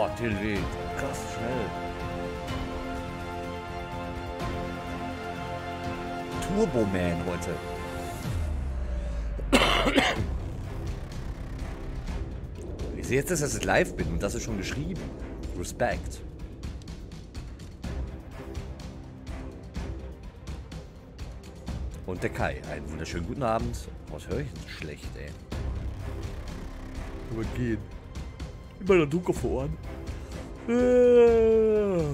Boah, Tilly, krass schnell. Turboman heute. Ich sehe jetzt, dass ich live bin und das ist schon geschrieben. Respekt. Und der Kai, einen wunderschönen guten Abend. Was höre ich denn so schlecht, ey? Aber gehen. Immer noch Dunkel vor Ohren. Habe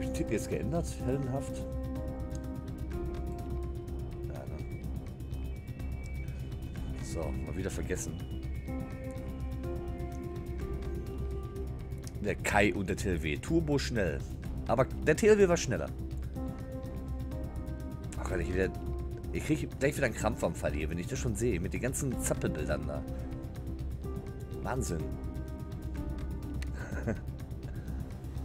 ich den Tipp jetzt geändert? Hellenhaft? Ja, ne? So, mal wieder vergessen. Der Kai und der TLW. Turbo schnell. Aber der TLW war schneller. Ach, weil ich wieder. Ich kriege gleich wieder einen Krampfanfall hier, wenn ich das schon sehe. Mit den ganzen Zappelbildern da. Wahnsinn.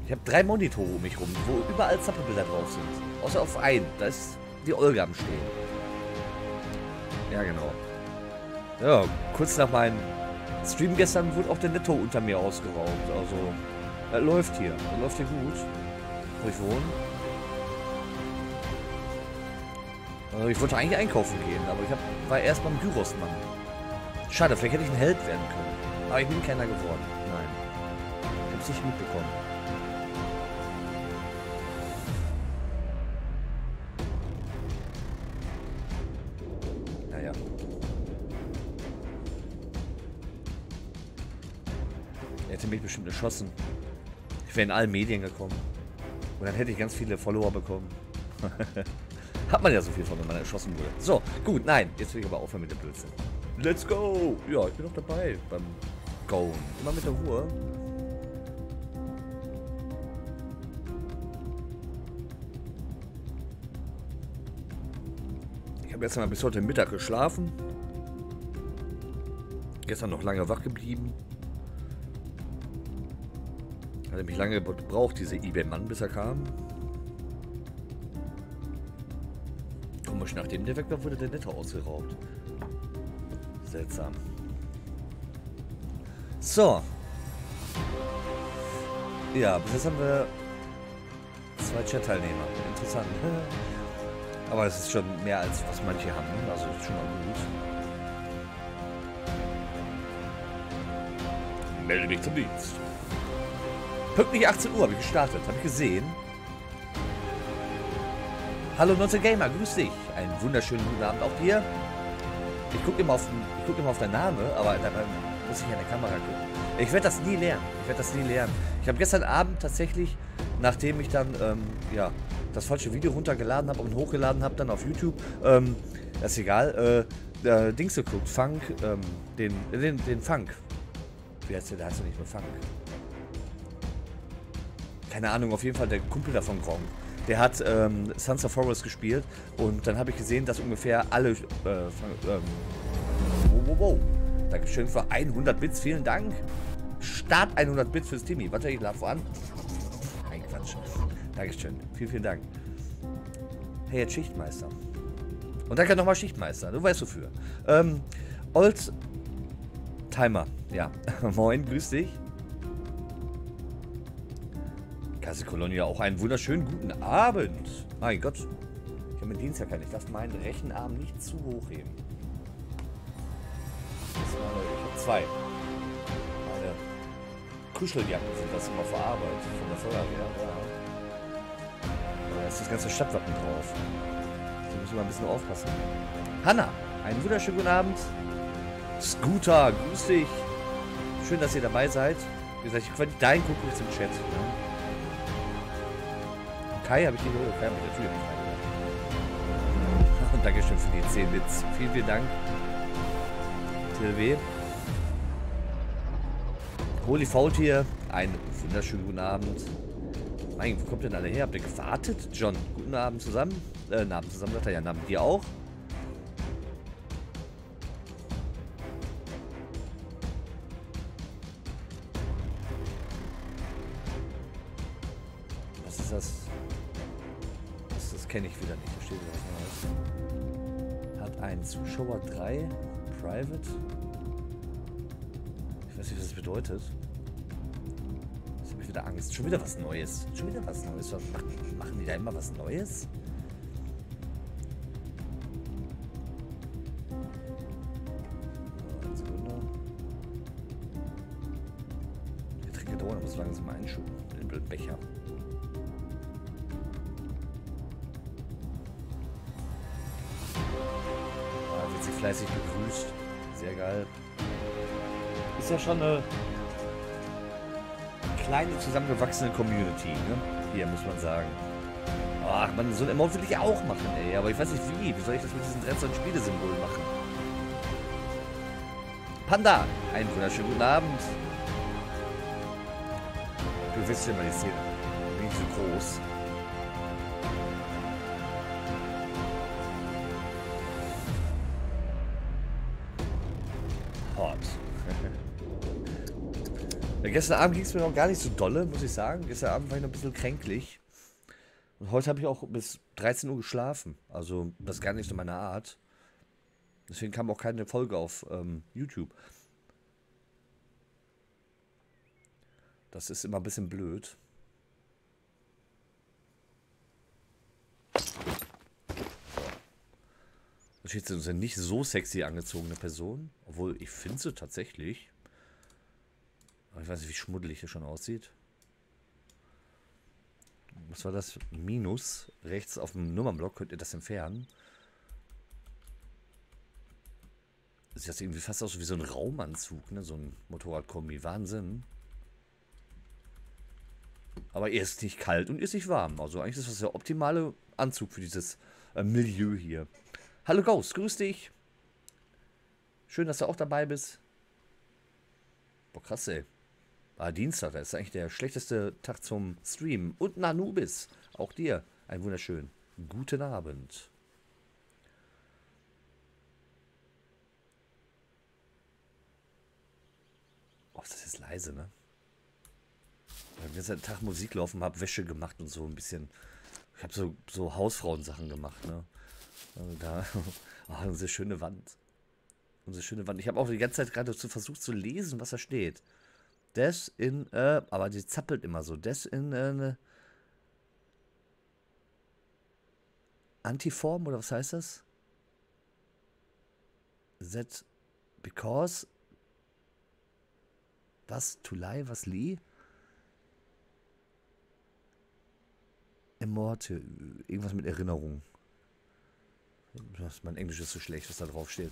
Ich habe 3 Monitore um mich rum, wo überall Zappelbilder drauf sind. Außer auf einen. Da ist die Olga am Stehen. Ja, genau. Ja, kurz nach meinem Stream gestern wurde auch der Netto unter mir ausgeraubt. Also, das läuft hier. Das läuft hier gut. Wo ich wohne. Ich wollte eigentlich einkaufen gehen, aber war erst beim Gyrosmann. Schade, vielleicht hätte ich ein Held werden können. Aber ich bin keiner geworden. Nein. Ich hab's nicht mitbekommen. Naja. Er hätte mich bestimmt erschossen. Ich wäre in allen Medien gekommen. Und dann hätte ich ganz viele Follower bekommen. Hat man ja so viel von, wenn man erschossen wurde. So, gut, nein. Jetzt will ich aber aufhören mit dem Blödsinn. Let's go! Ja, ich bin noch dabei beim Go. Immer mit der Ruhe. Ich habe jetzt mal bis heute Mittag geschlafen. Gestern noch lange wach geblieben. Hat nämlich lange gebraucht, diese eBay-Mann, bis er kam. Nachdem der weg war, wurde der Netto ausgeraubt. Seltsam. So. Ja, bis jetzt haben wir 2 Chat-Teilnehmer. Interessant. Aber es ist schon mehr als was manche haben. Also ist schon mal gut. Melde mich zum Dienst. Pünktlich 18 Uhr habe ich gestartet. Habe ich gesehen. Hallo Nutze Gamer, grüß dich. Einen wunderschönen guten Abend auch dir. Ich gucke immer, auf deinen Namen, aber dabei muss ich an der Kamera gucken. Ich werde das nie lernen. Ich habe gestern Abend tatsächlich, nachdem ich dann ja, das falsche Video runtergeladen habe und hochgeladen habe, dann auf YouTube, das ist egal, Dings geguckt, Funk, den Funk. Wie heißt der? Da heißt du nicht nur Funk. Keine Ahnung, auf jeden Fall der Kumpel davon Gronk. Der hat Sons of Forest gespielt und dann habe ich gesehen, dass ungefähr alle Dankeschön für 100 Bits, vielen Dank. Start 100 Bits fürs Timi. Warte, ich lade voran. Ein Quatsch. Dankeschön. Vielen Dank. Hey, jetzt Schichtmeister. Und danke nochmal Schichtmeister. Du weißt wofür. Old Timer. Ja. Moin, grüß dich. Kasse Kolonia, auch einen wunderschönen guten Abend. Mein Gott, ich habe den Dienst ja keinen. Ich darf meinen rechten Arm nicht zu hoch heben. Das war, ich habe 2. Meine Kuscheljacken sind das immer verarbeitet von der Feuerwehr. Ja. Da ist das ganze Stadtwappen drauf. Da müssen wir ein bisschen aufpassen. Hanna, einen wunderschönen guten Abend. Scooter, grüß dich. Schön, dass ihr dabei seid. Wie gesagt, ich quäle deinen Kuckuck zum Chat. Ja. Kai habe ich den Holo-Kai mit der Tür gefallen. Und Dankeschön für die 10 Bits. Vielen Dank. TLW. Holy Faultier. Einen wunderschönen guten Abend. Mein, wo kommt denn alle her? Habt ihr gewartet? John, guten Abend zusammen. Namen zusammen, sagt er ja. Namen dir auch. Was ist das? Kenne ich wieder nicht, verstehe was Neues. Hat einen Zuschauer 3, Private. Ich weiß nicht, was das bedeutet. wieder Angst. Schon wieder was Neues. Schon wieder was Neues. Machen die da immer was Neues? Der Trinkadon muss langsam einschuben. Den blöden Becher. Da wird sie fleißig begrüßt. Sehr geil. Ist ja schon eine kleine zusammengewachsene Community, ne? Hier muss man sagen. Ach man, so ein Emote will ich auch machen, ey. Aber ich weiß nicht wie. Wie soll ich das mit diesem ernsten Spielesymbol machen? Panda! Einen wunderschönen guten Abend. Du wirst ja mal jetzt hier nicht so groß. Gestern Abend ging es mir noch gar nicht so dolle, muss ich sagen. Gestern Abend war ich noch ein bisschen kränklich. Und heute habe ich auch bis 13 Uhr geschlafen. Also, das ist gar nicht so meine Art. Deswegen kam auch keine Folge auf YouTube. Das ist immer ein bisschen blöd. Da steht jetzt eine nicht so sexy angezogene Person. Obwohl, ich finde sie tatsächlich. Ich weiß nicht, wie schmuddelig hier schon aussieht. Was war das? Minus. Rechts auf dem Nummernblock könnt ihr das entfernen. Sieht das irgendwie fast aus wie so ein Raumanzug, ne? So ein Motorradkombi. Wahnsinn. Aber er ist nicht kalt und ist nicht warm. Also eigentlich ist das der optimale Anzug für dieses Milieu hier. Hallo Ghost, grüß dich. Schön, dass du auch dabei bist. Boah, krass, ey. Ah, Dienstag, das ist eigentlich der schlechteste Tag zum Streamen. Und Nanubis, auch dir einen wunderschönen guten Abend. Oh, das ist leise, ne? Ich habe den ganzen Tag Musik laufen, habe Wäsche gemacht und so ein bisschen. Ich habe so Hausfrauensachen gemacht, ne? Also da, oh, unsere schöne Wand. Unsere schöne Wand. Ich habe auch die ganze Zeit gerade versucht zu lesen, was da steht. Das in, aber die zappelt immer so. Das in, Antiform, oder was heißt das? That because was to lie, was lie? Immorte, irgendwas mit Erinnerung. Mein Englisch ist so schlecht, was da drauf steht.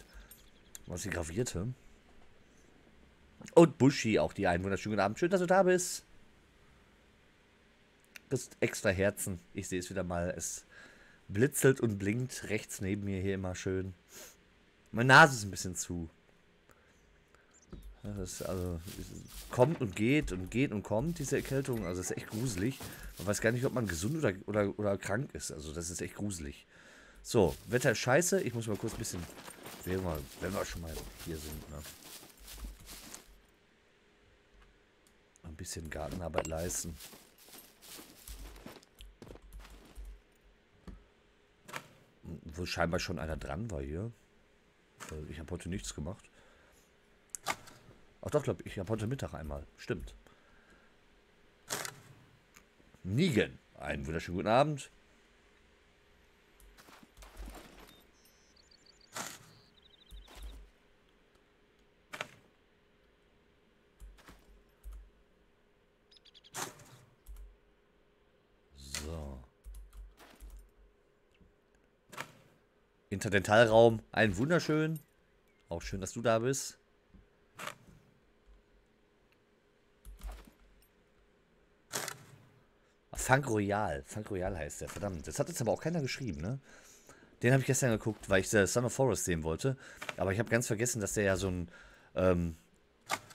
Was sie gravierte. Und Buschi, auch dir einen wunderschönen Abend. Schön, dass du da bist. Bist extra Herzen. Ich sehe es wieder mal. Es blitzelt und blinkt rechts neben mir hier immer schön. Meine Nase ist ein bisschen zu. Das ist also, es kommt und geht und kommt, diese Erkältung. Also das ist echt gruselig. Man weiß gar nicht, ob man gesund oder krank ist. Also das ist echt gruselig. So, Wetter ist scheiße. Ich muss mal kurz ein bisschen... Wenn wir schon mal hier sind, ne? Ein bisschen Gartenarbeit leisten. Wo scheinbar schon einer dran war hier. Ich habe heute nichts gemacht. Ach doch, glaube ich, habe heute Mittag einmal. Stimmt. Nigen. Einen wunderschönen guten Abend. Interdentalraum, einen wunderschönen. Auch schön, dass du da bist. Funk Royal. Funk Royal heißt der, verdammt. Das hat jetzt aber auch keiner geschrieben, ne? Den habe ich gestern geguckt, weil ich The Son of Forest sehen wollte. Aber ich habe ganz vergessen, dass der ja so ein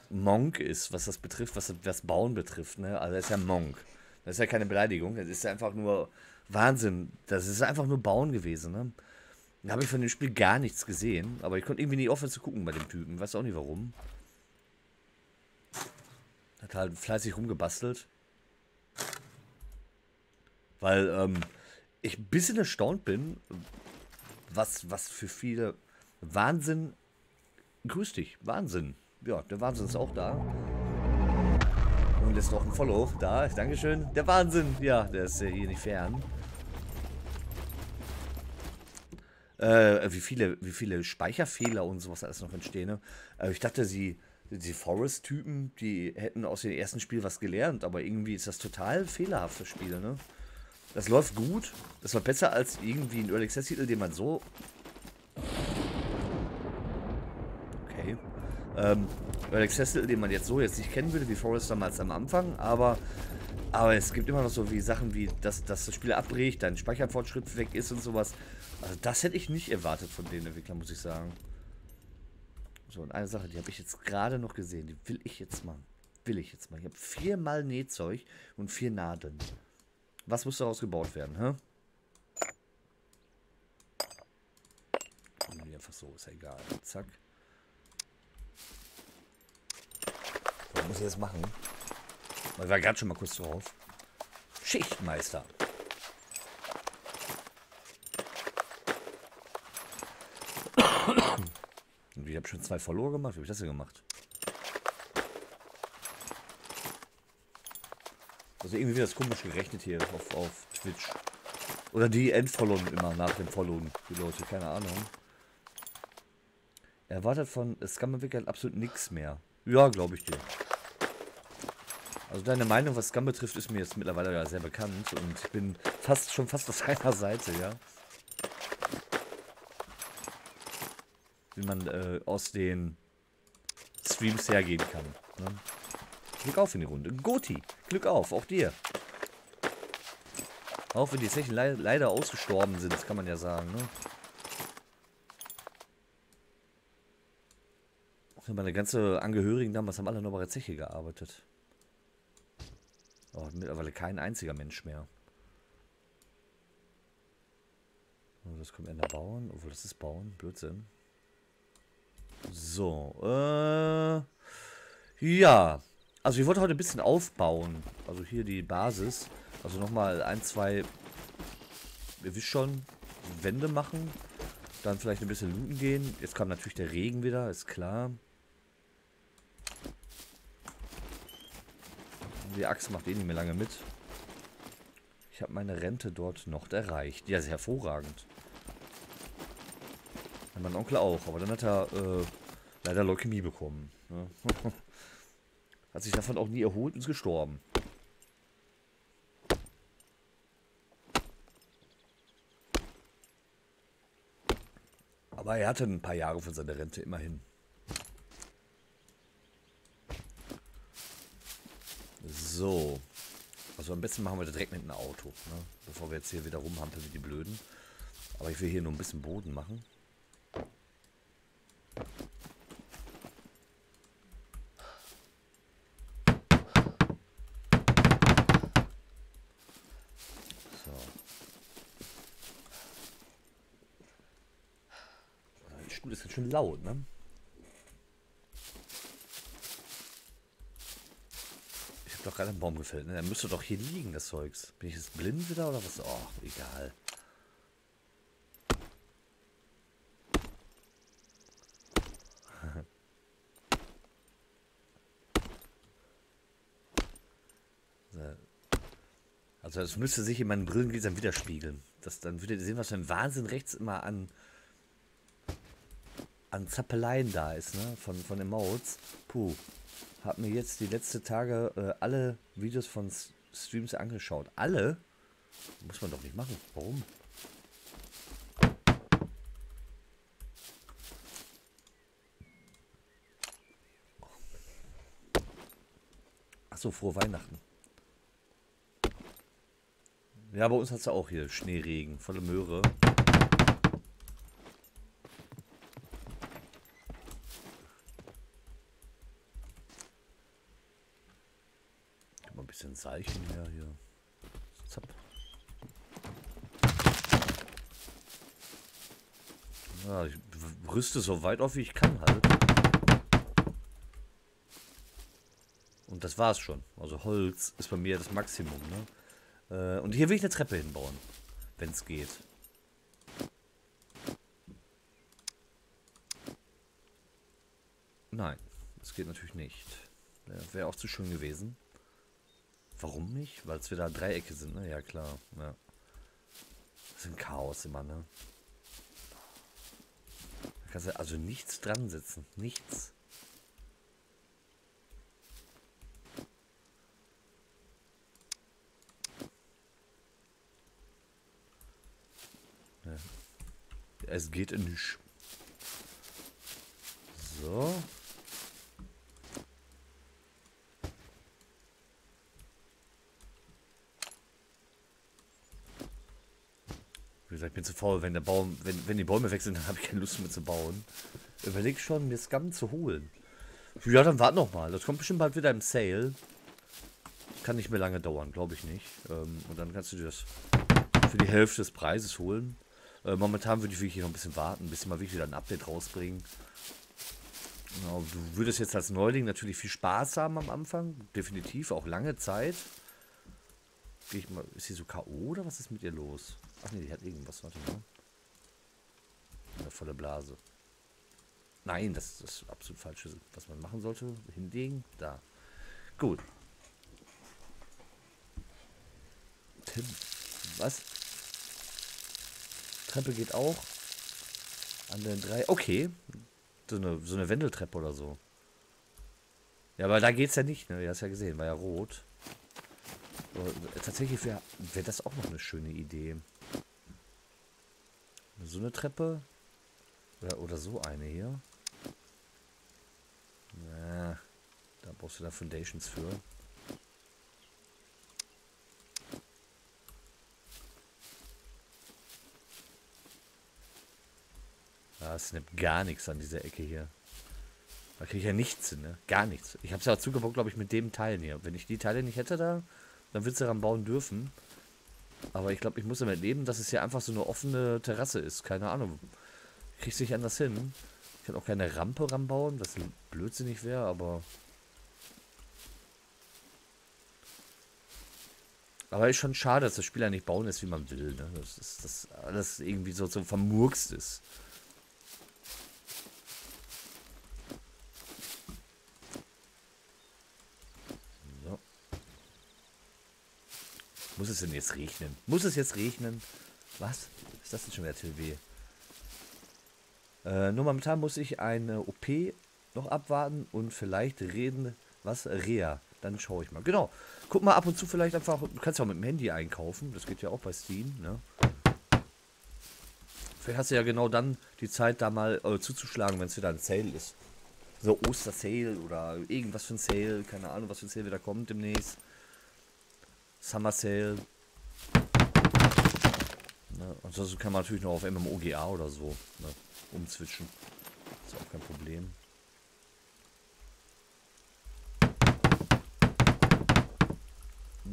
Monk ist, was das betrifft, was das Bauen betrifft, ne? Also er ist ja ein Monk. Das ist ja keine Beleidigung, das ist ja einfach nur Wahnsinn. Das ist einfach nur Bauen gewesen, ne? Da habe ich von dem Spiel gar nichts gesehen, aber ich konnte irgendwie nicht aufhören zu gucken bei dem Typen. Weiß auch nicht warum. Hat halt fleißig rumgebastelt. Weil ich ein bisschen erstaunt bin, was für viele Wahnsinn. Grüß dich, Wahnsinn. Ja, der Wahnsinn ist auch da. Und und lässt noch ein Follow da. Dankeschön. Der Wahnsinn. Ja, der ist ja hier nicht fern. Wie viele Speicherfehler und sowas alles noch entstehen. Ne? Ich dachte, die Forest-Typen, die hätten aus dem ersten Spiel was gelernt, aber irgendwie ist das total fehlerhaft für Spiele. Ne? Das läuft gut. Das war besser als irgendwie ein Early Access-Titel, den man so... Okay. Early Access-Titel, den man jetzt so jetzt nicht kennen würde, wie Forest damals am Anfang, aber es gibt immer noch so wie Sachen wie, dass das Spiel abbricht, dein Speicherfortschritt weg ist und sowas. Also das hätte ich nicht erwartet von den Entwicklern, muss ich sagen. So, und eine Sache, die habe ich jetzt gerade noch gesehen, die will ich jetzt mal. Ich habe 4 mal Nähzeug und 4 Nadeln. Was muss daraus gebaut werden, hä? Und einfach so, ist ja egal. Zack. Was muss ich jetzt machen? Weil war gerade schon mal kurz drauf. Schichtmeister. Ich habe schon 2 Follower gemacht. Wie habe ich das denn gemacht? Also irgendwie wird das komisch gerechnet hier auf Twitch. Oder die entfollowen immer nach dem Followen. Die Leute, keine Ahnung. Erwartet von SCUM-Entwicklern absolut nichts mehr. Ja, glaube ich dir. Also deine Meinung, was SCUM betrifft, ist mir jetzt mittlerweile ja sehr bekannt. Und ich bin schon fast auf einer Seite, ja. Wie man aus den Streams hergehen kann. Ne? Glück auf in die Runde. Goti, Glück auf, auch dir. Auch wenn die Zechen leider ausgestorben sind, das kann man ja sagen. Ne? Meine ganze Angehörigen damals haben alle noch bei der Zeche gearbeitet. Oh, mittlerweile kein einziger Mensch mehr. Oh, das kommt einer Bauern. Obwohl, das ist Bauern. Blödsinn. So, ja, also ich wollte heute ein bisschen aufbauen, also hier die Basis, also nochmal 1, 2, ihr wisst schon, Wände machen, dann vielleicht ein bisschen looten gehen, jetzt kam natürlich der Regen wieder, ist klar. Die Axt macht eh nicht mehr lange mit. Ich habe meine Rente dort noch erreicht, ja, sehr hervorragend. Mein Onkel auch, aber dann hat er leider Leukämie bekommen. Ne? Hat sich davon auch nie erholt und ist gestorben. Aber er hatte ein paar Jahre von seiner Rente immerhin. So. Also am besten machen wir das direkt mit einem Auto. Ne? Bevor wir jetzt hier wieder rumhampeln wie die Blöden. Aber ich will hier nur ein bisschen Boden machen. Schon laut, ne? Ich habe doch gerade einen Baum gefällt, ne? Der müsste doch hier liegen, das Zeugs. Bin ich jetzt blind wieder oder was? Oh, egal. Also das müsste sich in meinen Brillengläsern widerspiegeln. Das, dann würdet ihr sehen, was für ein Wahnsinn rechts immer an Zappeleien da ist, ne, von Emotes. Puh, hab mir jetzt die letzten Tage alle Videos von Streams angeschaut. Alle? Muss man doch nicht machen. Warum? Achso, frohe Weihnachten. Ja, bei uns hat es ja auch hier Schneeregen, volle Möhre. Zeichen her hier. Zapp. Ja, ich rüste so weit auf, wie ich kann halt. Und das war's schon. Also Holz ist bei mir das Maximum. Ne? Und hier will ich eine Treppe hinbauen, wenn es geht. Nein, das geht natürlich nicht. Wäre auch zu schön gewesen. Warum nicht? Weil es wieder Dreiecke sind, ne? Ja, klar. Ja. Das ist ein Chaos immer, ne? Da kannst du also nichts dran setzen. Nichts. Ja. Es geht in nichts. So. Wie gesagt, ich bin zu faul, wenn der Baum, wenn die Bäume weg sind, dann habe ich keine Lust mehr zu bauen. Überleg schon, mir SCUM zu holen. Ja, dann warte nochmal. Das kommt bestimmt bald wieder im Sale. Kann nicht mehr lange dauern, glaube ich nicht. Und dann kannst du dir das für die Hälfte des Preises holen. Momentan würde ich wirklich noch ein bisschen warten, bis sie mal wirklich wieder ein Update rausbringen. Genau, du würdest jetzt als Neuling natürlich viel Spaß haben am Anfang. Definitiv, auch lange Zeit. Gehe ich mal, ist sie so K.O. oder was ist mit ihr los? Ach ne, die hat irgendwas, warte mal. Eine volle Blase. Nein, das ist absolut falsch, was man machen sollte. Hinlegen, da. Gut. Tim, was? Treppe geht auch. An den drei, okay. So eine Wendeltreppe oder so. Ja, aber da geht's ja nicht, ne? Ihr habt es ja gesehen, war ja rot. Tatsächlich wäre das auch noch eine schöne Idee. So eine Treppe. Oder so eine hier. Na, da brauchst du da Foundations für. Ah, es nimmt gar nichts an dieser Ecke hier. Da kriege ich ja nichts hin, ne? Gar nichts. Ich habe es ja zugebaut, glaube ich, mit dem Teil hier. Wenn ich die Teile nicht hätte da, dann würdest du daran bauen dürfen. Aber ich glaube, ich muss damit leben, dass es hier einfach so eine offene Terrasse ist. Keine Ahnung. Kriegst du nicht anders hin. Ich kann auch keine Rampe ranbauen, was blödsinnig wäre, aber... Aber ist schon schade, dass das Spiel eigentlich bauen ist, wie man will. Ne? Dass alles irgendwie so vermurkst ist. Muss es denn jetzt regnen? Muss es jetzt regnen? Was? Ist das denn schon wieder TW? Nur momentan muss ich eine OP noch abwarten und vielleicht reden, was Rea. Dann schaue ich mal. Genau. Guck mal ab und zu vielleicht einfach. Du kannst ja auch mit dem Handy einkaufen. Das geht ja auch bei Steam. Ne? Vielleicht hast du ja genau dann die Zeit, da mal zuzuschlagen, wenn es wieder ein Sale ist. So Oster-Sale oder irgendwas für ein Sale. Keine Ahnung, was für ein Sale wieder kommt demnächst. Summer Sale. Ne? Ansonsten kann man natürlich noch auf MMOGA oder so, ne, umzwitschen. Ist auch kein Problem.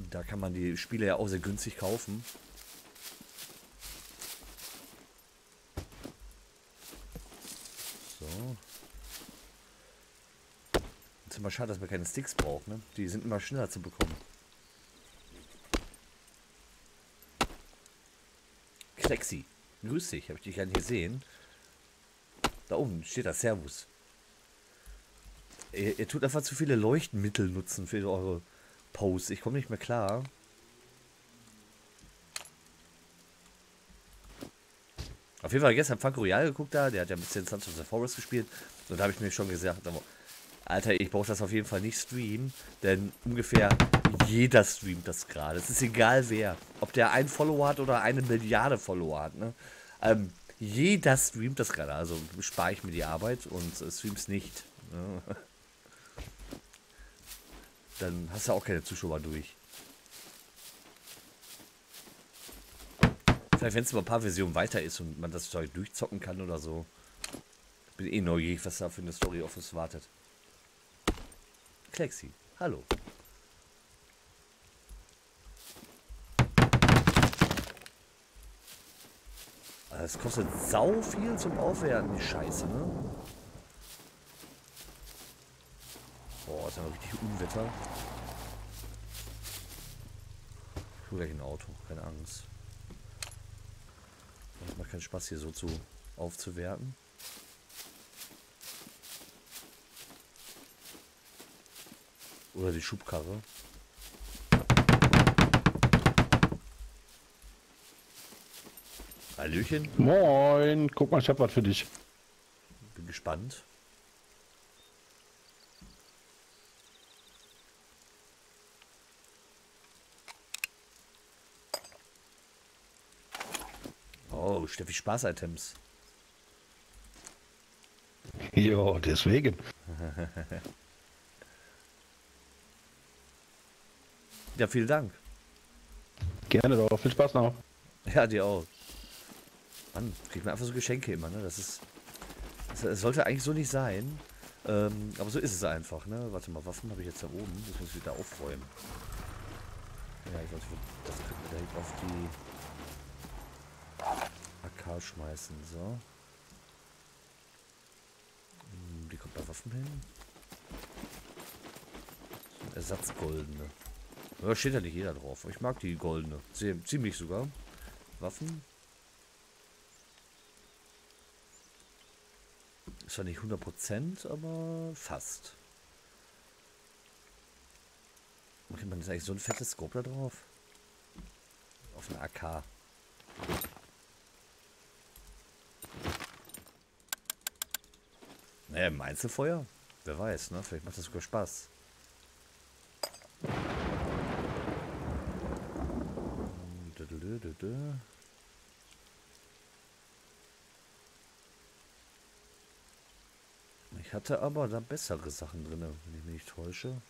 Da kann man die Spiele ja auch sehr günstig kaufen. So. Ist immer schade, dass man keine Sticks braucht, ne? Die sind immer schneller zu bekommen. Sexy. Grüß dich, habe ich dich gar nicht gesehen. Da oben steht das Servus. Ihr tut einfach zu viele Leuchtmittel nutzen für eure Posts. Ich komme nicht mehr klar. Auf jeden Fall gestern Funk Royal geguckt da. Der hat ja ein bisschen Sons of the Forest gespielt. Und da habe ich mir schon gesagt, Alter, ich brauche das auf jeden Fall nicht streamen. Denn ungefähr... Jeder streamt das gerade. Es ist egal wer. Ob der einen Follower hat oder 1 Milliarde Follower hat. Ne? Jeder streamt das gerade. Also spare ich mir die Arbeit und stream's nicht. Ne? Dann hast du auch keine Zuschauer durch. Vielleicht wenn es mal ein paar Versionen weiter ist und man das Zeug durchzocken kann oder so. Ich bin eh neugierig, was da für eine Story auf uns wartet. Klexi, hallo. Es kostet sau viel zum Aufwerten, die Scheiße, ne? Boah, ist ja noch richtig Unwetter. Ich hole gleich ein Auto, keine Angst. Das macht keinen Spaß, hier so aufzuwerten. Oder die Schubkarre. Hallöchen. Moin. Guck mal, ich hab was für dich. Bin gespannt. Oh, Steffi Spaß-Items. Jo, deswegen. Ja, vielen Dank. Gerne doch. Viel Spaß noch. Ja, dir auch. Mann, kriegt man einfach so Geschenke immer, ne? Das ist... Das sollte eigentlich so nicht sein. Aber so ist es einfach, ne? Warte mal, Waffen habe ich jetzt da oben. Das muss ich wieder aufräumen. Ja, ich wollte das direkt auf die AK schmeißen, so. Wie kommt da Waffen hin? Ersatzgoldene. Da steht ja nicht jeder drauf. Ich mag die goldene. Ziemlich sogar. Waffen. Ist zwar nicht 100%, aber fast. Okay, man ist eigentlich so ein fettes Scope da drauf. Auf eine AK. Naja, im Einzelfeuer? Wer weiß, ne? Vielleicht macht das sogar Spaß. Ich hatte aber da bessere Sachen drin, wenn ich mich nicht täusche.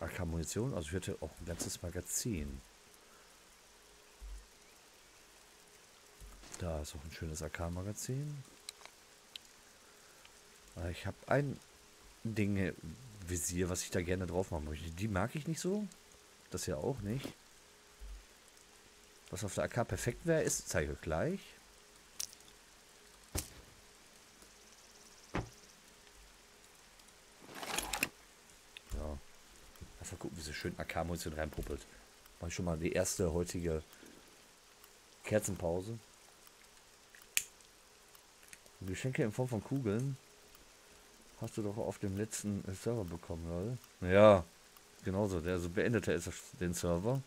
AK-Munition, also ich hatte auch ein ganzes Magazin. Da ist auch ein schönes AK-Magazin. Ich habe ein Ding-Visier, was ich da gerne drauf machen möchte. Die mag ich nicht so. Das ja auch nicht. Was auf der AK perfekt wäre, ist, zeige ich euch gleich. Ja. Einfach gucken, wie so schön AK-Munition reinpuppelt. Mach ich schon mal die erste heutige Kerzenpause. Geschenke in Form von Kugeln. Hast du doch auf dem letzten Server bekommen, oder? Ja, genauso. Der so beendete ist den Server.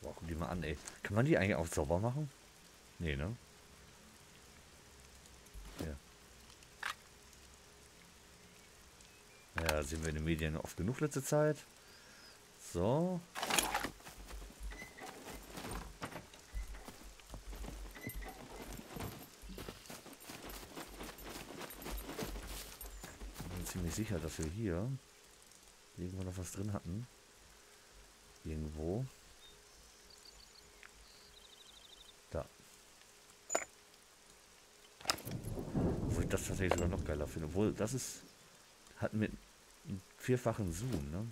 Boah, guck die mal an, ey. Kann man die eigentlich auch sauber machen? Nee, ne? Ja, sehen wir in den Medien oft genug letzte Zeit. So. Ich bin ziemlich sicher, dass wir hier irgendwo noch was drin hatten. Irgendwo. Da. Obwohl ich das tatsächlich sogar noch geiler finde. Obwohl, das ist... Hat mit einem vierfachen Zoom, ne?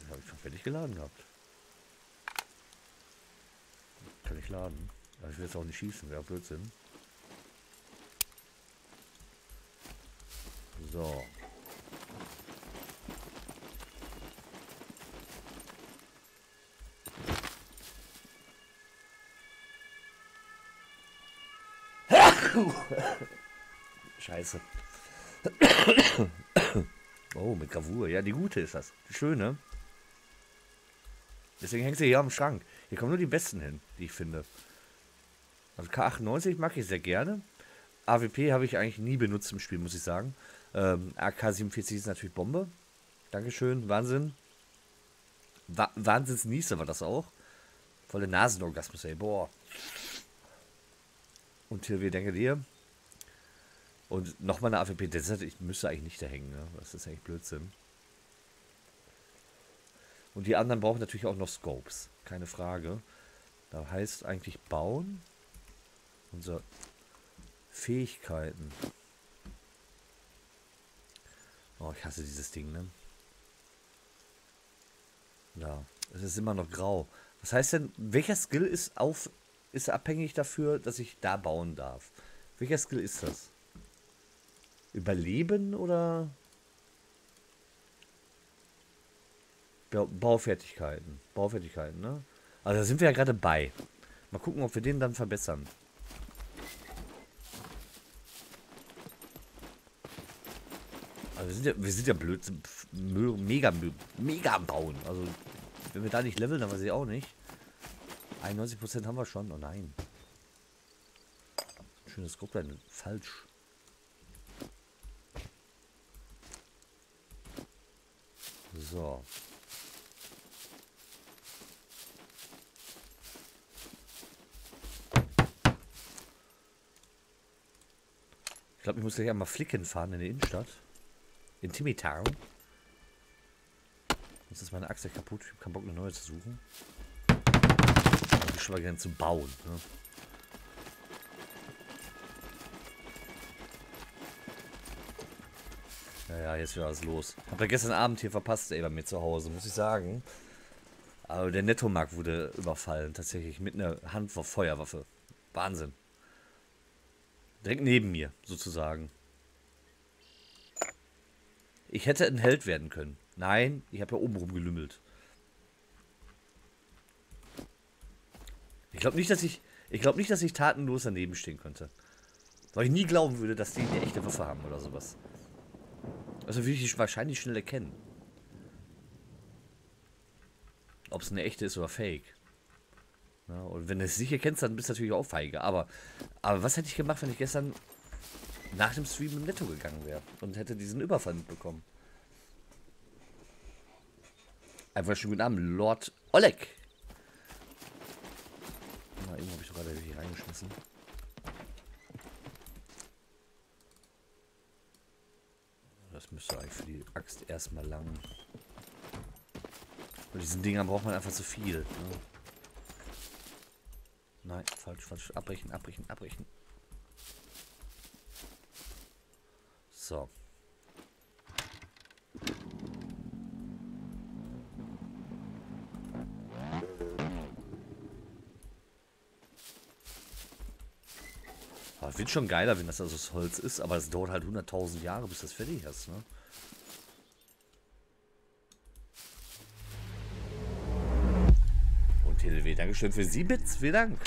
Den habe ich schon fertig geladen gehabt. Kann ich laden. Aber ich will jetzt auch nicht schießen, wäre Blödsinn. So. Scheiße. Oh, mit Gravur. Ja, die gute ist das. Die schöne. Deswegen hängt sie hier am Schrank. Hier kommen nur die besten hin, die ich finde. Also K98 mag ich sehr gerne. AWP habe ich eigentlich nie benutzt im Spiel, muss ich sagen. AK-47 ist natürlich Bombe. Dankeschön. Wahnsinn. Wahnsinnsniese war das auch. Volle Nasenorgasmus, ey. Boah. Und hier, wir denken dir. Und nochmal eine AWP. Das heißt, ich müsste eigentlich nicht da hängen. Ne? Das ist eigentlich Blödsinn. Und die anderen brauchen natürlich auch noch Scopes. Keine Frage. Da heißt eigentlich bauen. Unsere Fähigkeiten. Oh, ich hasse dieses Ding, ne? Ja, es ist immer noch grau. Was heißt denn, welcher Skill ist auf... ist abhängig dafür, dass ich da bauen darf. Welcher Skill ist das? Überleben oder? Baufertigkeiten. Baufertigkeiten, ne? Also da sind wir ja gerade bei. Mal gucken, ob wir den dann verbessern. Also wir sind ja blöd, mega am Bauen. Also wenn wir da nicht leveln, dann weiß ich auch nicht. 91% haben wir schon. Oh nein. Schönes Grupplein. Falsch. So. Ich glaube, ich muss gleich einmal Flicken fahren in die Innenstadt. In Timi Town. Jetzt ist meine Achse kaputt. Ich habe keinen Bock, eine neue zu suchen. Aber ich schon mal gerne zu bauen. Ne? Ja, jetzt wieder was los. Hab ja gestern Abend hier verpasst, ey, bei mir zu Hause, muss ich sagen. Aber der Nettomarkt wurde überfallen, tatsächlich, mit einer Handfeuerwaffe. Wahnsinn. Direkt neben mir, sozusagen. Ich hätte ein Held werden können. Nein, ich habe ja oben rumgelümmelt. Ich glaube nicht, dass ich tatenlos daneben stehen könnte. Weil ich nie glauben würde, dass die eine echte Waffe haben oder sowas. Also würde ich wahrscheinlich schnell erkennen. Ob es eine echte ist oder fake. Ja, und wenn du es nicht erkennst, dann bist du natürlich auch feige. Aber was hätte ich gemacht, wenn ich gestern nach dem Stream im Netto gegangen wäre und hätte diesen Überfall mitbekommen? Einfach schönen guten Abend, Lord Oleg. Na, eben habe ich doch gerade hier reingeschmissen. Das müsste eigentlich für die Axt erstmal lang. Bei diesen Dingern braucht man einfach zu viel. Ne? Nein, falsch, falsch. Abbrechen, abbrechen, abbrechen. So. Aber wird schon geiler, wenn das also das Holz ist, aber es dauert halt 100.000 Jahre, bis das fertig ist, ne? Und TDW, Dankeschön für 7 Bits, vielen Dank.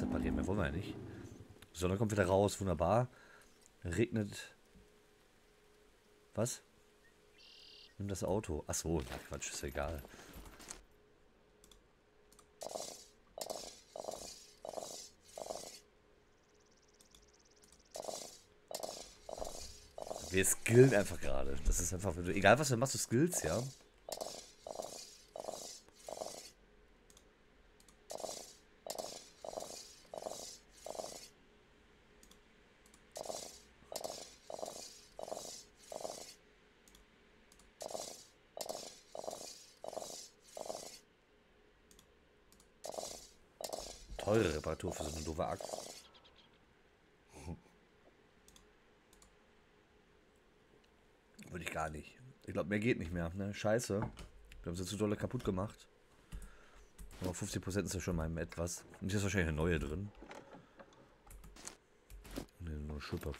Reparieren, mehr wollen wir ja nicht. Die Sonne kommt wieder raus, wunderbar. Regnet. Was? Nimm das Auto. Achso, na Quatsch, ist egal. Wir skillen einfach gerade. Das ist einfach, egal was du machst, du skillst, ja. Teure Reparatur für so eine doofe Axt. Würde ich gar nicht. Ich glaube, mehr geht nicht mehr. Ne? Scheiße. Wir haben sie zu doll kaputt gemacht. Aber 50% ist ja schon mal etwas. Und hier ist wahrscheinlich eine neue drin. Ne, nur eine Schuppe.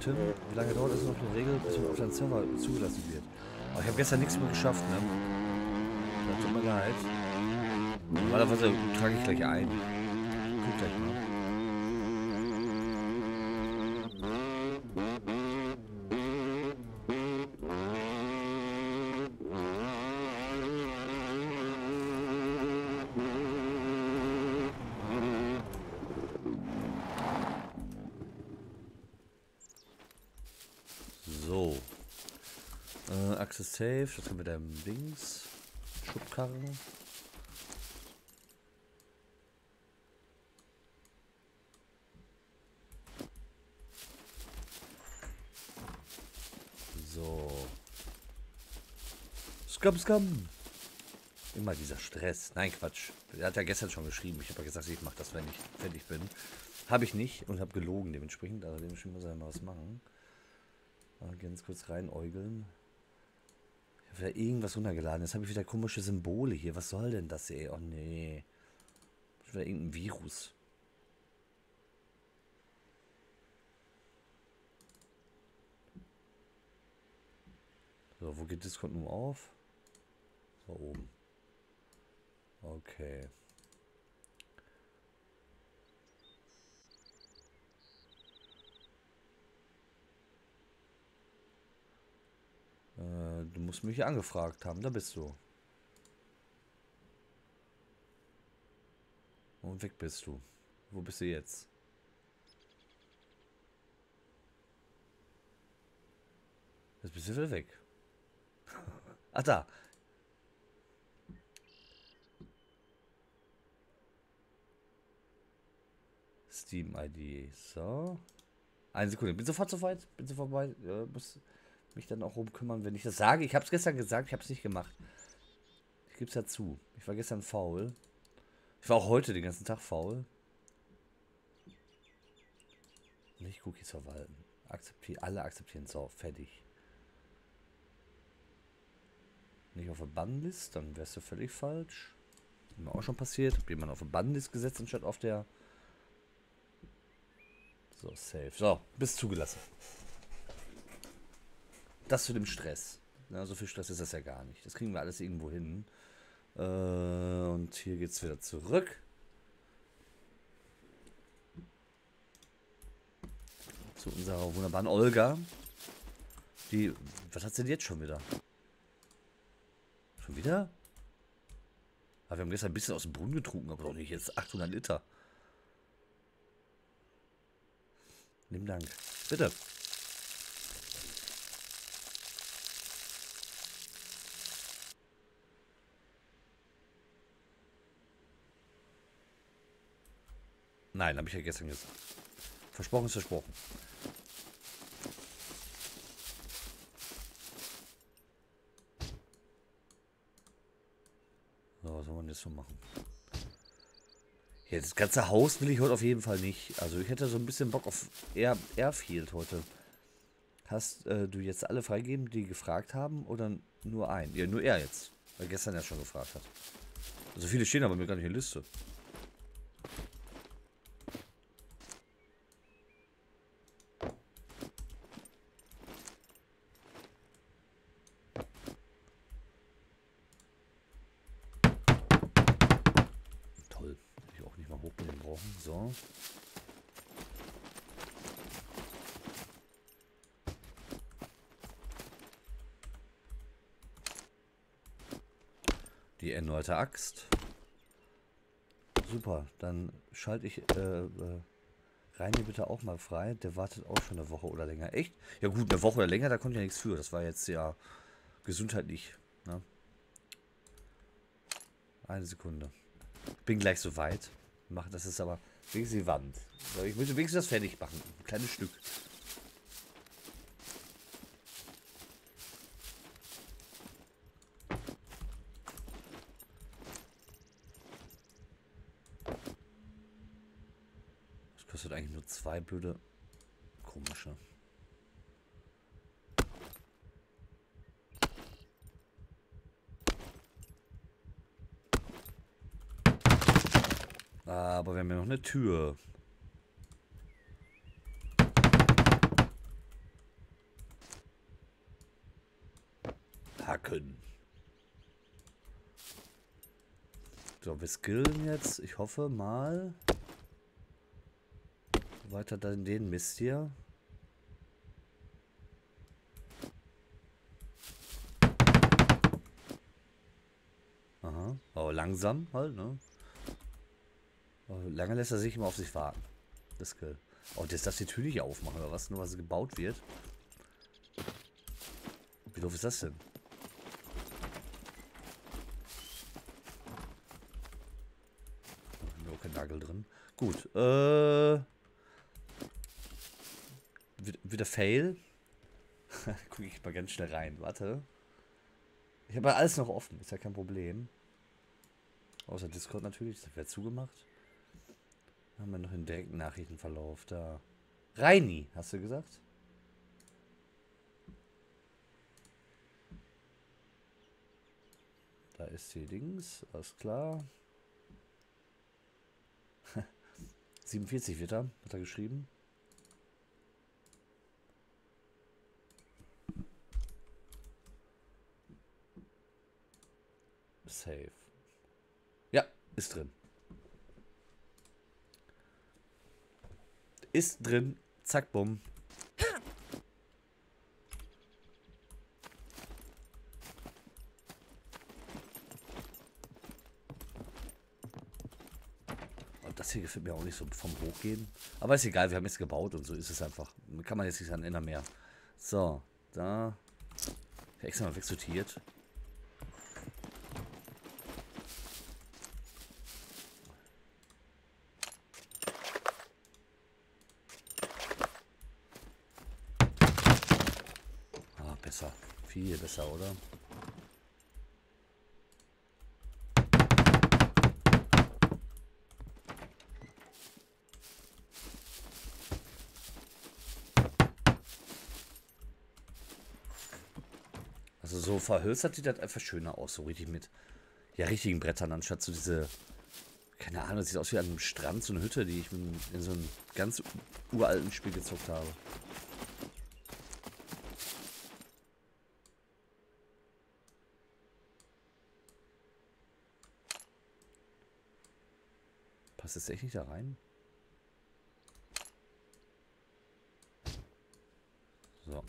Tim, wie lange dauert es noch eine Regel, bis man auf deinen Server zugelassen wird? Aber ich habe gestern nichts mehr geschafft, ne? Das tut mir leid. Normalerweise trage ich gleich ein. Guck gleich mal. So. Achse safe. Das können wir da im Dings. Schubkarre. So. Scum, Scum. Immer dieser Stress. Nein, Quatsch. Er hat ja gestern schon geschrieben. Ich habe ja gesagt, ich mache das, wenn ich fertig bin. Habe ich nicht und habe gelogen dementsprechend. Aber dementsprechend muss er ja mal was machen. Mal ganz kurz reinäugeln. Ich habe da irgendwas runtergeladen. Jetzt habe ich wieder komische Symbole hier. Was soll denn das, ey? Oh, nee. Schon wieder irgendein Virus. So, wo geht Discord nun auf? Da oben. Okay. Du musst mich angefragt haben, da bist du. Und weg bist du. Wo bist du jetzt? Jetzt bist du wieder weg. Ach da. Steam-ID. So. Eine Sekunde. Bin sofort soweit. Bin sofort vorbei. Ja, muss mich dann auch rumkümmern, wenn ich das sage. Ich habe es gestern gesagt. Ich habe es nicht gemacht. Ich gebe es ja zu. Ich war gestern faul. Ich war auch heute den ganzen Tag faul. Nicht Cookies verwalten. Akzeptieren. Alle akzeptieren. So. Fertig. Nicht auf der Bannlist. Dann wärst du völlig falsch. Das ist mir auch schon passiert. Hab jemanden auf der Bannlist gesetzt anstatt auf der... So, safe. So, bist zugelassen. Das zu dem Stress. Na, so viel Stress ist das ja gar nicht. Das kriegen wir alles irgendwo hin. Und hier geht's wieder zurück. Zu unserer wunderbaren Olga. Die, was hat sie denn jetzt schon wieder? Schon wieder? Aber wir haben gestern ein bisschen aus dem Brunnen getrunken, aber doch nicht jetzt 800 Liter. Lieben Dank. Bitte. Nein, habe ich ja gestern gesagt. Versprochen ist versprochen. So, was soll man jetzt so machen? Ja, das ganze Haus will ich heute auf jeden Fall nicht. Also ich hätte so ein bisschen Bock auf Airfield heute. Hast du jetzt alle freigegeben, die gefragt haben? Oder nur einen? Ja, nur er jetzt. Weil gestern ja schon gefragt hat. Also viele stehen aber mir gar nicht in der Liste. So. Die erneute Axt. Super, dann schalte ich Reini bitte auch mal frei. Der wartet auch schon eine Woche oder länger. Echt? Ja gut, eine Woche oder länger, da konnte ich ja nichts für. Das war jetzt ja gesundheitlich. Ne? Eine Sekunde. Ich bin gleich soweit. Machen, das ist aber wenigstens die Wand. So, ich möchte wenigstens das fertig machen. Ein kleines Stück. Das kostet eigentlich nur zwei blöde komische. Aber wir haben ja noch eine Tür. Hacken. So, wir skillen jetzt. Ich hoffe mal. Weiter dann den Mist hier. Aha. Aber langsam halt, ne? Lange lässt er sich immer auf sich warten. Das Skill. Oh, jetzt darf die Tür nicht aufmachen, oder was? Nur, was gebaut wird. Wie doof ist das denn? Nur kein Nagel drin. Gut. Wieder Fail. Gucke ich mal ganz schnell rein. Warte. Ich habe ja alles noch offen. Ist ja kein Problem. Außer Discord natürlich. Das wäre zugemacht. Haben wir noch den direkten Nachrichtenverlauf da. Reini, hast du gesagt? Da ist die Dings. Alles klar. 47 wird er. Hat er geschrieben. Safe. Ja, ist drin. Ist drin. Zack, bumm. Und das hier gefällt mir auch nicht so vom Hochgehen. Aber ist egal, wir haben jetzt gebaut und so ist es einfach. Kann man jetzt nichts an ändern mehr. So, da. Ich hab extra mal wegsortiert. Viel besser, oder? Also so verhölzert sieht das einfach schöner aus, so richtig mit ja richtigen Brettern, anstatt so diese, keine Ahnung, das sieht aus wie an einem Strand, so eine Hütte, die ich in so einem ganz uralten Spiel gezockt habe. Passt das echt nicht da rein? So.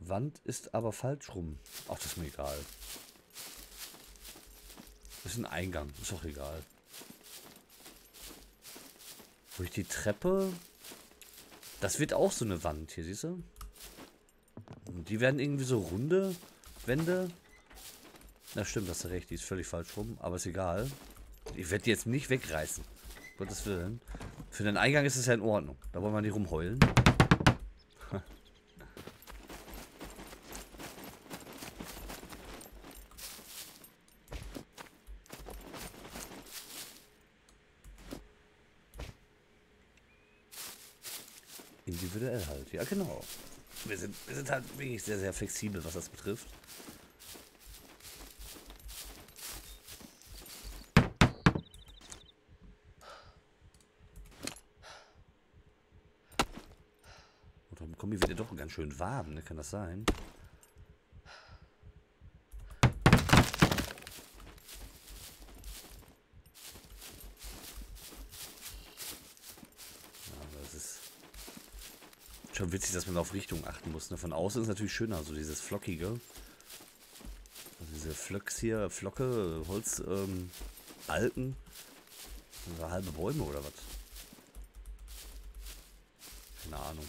Wand ist aber falsch rum. Ach, das ist mir egal. Ist ein Eingang. Ist doch egal. Durch die Treppe. Das wird auch so eine Wand hier, siehst du? Und die werden irgendwie so runde Wände. Na stimmt, hast du recht. Die ist völlig falsch rum. Aber ist egal. Ich werde die jetzt nicht wegreißen. Gottes Willen. Für den Eingang ist es ja in Ordnung. Da wollen wir nicht rumheulen. Individuell halt. Ja, genau. Wir sind halt wirklich sehr, sehr flexibel, was das betrifft. Mir wird ja doch ganz schön warm, ne? Kann das sein? Ja, das ist schon witzig, dass man auf Richtung achten muss. Ne? Von außen ist natürlich schöner, so dieses Flockige. Also diese Flöcks hier, Flocke, Holz, Alten. Oder halbe Bäume oder was? Keine Ahnung.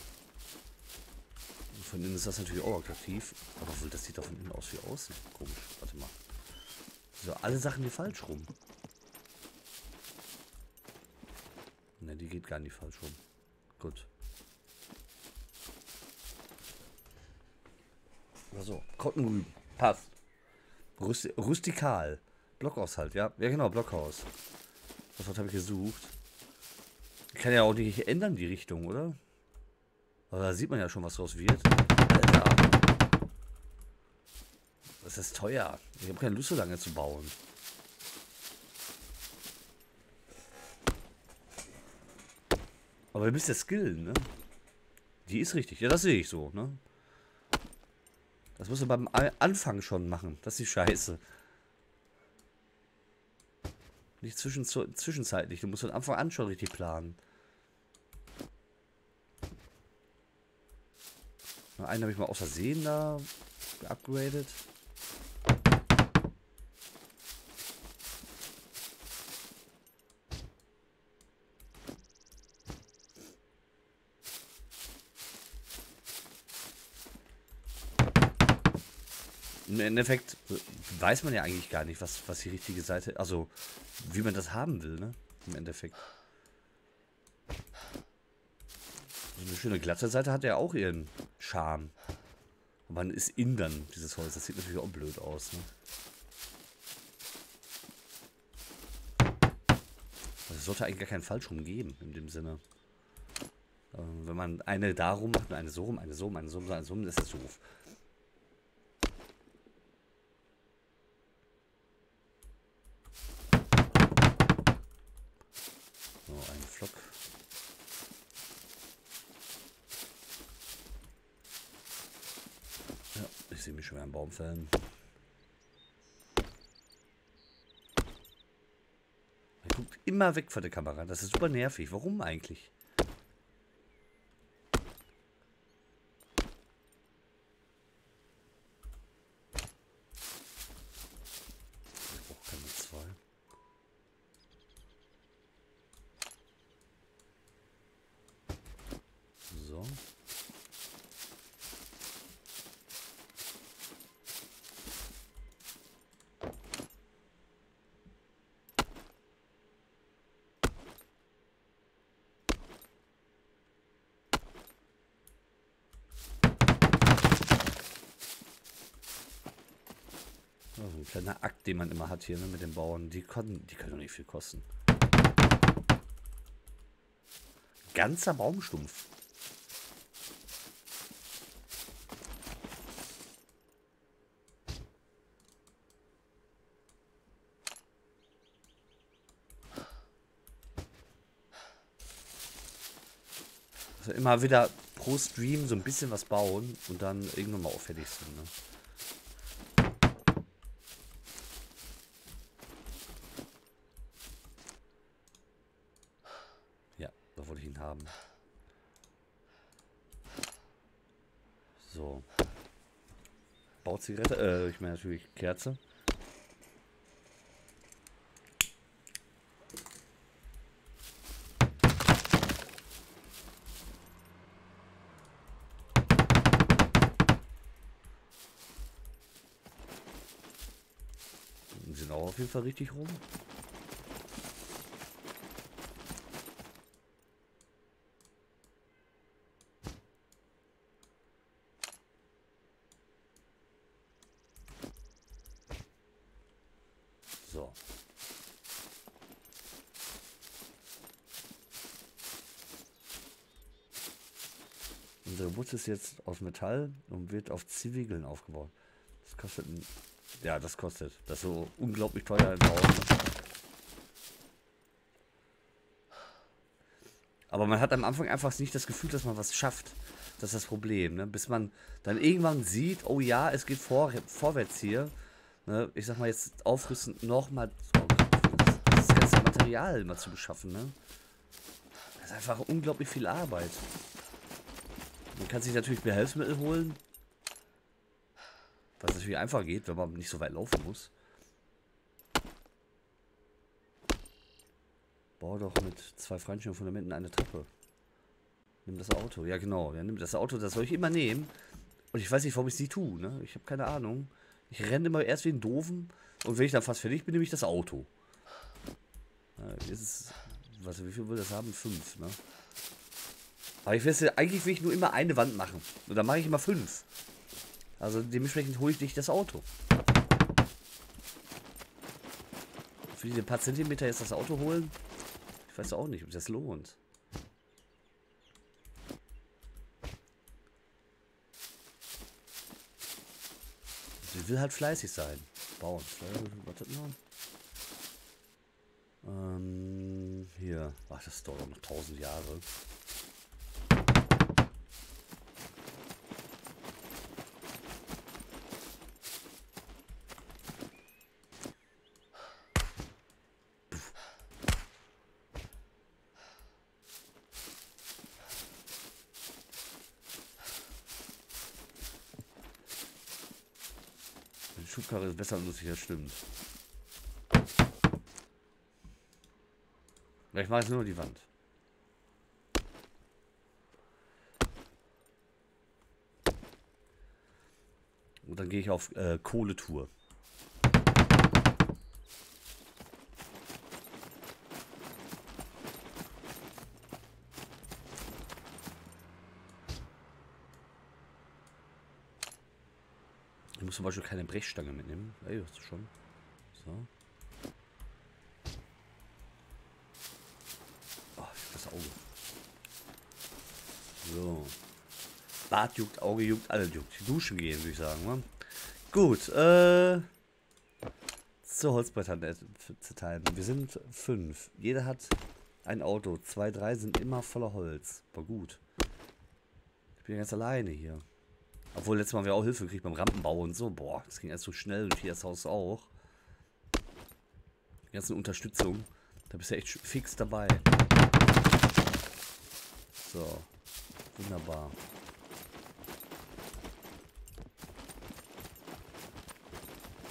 Von innen ist das natürlich auch attraktiv, aber obwohl das sieht doch von innen aus wie außen. Komisch, warte mal. So, alle Sachen hier falsch rum. Ne, die geht gar nicht falsch rum. Gut. Also, Kottenrüben. Passt. Rustikal. Blockhaus halt, ja. Ja genau, Blockhaus. Das habe ich gesucht. Ich kann ja auch nicht ändern die Richtung, oder? Aber da sieht man ja schon, was draus wird. Alter. Das ist teuer. Ich habe keine Lust, so lange zu bauen. Aber ihr müsst ja skillen, ne? Die ist richtig. Ja, das sehe ich so, ne? Das musst du beim Anfang schon machen. Das ist die Scheiße. Nicht zwischenzeitlich. Du musst von Anfang an schon richtig planen. Einen habe ich mal aus Versehen da geupgradet. Im Endeffekt weiß man ja eigentlich gar nicht, was die richtige Seite, also wie man das haben will, ne? Im Endeffekt. So eine schöne glatte Seite hat ja auch ihren Charme. Aber man ist in dann dieses Holz. Das sieht natürlich auch blöd aus, ne? Also es sollte eigentlich gar keinen Falschrum geben, in dem Sinne. Wenn man eine da rum macht und eine so rum, eine so rum, eine so rum, eine so rum, das ist doof. So, ein Flock. Ja, ich sehe mich schon wieder am Baum fällen. Er guckt immer weg von der Kamera. Das ist super nervig. Warum eigentlich? Ein kleiner Akt, den man immer hat hier, ne, mit den Bauern. Die können doch nicht viel kosten. Ganzer Baumstumpf. Also immer wieder pro Stream so ein bisschen was bauen und dann irgendwann mal auffällig sind, ne? Haben. So. Bauzigarette, ich meine natürlich Kerze. Die sind auch auf jeden Fall richtig rum. So. Unsere Butze ist jetzt aus Metall und wird auf Ziegeln aufgebaut. Das kostet. Ja, das kostet. Das ist so unglaublich teuer im Haus. Aber man hat am Anfang einfach nicht das Gefühl, dass man was schafft. Das ist das Problem, ne? Bis man dann irgendwann sieht, oh ja, es geht vorwärts hier. Ne, ich sag mal jetzt aufrüsten, nochmal das ganze Material mal zu beschaffen, ne? Das ist einfach unglaublich viel Arbeit. Man kann sich natürlich mehr Hilfsmittel holen, was natürlich einfach geht, wenn man nicht so weit laufen muss. Bau doch mit 2 Freischnitten und Fundamenten eine Treppe. Nimm das Auto, ja genau, ja, nimm das Auto, das soll ich immer nehmen. Und ich weiß nicht, warum ich es nie tue, ne? Ich habe keine Ahnung. Ich renne immer erst wie ein Doofen und wenn ich dann fast fertig bin, nehme ich das Auto. Jetzt ist, was, wie viel will das haben? 5, ne? Aber ich weiß, eigentlich will ich nur immer eine Wand machen. Und dann mache ich immer 5. Also dementsprechend hole ich nicht das Auto. Für diese paar Zentimeter jetzt das Auto holen? Ich weiß auch nicht, ob das lohnt. Sie will halt fleißig sein. Bauen. Wartet mal. Hier. Ach, das dauert auch noch 1000 Jahre. Schubkarre ist besser lustig, das stimmt. Vielleicht mache ich nur noch die Wand. Und dann gehe ich auf Kohletour. Ich muss zum Beispiel keine Brechstange mitnehmen. Ey, hast du schon. So. Oh, das Auge. So. Bart juckt, Auge juckt, alles juckt. Duschen gehen, würde ich sagen. Ne? Gut, zur Holzbrettern zerteilen. Wir sind 5. Jeder hat ein Auto. 2, 3 sind immer voller Holz. War gut. Ich bin ganz alleine hier. Obwohl, letztes Mal haben wir auch Hilfe gekriegt beim Rampenbau und so. Boah, das ging erst so schnell und hier das Haus auch. Die ganze Unterstützung. Da bist du echt fix dabei. So. Wunderbar.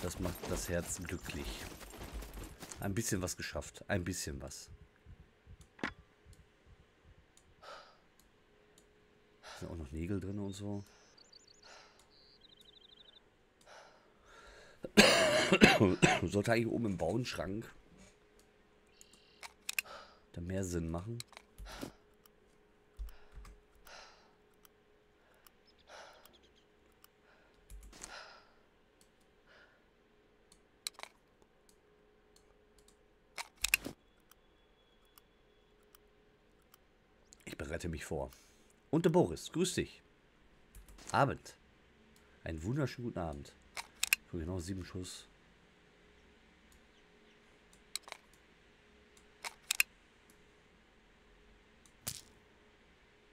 Das macht das Herz glücklich. Ein bisschen was geschafft. Ein bisschen was. Da sind auch noch Nägel drin und so. Sollte eigentlich oben im Bauenschrank da mehr Sinn machen. Ich bereite mich vor. Und der Boris, grüß dich. Abend. Einen wunderschönen guten Abend. So, genau 7 Schuss.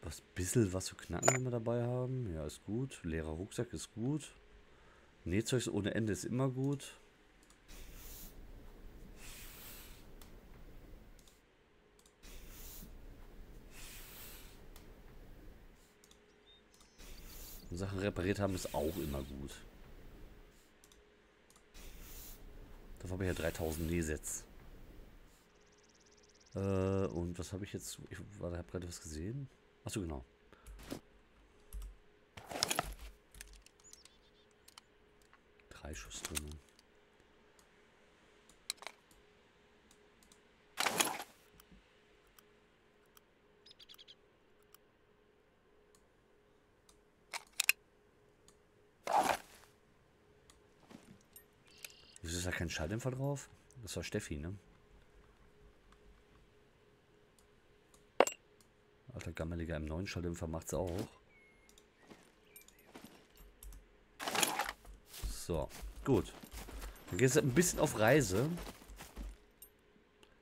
Was bisschen was zu knacken, wenn wir dabei haben. Ja, ist gut. Leerer Rucksack ist gut. Nähzeugs ohne Ende ist immer gut. Und Sachen repariert haben ist auch immer gut. Dafür habe ich ja 3000 Nähsets. Und was habe ich jetzt? Ich habe gerade was gesehen. Achso, genau. Drei Schuss drin. Wieso ist da kein Schalldämpfer drauf? Das war Steffi, ne? Alter Gammeliger, im neuen Schalldämpfer macht's auch. So, gut. Dann geht es ein bisschen auf Reise.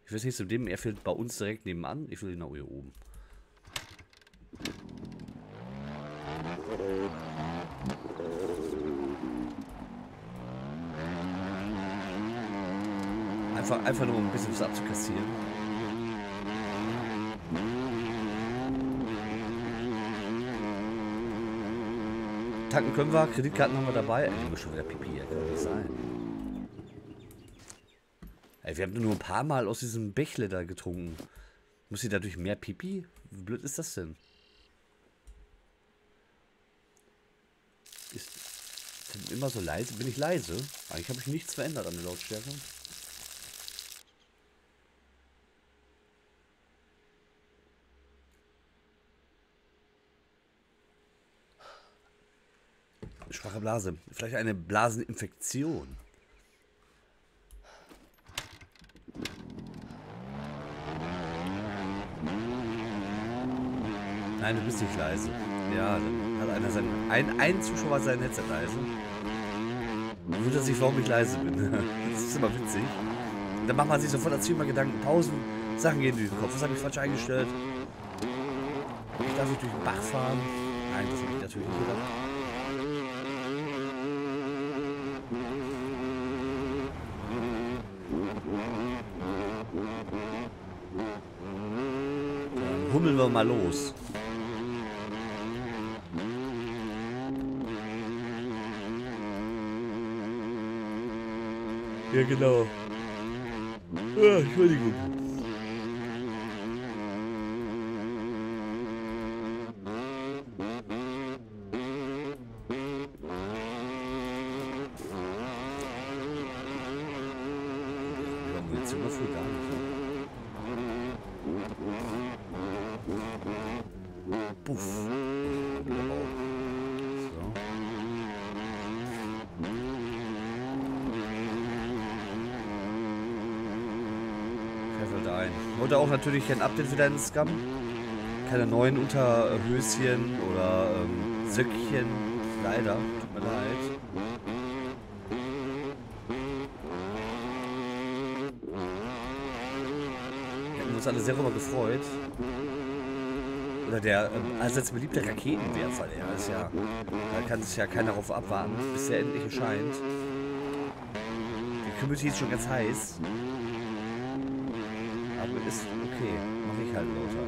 Ich weiß nicht, zu dem er fährt bei uns direkt nebenan. Ich will ihn auch hier oben. Einfach nur um ein bisschen was abzukassieren. Tanken können wir, Kreditkarten haben wir dabei. Ey, ich bin schon wieder Pipi, das kann nicht sein. Ey, wir haben nur ein paar Mal aus diesem Bächle da getrunken. Muss ich dadurch mehr Pipi? Wie blöd ist das denn? Ist denn immer so leise? Bin ich leise? Eigentlich habe ich nichts verändert an der Lautstärke. Schwache Blase. Vielleicht eine Blaseninfektion. Nein, du bist nicht leise. Ja, dann hat einer sein... Ein Zuschauer sein Headset leise. Ich wundere sich, warum ich leise bin. Das ist immer witzig. Und dann macht man sich sofort dazu immer Gedanken. Pausen, Sachen gehen durch den Kopf. Was habe ich falsch eingestellt? Darf ich durch den Bach fahren? Nein, das habe ich natürlich nicht gedacht. Hummeln wir mal los. Ja, genau. Ja, Entschuldigung. zum Beispiel gar nicht. Puff. So. Keffelt ein. Oder auch natürlich ein Update für deinen SCUM. Keine neuen Unterhöschen oder Söckchen. Leider. Tut mir leid. Alle sehr darüber gefreut. Oder der allseits beliebte Raketenwerfer, der ist ja. Da kann sich ja keiner darauf abwarten, bis der endlich erscheint. Die Community ist schon ganz heiß. Aber ist okay. Mach ich halt lauter.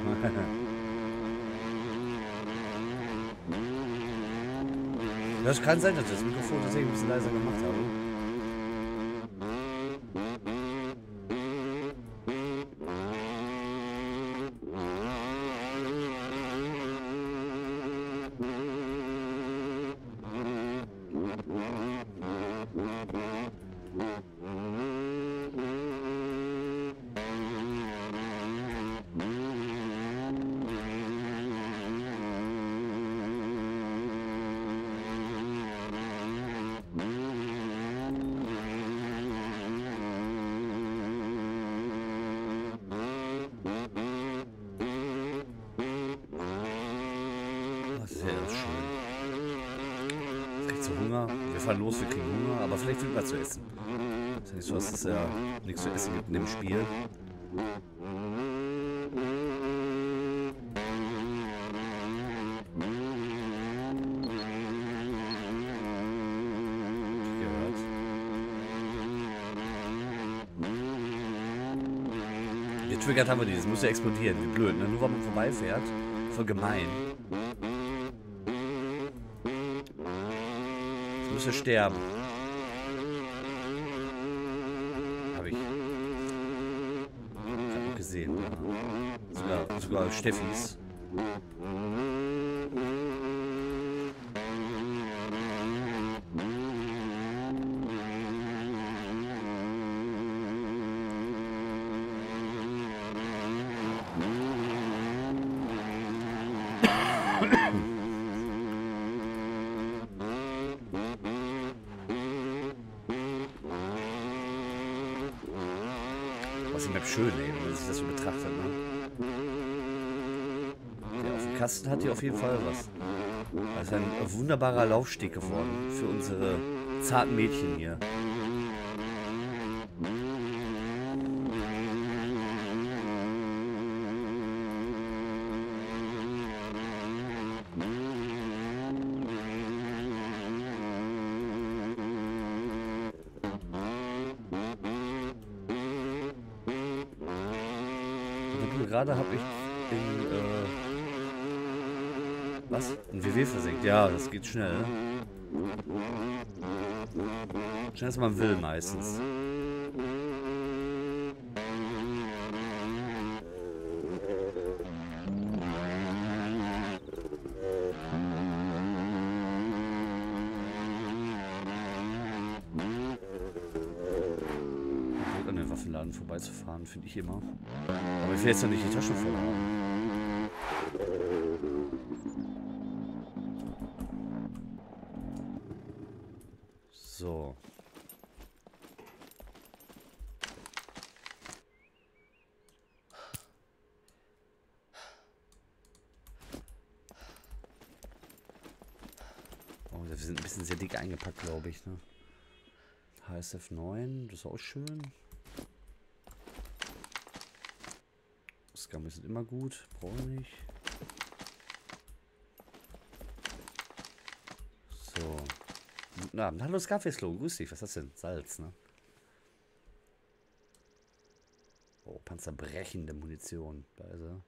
Das kann sein, dass ich das Mikrofon tatsächlich ein bisschen leiser gemacht habe. Los, wir kriegen Hunger, aber vielleicht viel was zu essen. Ist ja nicht so, dass es ja nichts zu essen gibt in dem Spiel. Gehört. Getriggert haben wir die, das muss ja explodieren. Wie blöd, ne? Nur weil man vorbeifährt. Voll gemein. Müsste sterben. Habe ich. Ich habe auch gesehen. Sogar Steffis. Schön, ey, wenn man sich das so betrachtet, ne? Der auf dem Kasten hat hier auf jeden Fall was. Das ist ein wunderbarer Laufsteg geworden für unsere zarten Mädchen hier. Gerade habe ich in, was? In WW versenkt. Ja, das geht schnell. Schnell, als man will meistens. An den Waffenladen vorbeizufahren, finde ich immer. Aber ich will jetzt noch nicht die Tasche voll haben. So. Oh, wir sind ein bisschen sehr dick eingepackt, glaube ich, ne? HSF 9, das ist auch schön. Scum ist immer gut, brauche ich nicht. So. Guten Abend. Hallo Scarface-Lo, grüß dich. Was hast du denn? Salz, ne? Oh, panzerbrechende Munition. Da ist er.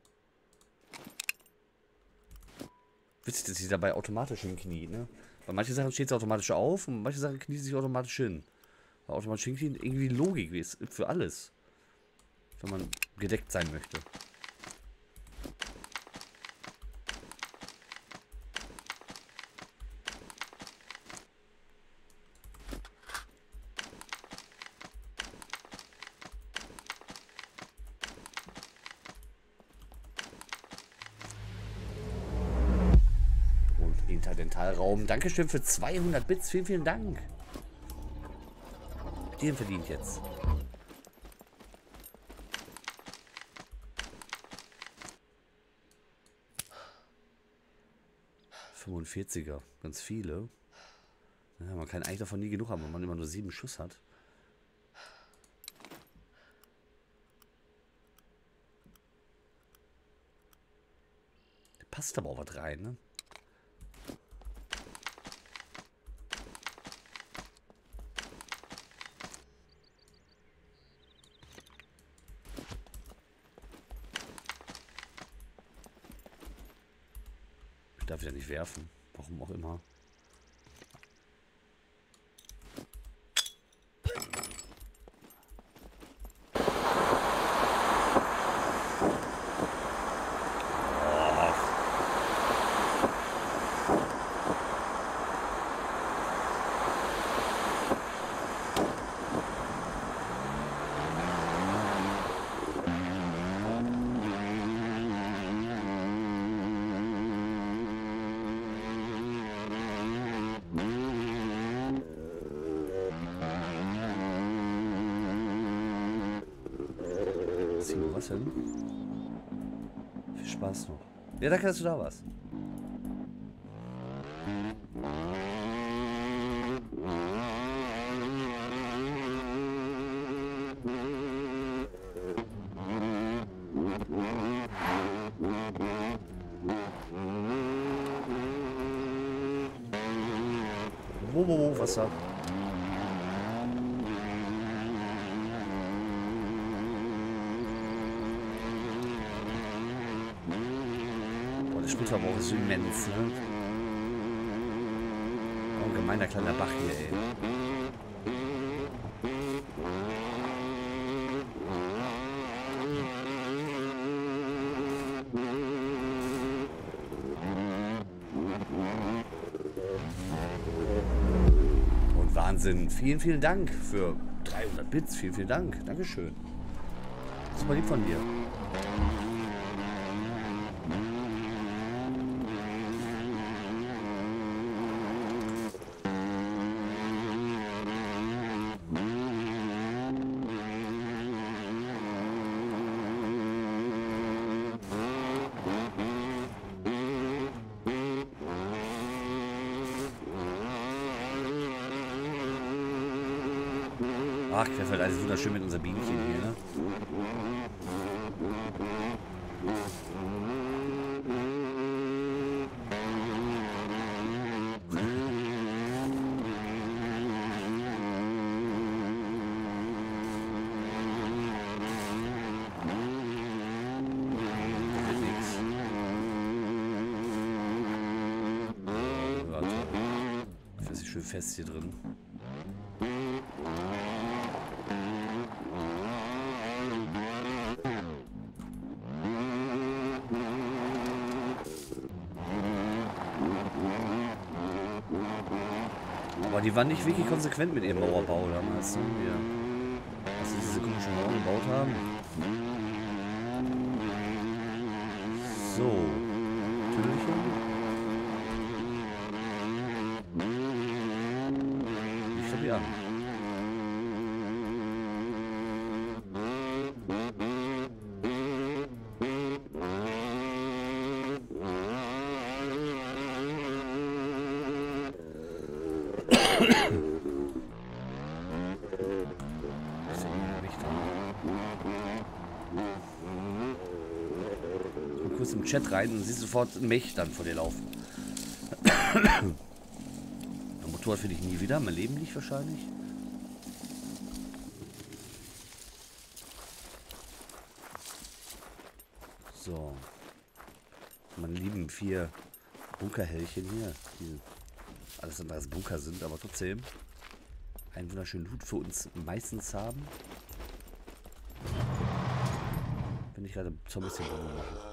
Witzig, dass sie dabei automatisch hinkniet, ne? Bei manchen Sachen steht es automatisch auf und manche Sachen kniet sich automatisch hin. Weil automatisch hinknien irgendwie Logik ist für alles. Wenn man gedeckt sein möchte. Interdentalraum. Dankeschön für 200 Bits. Vielen, vielen Dank. Den verdient jetzt. '45er, ganz viele. Ja, man kann eigentlich davon nie genug haben, wenn man immer nur 7 Schuss hat. Da passt aber auch was rein, ne? Darf ich ja nicht werfen. Warum auch immer. Was denn? Viel Spaß noch. Ja, danke, dass du da warst. Wo, Wasser. Aber auch ist immens, ne? Oh, gemeiner kleiner Bach hier, ey. Und Wahnsinn. Vielen, vielen Dank für 300 Bits. Vielen, vielen Dank. Dankeschön. Super lieb von dir. Ach, der fällt alles wunderschön mit unserem Bienchen hier, ne? Ich fasse schön fest hier drin. Die waren nicht wirklich konsequent mit ihrem Mauerbau damals, ne? Ja. Als sie diese komischen Mauern gebaut haben. So. Türchen. Ich hab die an. Im Chat rein und siehst sofort mich dann vor dir laufen. Ein Motorrad finde ich nie wieder, mein Leben nicht wahrscheinlich. So. Meine lieben 4 Bunkerhellchen hier, die alles andere als Bunker sind, aber trotzdem einen wunderschönen Loot für uns meistens haben. Bin ich gerade so ein bisschen rummachen.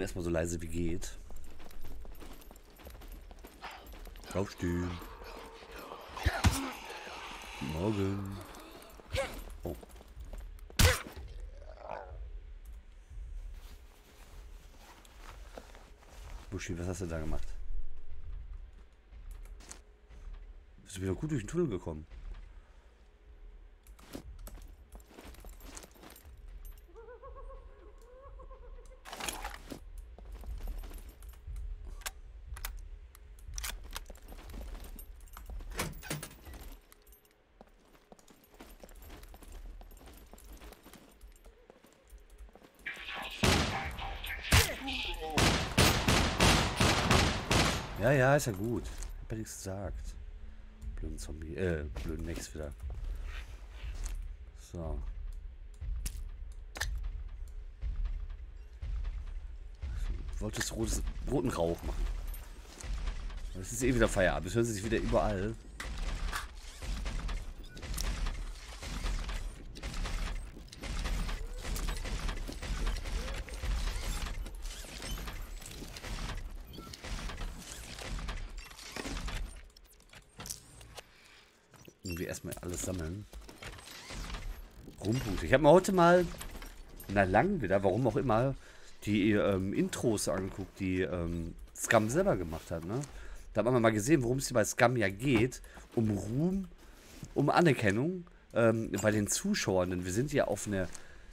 Erstmal so leise wie geht. Aufstehen. Guten Morgen. Oh. Buschi, was hast du da gemacht? Bist du wieder gut durch den Tunnel gekommen? Ja, ist ja gut. Hab ja nichts gesagt. Blöden Zombie. Blöden Max wieder. So. Du wolltest roten Rauch machen. Das ist eh wieder Feierabend. Das hören sie sich wieder überall. Erstmal alles sammeln. Rumpunkte. Ich habe mir heute mal, na lang wieder, warum auch immer, die Intros angeguckt, die SCUM selber gemacht hat. Ne? Da haben wir mal gesehen, worum es hier bei SCUM ja geht. Um Ruhm, um Anerkennung bei den Zuschauern. Denn wir sind ja auf eine,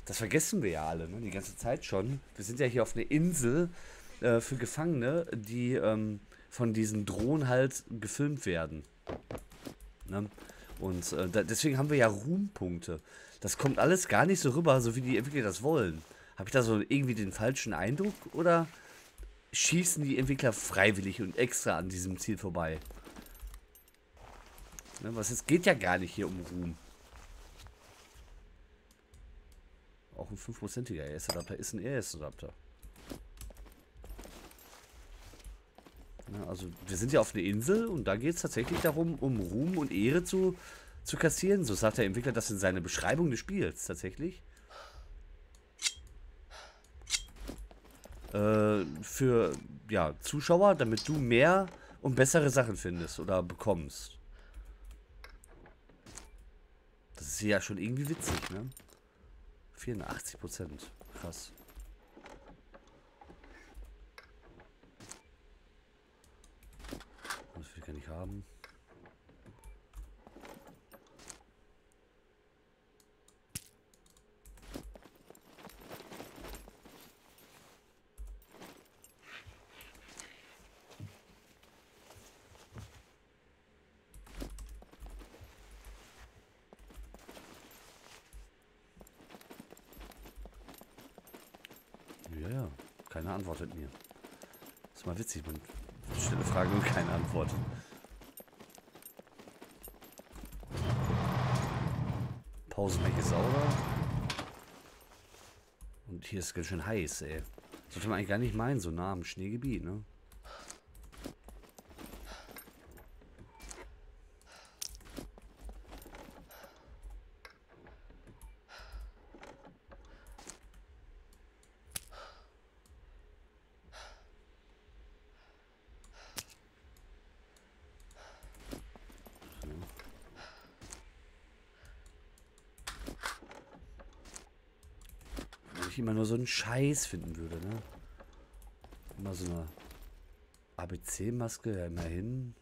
das vergessen wir ja alle, ne? Die ganze Zeit schon. Wir sind ja hier auf eine Insel für Gefangene, die von diesen Drohnen halt gefilmt werden. Ne? Und deswegen haben wir ja Ruhmpunkte. Das kommt alles gar nicht so rüber, so wie die Entwickler das wollen. Habe ich da so irgendwie den falschen Eindruck? Oder schießen die Entwickler freiwillig und extra an diesem Ziel vorbei? Ne, was, es geht ja gar nicht hier um Ruhm. Auch ein 5%iger RS-Adapter ist ein RS-Adapter. Also wir sind ja auf einer Insel und da geht es tatsächlich darum, um Ruhm und Ehre zu kassieren. So sagt der Entwickler das in seiner Beschreibung des Spiels tatsächlich. Für ja, Zuschauer, damit du mehr und bessere Sachen findest oder bekommst. Das ist ja schon irgendwie witzig, ne? 84%, krass. Das will ich gar nicht haben. Ja, keiner antwortet mir. Das ist mal witzig, man. Stille Frage und keine Antwort. Pausenmech ist sauber. Und hier ist ganz schön heiß, ey. Sollte man eigentlich gar nicht meinen, so nah am Schneegebiet, ne? Immer nur so einen Scheiß finden würde, ne? Immer so eine ABC-Maske, ja, immerhin.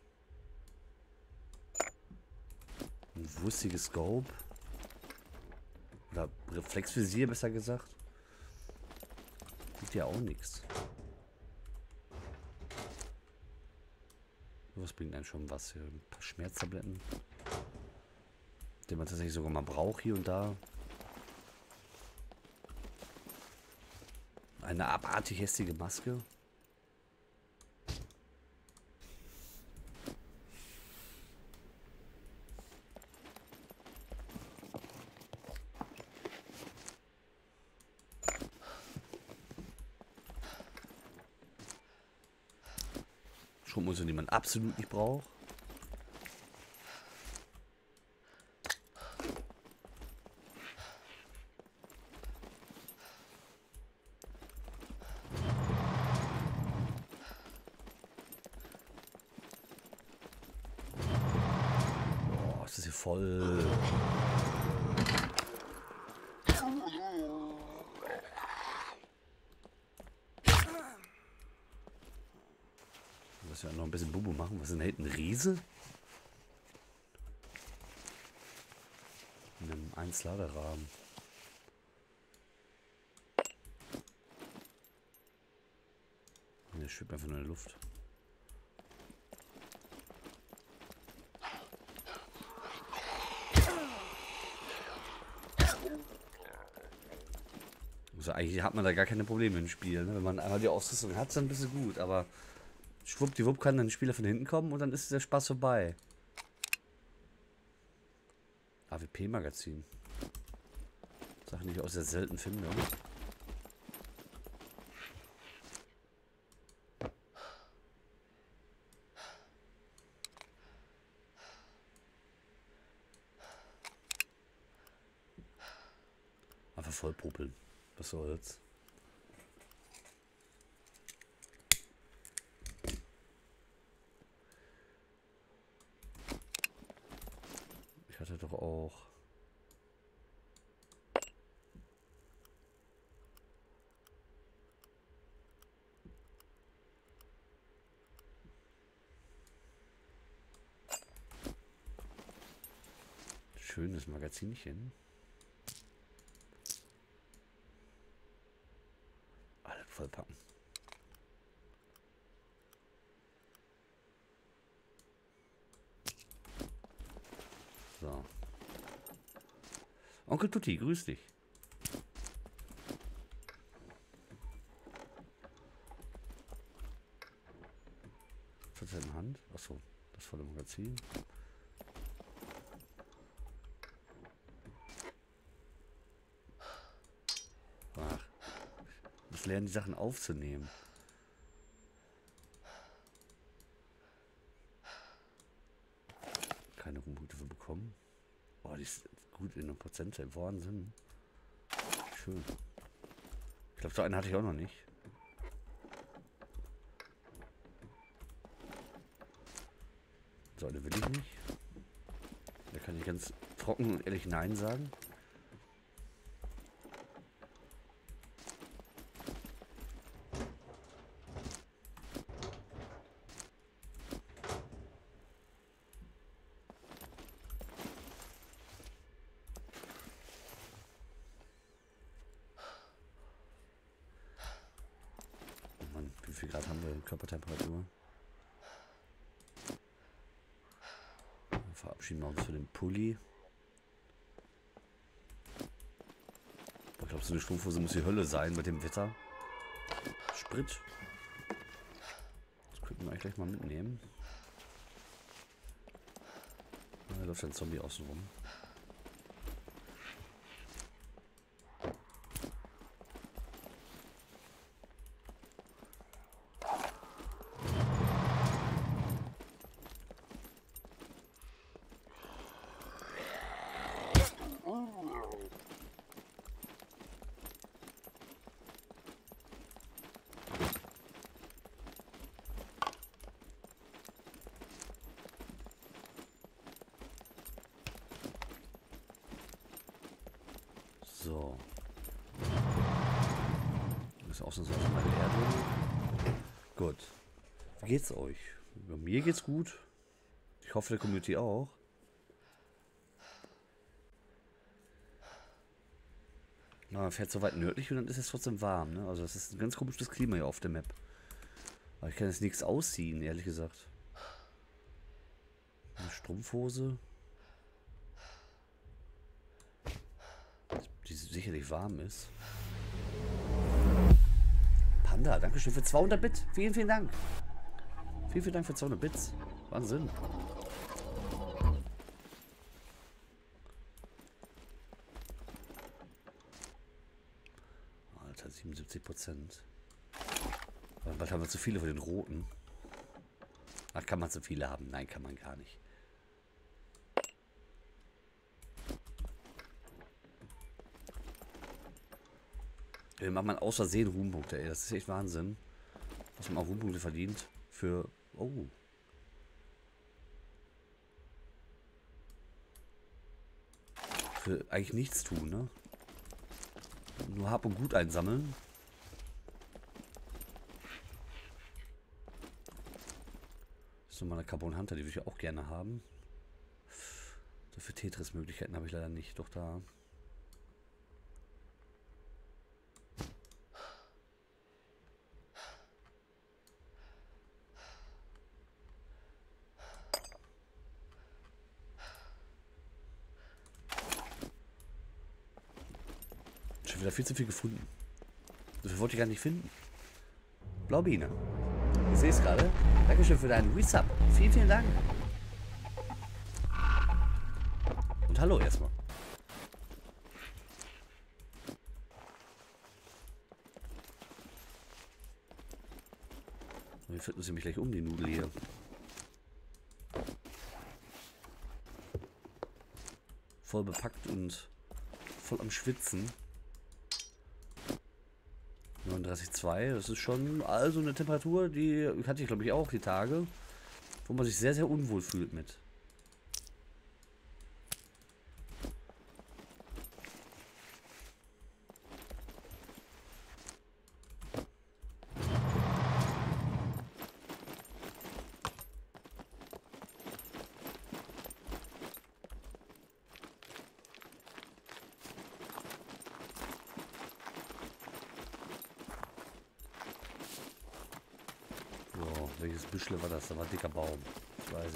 Ein wussiges Scope. Oder Reflexvisier, besser gesagt. Gibt ja auch nichts. Sowas bringt einem schon was hier. Ein paar Schmerztabletten. Den man tatsächlich sogar mal braucht, hier und da. Eine abartig hässliche Maske. Schrotmulde, die man absolut nicht braucht. voll. Muss ja noch ein bisschen Bubu machen. Was ist denn da hinten? Ein Riese? In einem 1-Laderahmen. Der schwebt einfach nur in der Luft. Also eigentlich hat man da gar keine Probleme im Spiel. Ne? Wenn man einmal die Ausrüstung hat, dann bist du gut. Aber schwuppdiwupp kann dann ein Spieler von hinten kommen und dann ist der Spaß vorbei. AWP-Magazin. Sachen, die ich auch sehr selten finde. Einfach voll popeln. Was soll's? Ich hatte doch auch... Schönes Magazinchen. Vollpacken. So. Onkel Tutti, grüß dich. Was hat er in der Hand? Achso, das volle Magazin. Lernen, die Sachen aufzunehmen. Keine Ruhmpunkte für bekommen. Boah, die ist gut in der Prozentzahl. Wahnsinn. Schön. Ich glaube, so einen hatte ich auch noch nicht. So eine will ich nicht. Da kann ich ganz trocken und ehrlich Nein sagen. Körpertemperatur. Dann verabschieden wir uns für den Pulli. Ich glaube, so eine Strumpfhose muss die Hölle sein mit dem Wetter. Sprit. Das könnten wir eigentlich gleich mal mitnehmen. Da läuft ein Zombie außen rum. So. Das ist auch so mal leer. Gut. Wie geht's euch? Bei mir geht's gut. Ich hoffe, der Community auch. Ja, man fährt so weit nördlich und dann ist es trotzdem warm. Ne? Also das ist ein ganz komisches Klima hier auf der Map. Aber ich kann jetzt nichts ausziehen, ehrlich gesagt. Eine Strumpfhose. Die sicherlich warm ist. Panda, dankeschön für 200 Bits. Vielen, vielen Dank. Vielen, vielen Dank für 200 Bits. Wahnsinn. Alter, 77%. Bald haben wir zu viele von den Roten. Ach, kann man zu viele haben? Nein, kann man gar nicht. Macht man aus Versehen Ruhmpunkte, ey. Das ist echt Wahnsinn. Was man auch Ruhmpunkte verdient. Für... Oh. für eigentlich nichts tun, ne? Nur Hab und Gut einsammeln. Das ist nochmal eine Carbon Hunter, die würde ich auch gerne haben. Dafür Tetris-Möglichkeiten habe ich leider nicht, doch da... Da viel zu viel gefunden. Dafür wollte ich gar nicht finden. Blaubeene. Ich sehe es gerade. Dankeschön für deinen Resub. Vielen, vielen Dank. Und hallo erstmal. Wir finden sie mich gleich um, die Nudel hier. Voll bepackt und voll am Schwitzen. 39,2, das ist schon also eine Temperatur, die hatte ich glaube ich auch die Tage, wo man sich sehr, sehr unwohl fühlt mit. Welches Büschle war das? Da war ein dicker Baum. Das weiß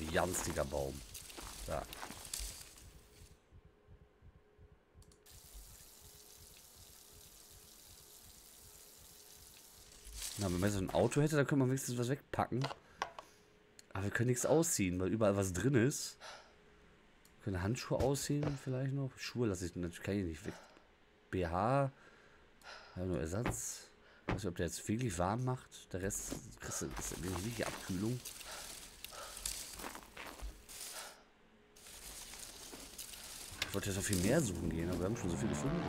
ich. Ein ganz dicker Baum. Da. Na, wenn man so ein Auto hätte, dann könnte man wenigstens was wegpacken. Aber wir können nichts ausziehen, weil überall was drin ist. Können Handschuhe ausziehen vielleicht noch? Schuhe lasse ich natürlich, kann ich nicht weg. BH. Ja, nur Ersatz. Ich weiß nicht, ob der jetzt wirklich warm macht. Der Rest ist eine richtige Abkühlung. Ich wollte jetzt noch viel mehr suchen gehen, aber wir haben schon so viel gefunden.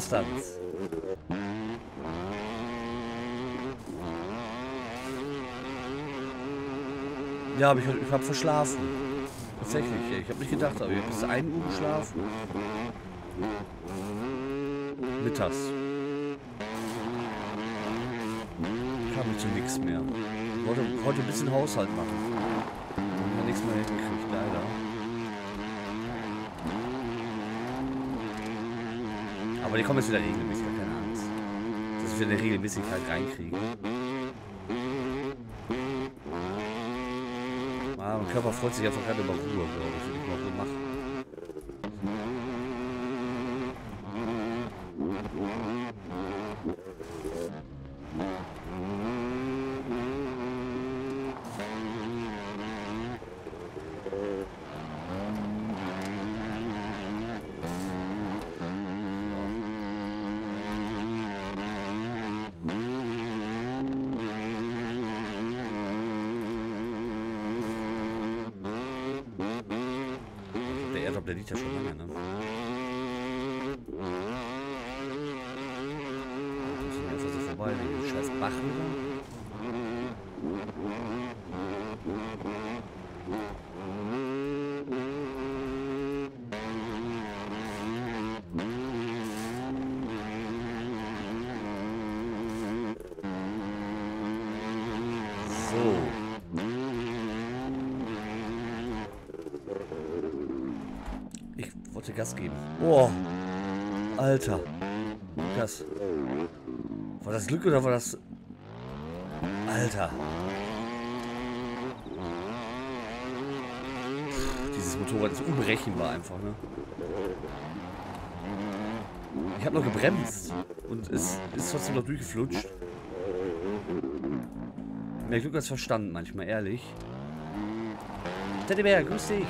Stunts. Ja, aber ich habe verschlafen. Tatsächlich, ich habe nicht gedacht, aber ich habe bis 1 Uhr geschlafen. Mittags. Kam mir zu nichts mehr. Ich wollte heute ein bisschen Haushalt machen. Ich habe nichts mehr hingekriegt, leider. Aber die kommen jetzt wieder regelmäßig, keine Angst. Dass wir eine Regelmäßigkeit reinkriegen. Ah, mein Körper freut sich einfach gerade über Ruhe, glaube ich, wenn ich mal Ruhe mache. Der liegt ja schon lange, ne? Das ist einfach so vorbei, den scheiß Bach wieder. So. Gas geben. Oh, Alter. Gas. War das Glück oder war das... Alter. Dieses Motorrad ist unberechenbar einfach, ne? Ich habe noch gebremst und es ist trotzdem noch durchgeflutscht. Mehr Glück als Verstand manchmal, ehrlich. Teddybär, grüß dich.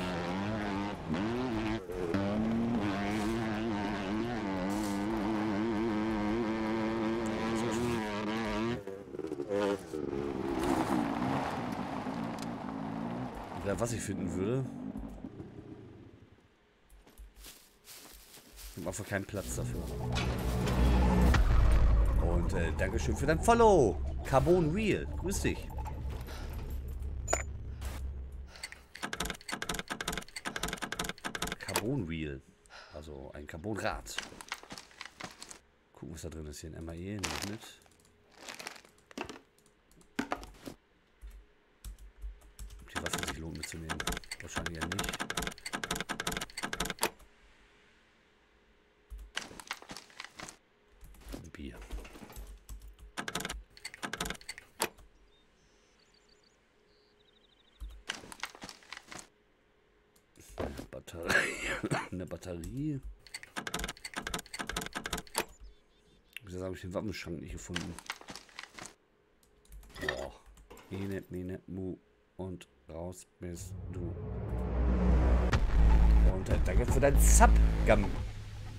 was ich finden würde. Ich habe einfach keinen Platz dafür. Und Dankeschön für dein Follow. Carbon Real. Grüß dich. Carbon Real. Also ein Carbonrad. Gucken, was da drin ist. Hier ein MAE. Mit. Ob die Waffe sich lohnt mitzunehmen. Wahrscheinlich ja nicht. Ein Bier. Eine Batterie. Wieso habe ich den Wappenschrank nicht gefunden? Boah. Ene, mu. Und raus bist du. Und danke für deinen Sub,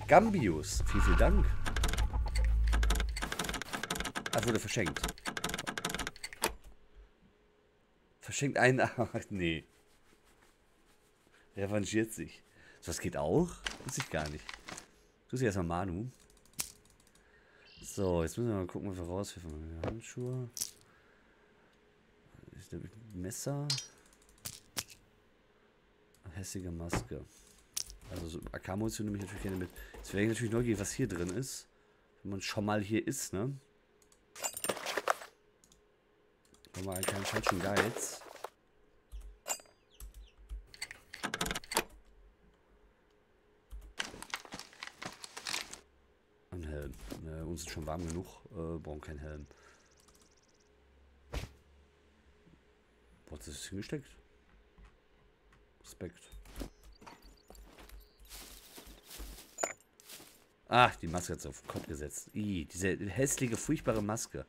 Gambius. Vielen, vielen Dank. Das wurde verschenkt. Verschenkt einen. Ach, nee. Revanchiert sich. So, das geht auch? Weiß ich gar nicht. Grüß dich erstmal, Manu. So, jetzt müssen wir mal gucken, was wir rausfinden. Handschuhe. Ich nehme ein Messer. Hässige Maske. Also, so AK-Munition nehme ich natürlich gerne mit. Jetzt wäre ich natürlich neugierig, was hier drin ist. Wenn man schon mal hier ist, ne? Komm mal, keinen Scheiß schon Geiz. Uns ist schon warm genug, brauchen keinen Helm. Boah, das ist hingesteckt. Respekt. Ach, die Maske hat es auf den Kopf gesetzt. Ih, diese hässliche, furchtbare Maske.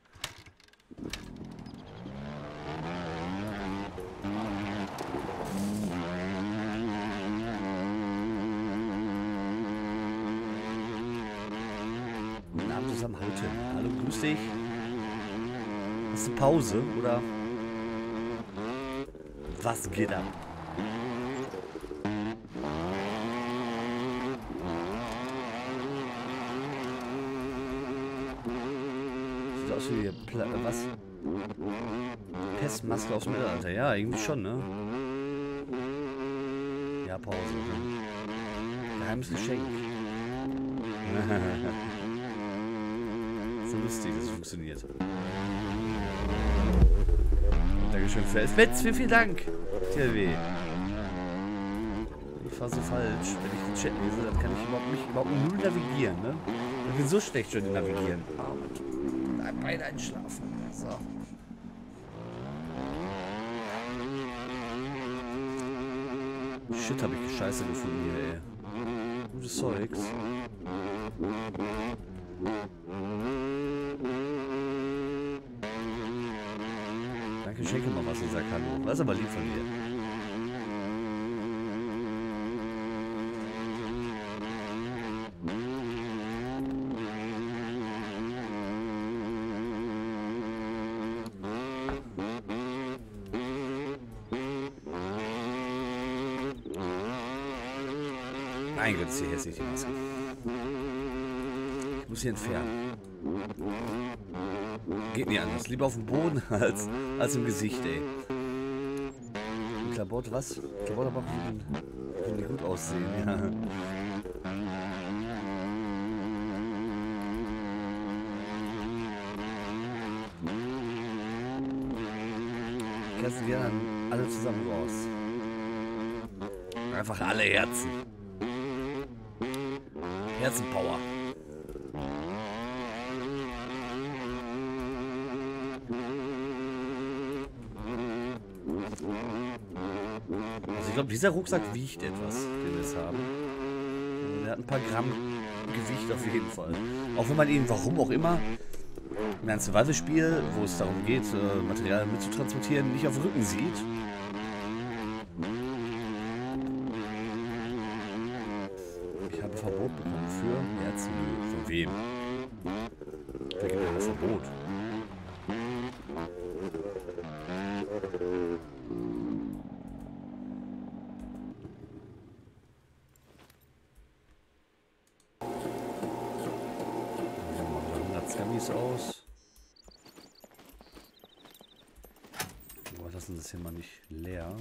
Ist eine Pause oder was geht ab? Sieht aus wie was? Pestmaske aus dem Mittelalter, ja, irgendwie schon, ne? Ja, Pause. Ne? Geheimes Geschenk. So lustig, das funktioniert. Dankeschön für das Wetz, vielen Dank, TLW. Ich war so falsch, wenn ich den Chat lese, dann kann ich überhaupt null navigieren, ne? Ich bin so schlecht schon im Navigieren. Beide einschlafen. So. Shit, hab ich Scheiße gefunden hier, ey. Gutes Zeugs. Ich schenke mal was in dieser Kanne. Das ist aber lieb von dir. Mein Gott, ist hier hässlich die Maske. Ich muss hier entfernen. Geht nicht anders. Lieber auf dem Boden als im Gesicht, ey. Ein Klabot, was? Klabot, aber würde gut aussehen, ja. Kerzen wir dann alle zusammen raus. Einfach alle Herzen. Herzenpower. Ich glaube, dieser Rucksack wiegt etwas, den wir jetzt haben. Der hat ein paar Gramm Gewicht auf jeden Fall. Auch wenn man ihn, warum auch immer, im ganzen Survival-Spiel, wo es darum geht, Material mitzutransportieren, nicht auf den Rücken sieht. Ich habe ein Verbot bekommen für Herzen. Von wem? Wer gibt mir das Verbot? sieht ja mies aus. Aber lassen das hier mal nicht leer.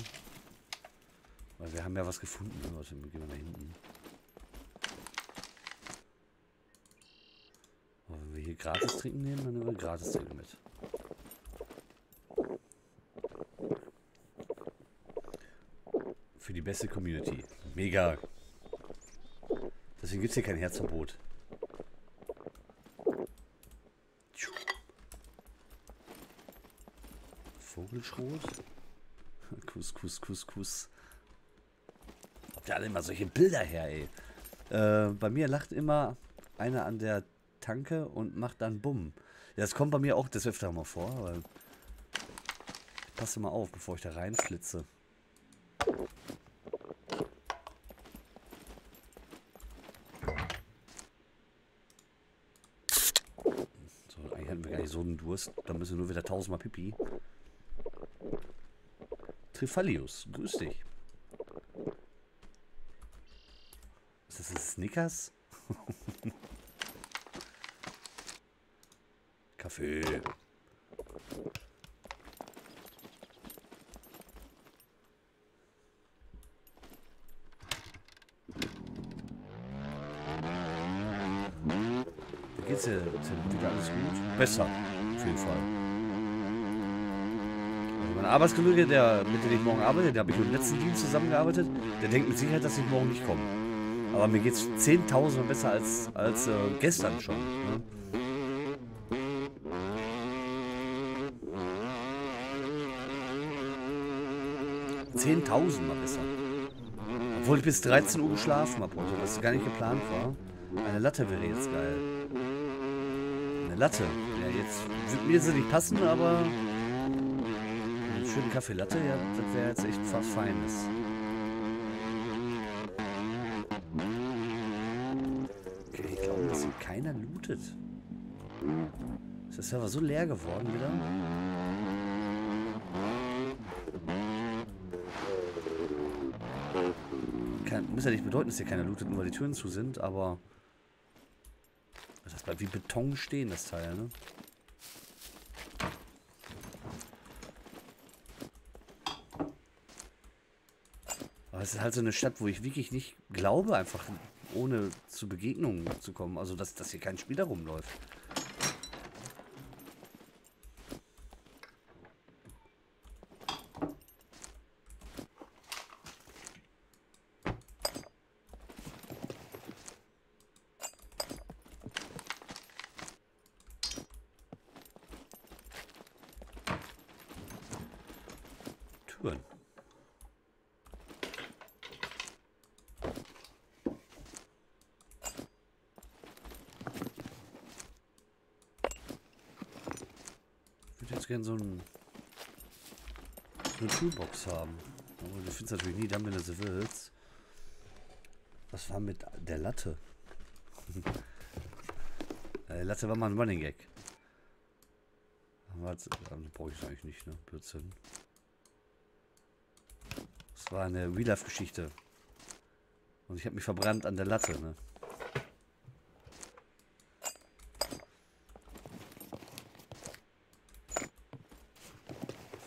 Weil wir haben ja was gefunden, Leute. Wir gehen mal da hinten. Aber wenn wir hier gratis trinken nehmen, dann nehmen wir gratis trinken mit. Für die beste Community. Mega. Deswegen gibt es hier kein Herzverbot. Vogelschrot. Kuss, Kuss, Kuss, Kuss. Habt ihr alle immer solche Bilder her, ey? Bei mir lacht immer einer an der Tanke und macht dann Bumm. Ja, das kommt bei mir auch des Öfteren mal vor, aber ich passe mal auf, bevor ich da reinflitze. So, eigentlich hatten wir gar nicht so einen Durst. Da müssen wir nur wieder 1000 Mal Pipi. Trifalius, grüß dich. Ist das ein Snickers? Kaffee. Wie geht's dir? Wieder alles gut? Besser, auf jeden Fall. Mein Arbeitskollege, mit dem ich morgen arbeite, der habe ich im letzten Dienst zusammengearbeitet, der denkt mit Sicherheit, dass ich morgen nicht komme. Aber mir geht es 10.000 Mal besser als gestern schon. Ne? Zehntausendmal besser. Obwohl ich bis 13 Uhr geschlafen habe heute, was gar nicht geplant war. Eine Latte wäre jetzt geil. Eine Latte. Ja, jetzt mir sie nicht passen, aber... Schönen Kaffee Latte, ja, das wäre jetzt echt was Feines. Okay, ich glaube, dass hier keiner lootet. Ist der Server so leer geworden wieder? Muss ja nicht bedeuten, dass hier keiner lootet, nur weil die Türen zu sind, aber... Das bleibt wie Beton stehen, das Teil, ne? Das ist halt so eine Stadt, wo ich wirklich nicht glaube, einfach ohne zu Begegnungen zu kommen. Also, dass hier kein Spieler rumläuft. Türen. Gerne so eine Toolbox haben. Aber du findest natürlich nie dann, wenn du sie willst. Was war mit der Latte? Die Latte war mal ein Running Gag. Das brauche ich eigentlich nicht, ne? Blödsinn. Das war eine Real-Life-Geschichte. Und ich habe mich verbrannt an der Latte, ne?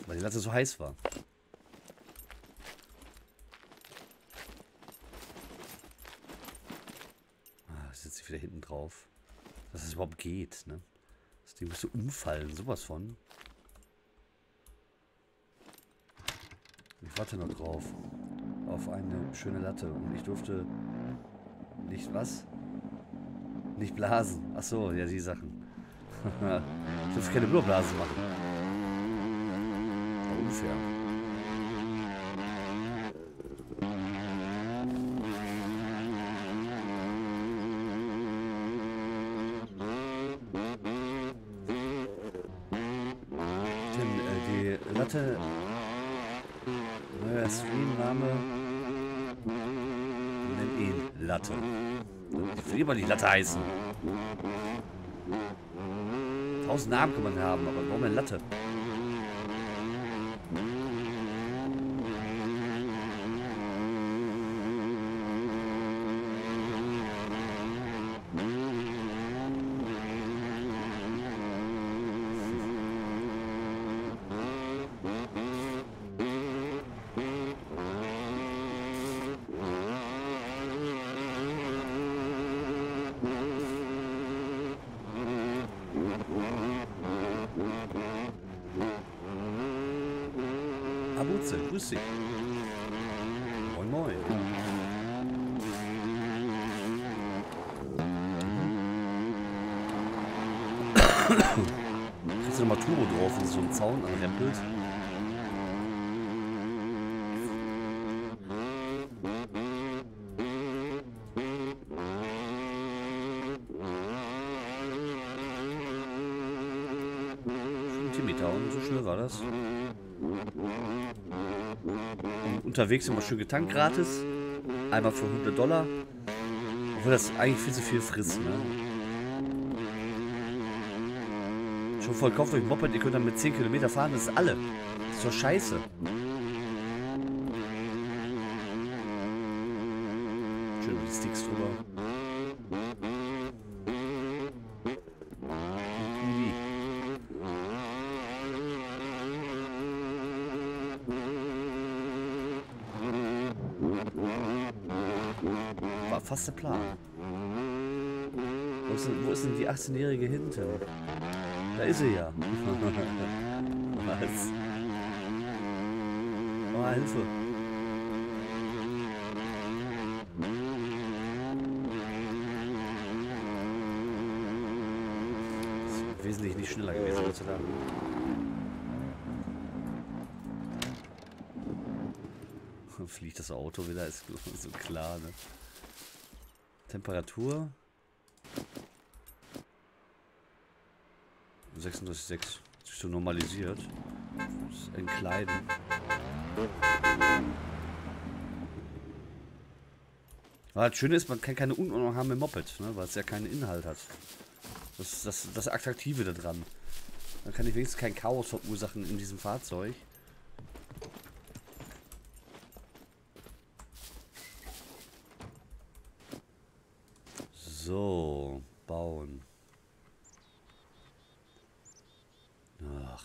Weil die Latte so heiß war. Ah, sitze ich wieder hinten drauf. Dass es überhaupt geht, ne? Das Ding müsste umfallen, sowas von. Ich warte noch drauf. Auf eine schöne Latte. Und ich durfte nicht was? Nicht blasen. Achso, ja, die Sachen. Ich durfte keine Blubblase machen. Unfair. Die Latte. Neuer Streamname. Nenn ihn Latte. Ich will immer die Latte heißen. 1000 Namen kann man haben, aber warum eine Latte? 18. Grüß dich. Moin, moin. Kriegst du nochmal Turbo drauf, wenn du so einen Zaun anrempelt? Unterwegs immer schön getankt, gratis. Einmal für $100. Obwohl das eigentlich viel zu viel frisst, ne? Schon voll, kauft euch ein Moped, ihr könnt dann mit 10 Kilometer fahren, das ist alle. Das ist doch scheiße. Schön mit den Sticks drüber. Fast der Plan. Wo ist denn die 18-Jährige hinter? Da ist sie ja. Was? Oh, Hilfe. Das ist wesentlich nicht schneller gewesen, Gott sei Dank. Fliegt das Auto wieder, ist so klar, ne? Temperatur 36,6. Sich so normalisiert. Das Entkleiden. Aber das Schöne ist, man kann keine Unordnung haben im Moped, ne? Weil es ja keinen Inhalt hat. Das ist das Attraktive daran. Dann kann ich wenigstens kein Chaos verursachen in diesem Fahrzeug. So, bauen. Ach.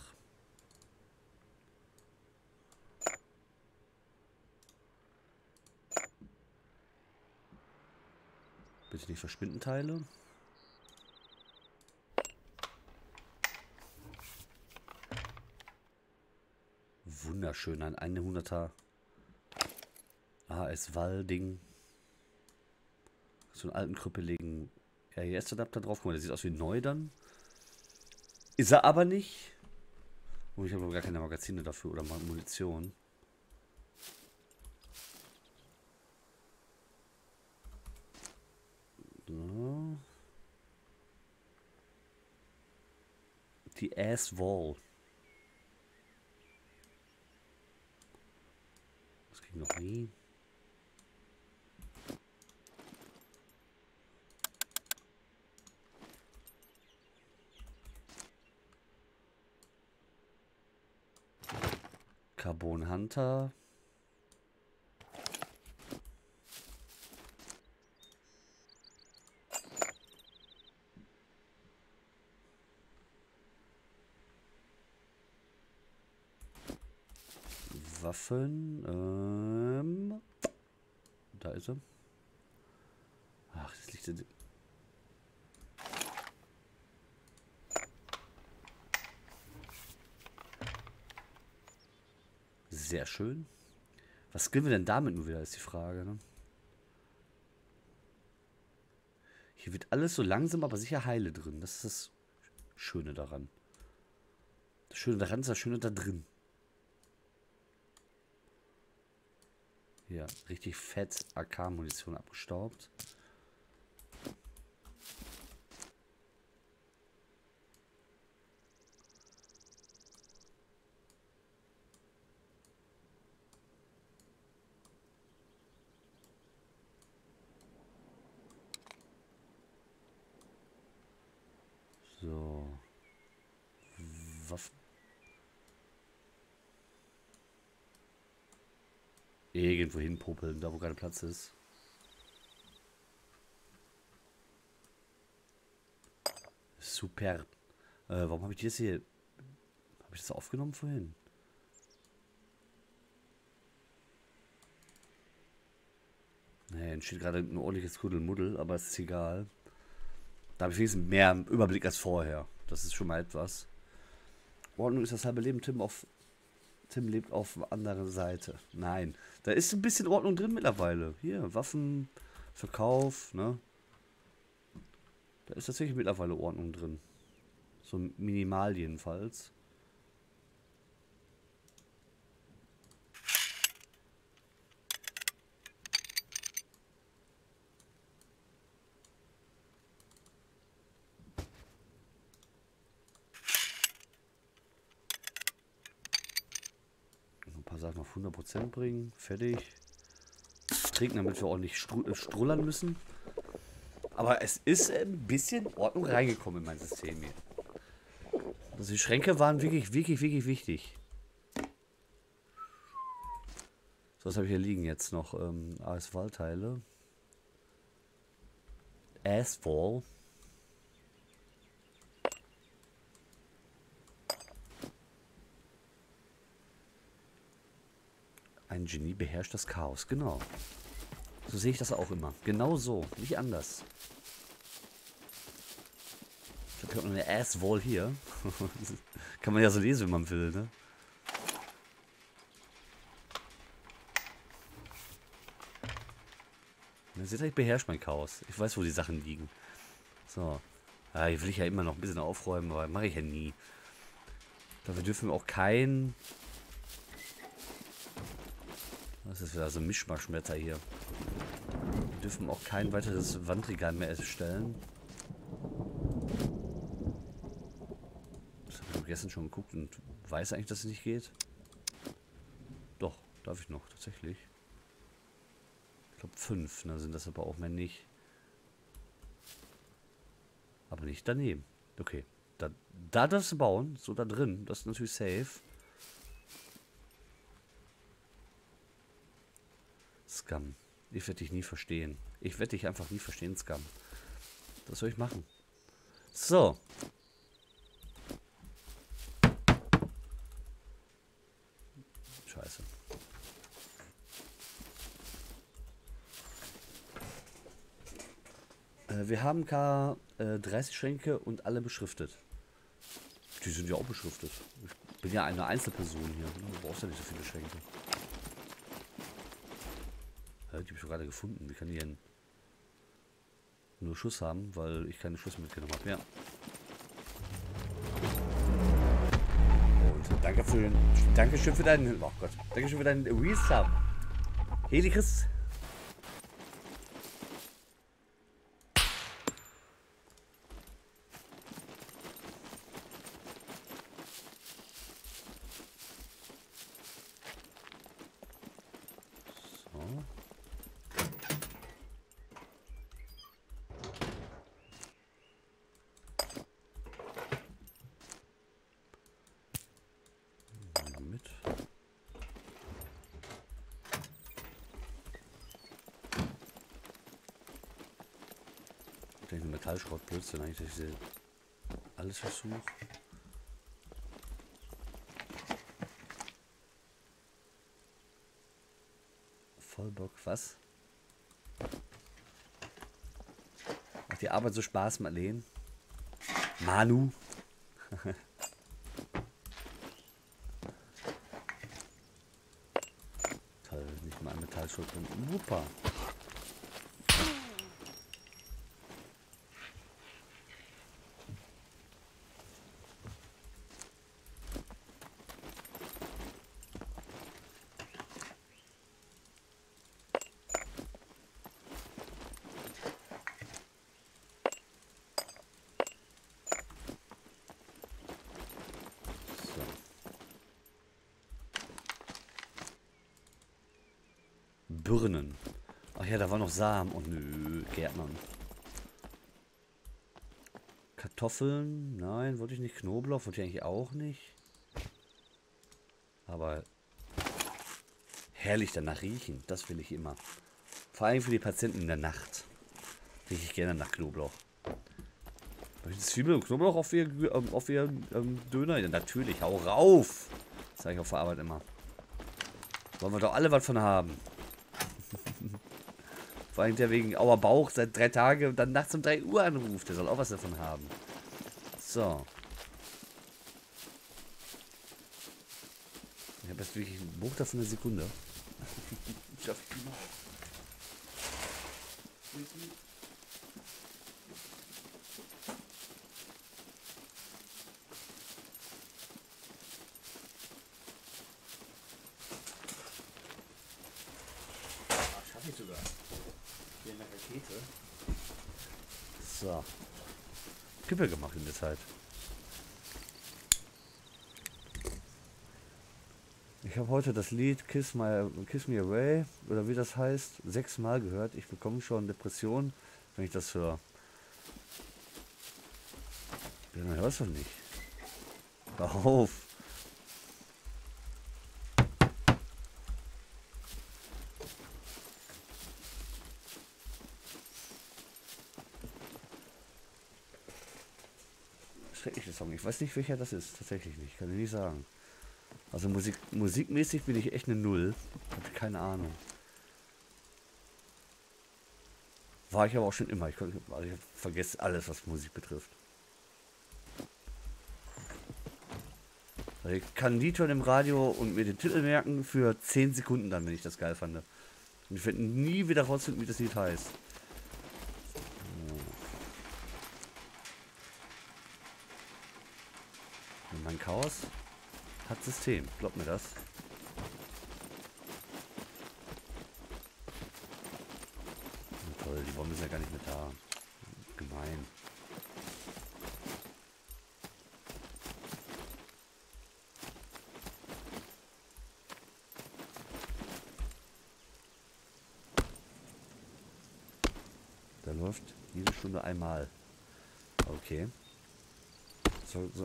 Bitte nicht verschwinden, Teile. Wunderschön, ein 100er AS-Wall-Ding. So einen alten krüppeligen RES-Adapter drauf. Guck mal, der sieht aus wie neu dann. Ist er aber nicht. Und ich habe noch gar keine Magazine dafür oder mal Munition. So. Die Ass-Wall. Das ging noch nie. Carbon Hunter. Waffen. Da ist er. Ach, das liegt in. Sehr schön. Was skillen wir denn damit nur wieder, ist die Frage. Ne? Hier wird alles so langsam, aber sicher heile drin. Das ist das Schöne daran. Das Schöne daran ist das Schöne da drin. Ja, richtig fett AK-Munition abgestaubt. Irgendwo hinpopeln, da wo gerade Platz ist. Super. Warum habe ich das hier? Habe ich das aufgenommen vorhin? Naja, entsteht gerade ein ordentliches Kuddelmuddel, aber es ist egal. Da habe ich wenigstens mehr Überblick als vorher. Das ist schon mal etwas. Ordnung ist das halbe Leben, Tim, auf Tim lebt auf der anderen Seite. Nein, da ist ein bisschen Ordnung drin mittlerweile. Hier, Waffen, Verkauf, ne? Da ist tatsächlich mittlerweile Ordnung drin. So minimal jedenfalls. Ein paar Sachen auf 100% bringen. Fertig. Trinken, damit wir ordentlich strullern müssen. Aber es ist ein bisschen Ordnung reingekommen in mein System hier. Also die Schränke waren wirklich wichtig. So, was habe ich hier liegen jetzt noch? Asphaltteile. Asphalt. Ein Genie beherrscht das Chaos, genau. So sehe ich das auch immer. Genau so, nicht anders. Ich habe noch eine Asswall hier. Kann man ja so lesen, wenn man will, ne? Ja, seht ihr, ich beherrsche mein Chaos. Ich weiß, wo die Sachen liegen. So. Ja, hier will ich ja immer noch ein bisschen aufräumen, aber mache ich ja nie. Dafür dürfen wir auch kein... Das ist wieder so ein Mischmaschmetter hier. Wir dürfen auch kein weiteres Wandregal mehr erstellen. Das habe ich gestern schon geguckt und weiß eigentlich, dass es nicht geht. Doch, darf ich noch, tatsächlich. Ich glaube 5, ne, sind das aber auch mehr nicht. Aber nicht daneben. Okay, da darfst du bauen, so da drin, das ist natürlich safe. Scum. Ich werde dich nie verstehen. Ich werde dich einfach nie verstehen, Scum. Das soll ich machen. So. Scheiße. Wir haben K 30 Schränke und alle beschriftet. Die sind ja auch beschriftet. Ich bin ja eine Einzelperson hier. Du brauchst ja nicht so viele Schränke. Die habe ich gerade gefunden. Wie kann die denn nur Schuss haben, weil ich keine Schuss mitgenommen habe? Ja. Und Dankeschön für deinen... Oh Gott. Dankeschön für deinen Resub. Helikris. Blödsinn eigentlich, dass ich sehe. Alles versuche. Vollbock, was? Macht die Arbeit so Spaß, Marlene? Manu? Toll, nicht mal ein Metallschrott drin. Super. Birnen. Ach ja, da war noch Samen. Und nö, Gärtnern. Kartoffeln. Nein, wollte ich nicht. Knoblauch wollte ich eigentlich auch nicht. Aber herrlich danach riechen. Das will ich immer. Vor allem für die Patienten in der Nacht. Rieche ich gerne nach Knoblauch. Habe ich Zwiebeln und Knoblauch auf ihr Döner? Ja, natürlich. Hau rauf. Das sage ich auf der Arbeit immer. Wollen wir doch alle was von haben. Vor allem der wegen Auer Bauch seit 3 Tagen und dann nachts um 3 Uhr anruft. Der soll auch was davon haben. So. Ich habe ist wirklich ein Bruchteil von einer Sekunde. Schaffe ich immer. Ach, schaffe ich sogar. Hier in der Rakete. So. Küppel gemacht in der Zeit. Ich habe heute das Lied Kiss Me Away, oder wie das heißt, 6-mal gehört. Ich bekomme schon Depressionen, wenn ich das höre. Ja, man hört es doch nicht. Hör auf! Schrecklicher Song. Ich weiß nicht, welcher das ist. Tatsächlich nicht. Kann ich nicht sagen. Also musikmäßig bin ich echt eine Null. Hab keine Ahnung. War ich aber auch schon immer. Ich vergesse alles, was Musik betrifft. Ich kann ein Lied hören im Radio und mir den Titel merken für 10 Sekunden dann, wenn ich das geil fand. Und ich werde nie wieder rausfinden, wie das Lied heißt. Und mein Chaos hat System, glaubt mir das. Oh, toll, die Bomben sind ja gar nicht mehr da. Gemein. Da läuft jede Stunde einmal. Okay.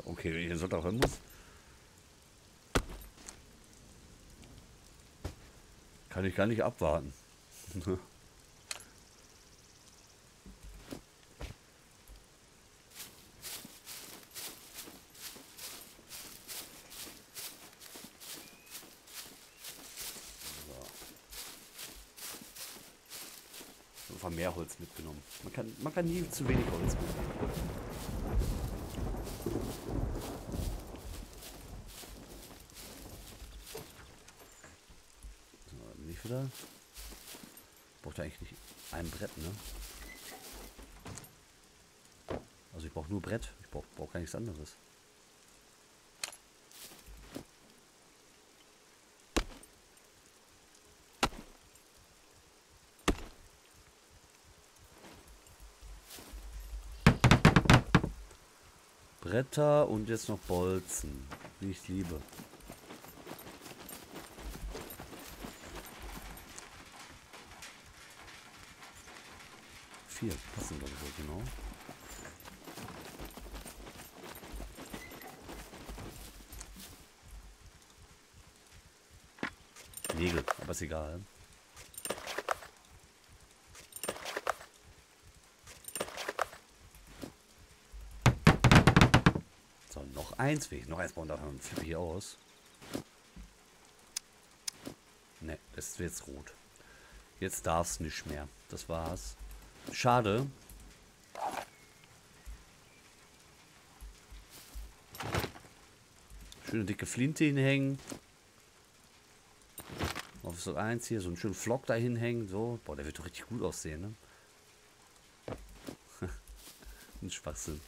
Okay, ihr sollt auch hören muss. Kann ich gar nicht abwarten. So. Einfach mehr Holz mitgenommen. Man kann nie zu wenig Holz mitnehmen. Braucht eigentlich nicht ein Brett, ne? Also ich brauche nur Brett, ich brauche gar nichts anderes. Bretter und jetzt noch Bolzen, wie ich liebe. Hier passen wir so genau. Nägel, aber ist egal. So, noch eins will ich. Noch eins bauen, da flippe ich aus. Ne, das wird jetzt rot. Jetzt darf es nicht mehr. Das war's. Schade. Schöne dicke Flinte hinhängen. Auf so eins hier, so einen schönen Flock da hinhängen. So. Boah, der wird doch richtig gut aussehen, ne? Ein Schwachsinn.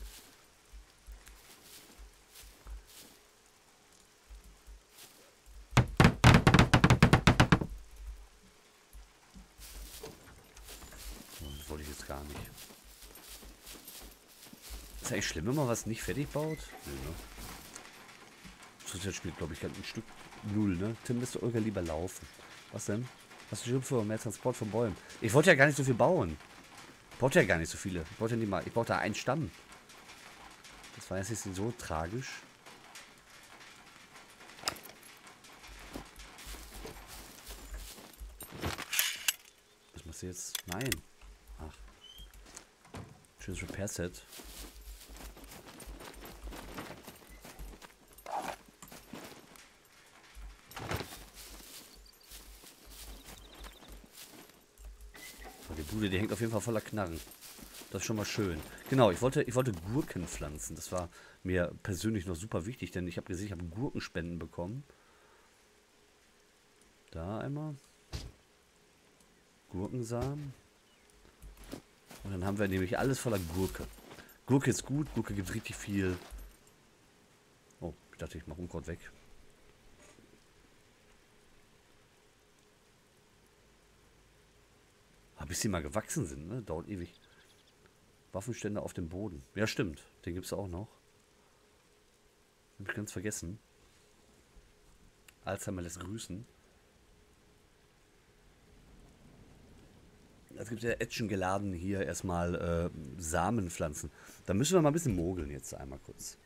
Ist eigentlich schlimm, wenn man was nicht fertig baut? Nö, ne? Das spielt, glaube ich, ganz ein Stück Null, ne? Tim, bist du Olga lieber laufen? Was denn? Hast du schon für mehr Transport von Bäumen? Ich wollte ja gar nicht so viel bauen. Ich brauchte ja gar nicht so viele. Ich brauchte ja nicht mal. Ich brauchte einen Stamm. Das war jetzt nicht so tragisch. Was machst du jetzt? Nein. Ach. Schönes Repair-Set. Die hängt auf jeden Fall voller Knarren. Das ist schon mal schön. Genau, ich wollte Gurken pflanzen. Das war mir persönlich noch super wichtig, denn ich habe gesehen, ich habe Gurkenspenden bekommen. Da einmal. Gurkensamen. Und dann haben wir nämlich alles voller Gurke. Gurke ist gut, Gurke gibt richtig viel. Oh, ich dachte, ich mache Unkraut weg. Aber bis sie mal gewachsen sind, ne? Dauert ewig. Waffenstände auf dem Boden. Ja, stimmt. Den gibt es auch noch. Hab ich ganz vergessen. Alzheimer lässt grüßen. Es gibt ja Action geladen hier erstmal Samenpflanzen. Da müssen wir mal ein bisschen mogeln jetzt einmal kurz.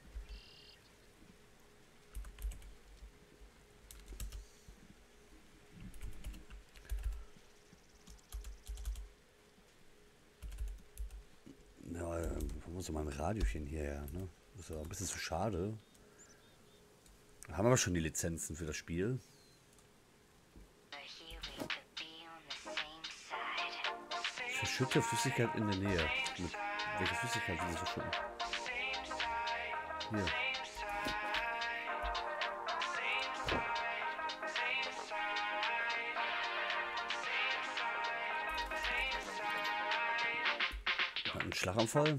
Ja, da haben wir so mal ein Radiochen hierher. Ne? Das ist ja ein bisschen zu schade. Da haben wir aber schon die Lizenzen für das Spiel. Verschütte Flüssigkeit in der Nähe. Mit welcher Flüssigkeit will ich verschütten? Hier. Hat einen Schlaganfall.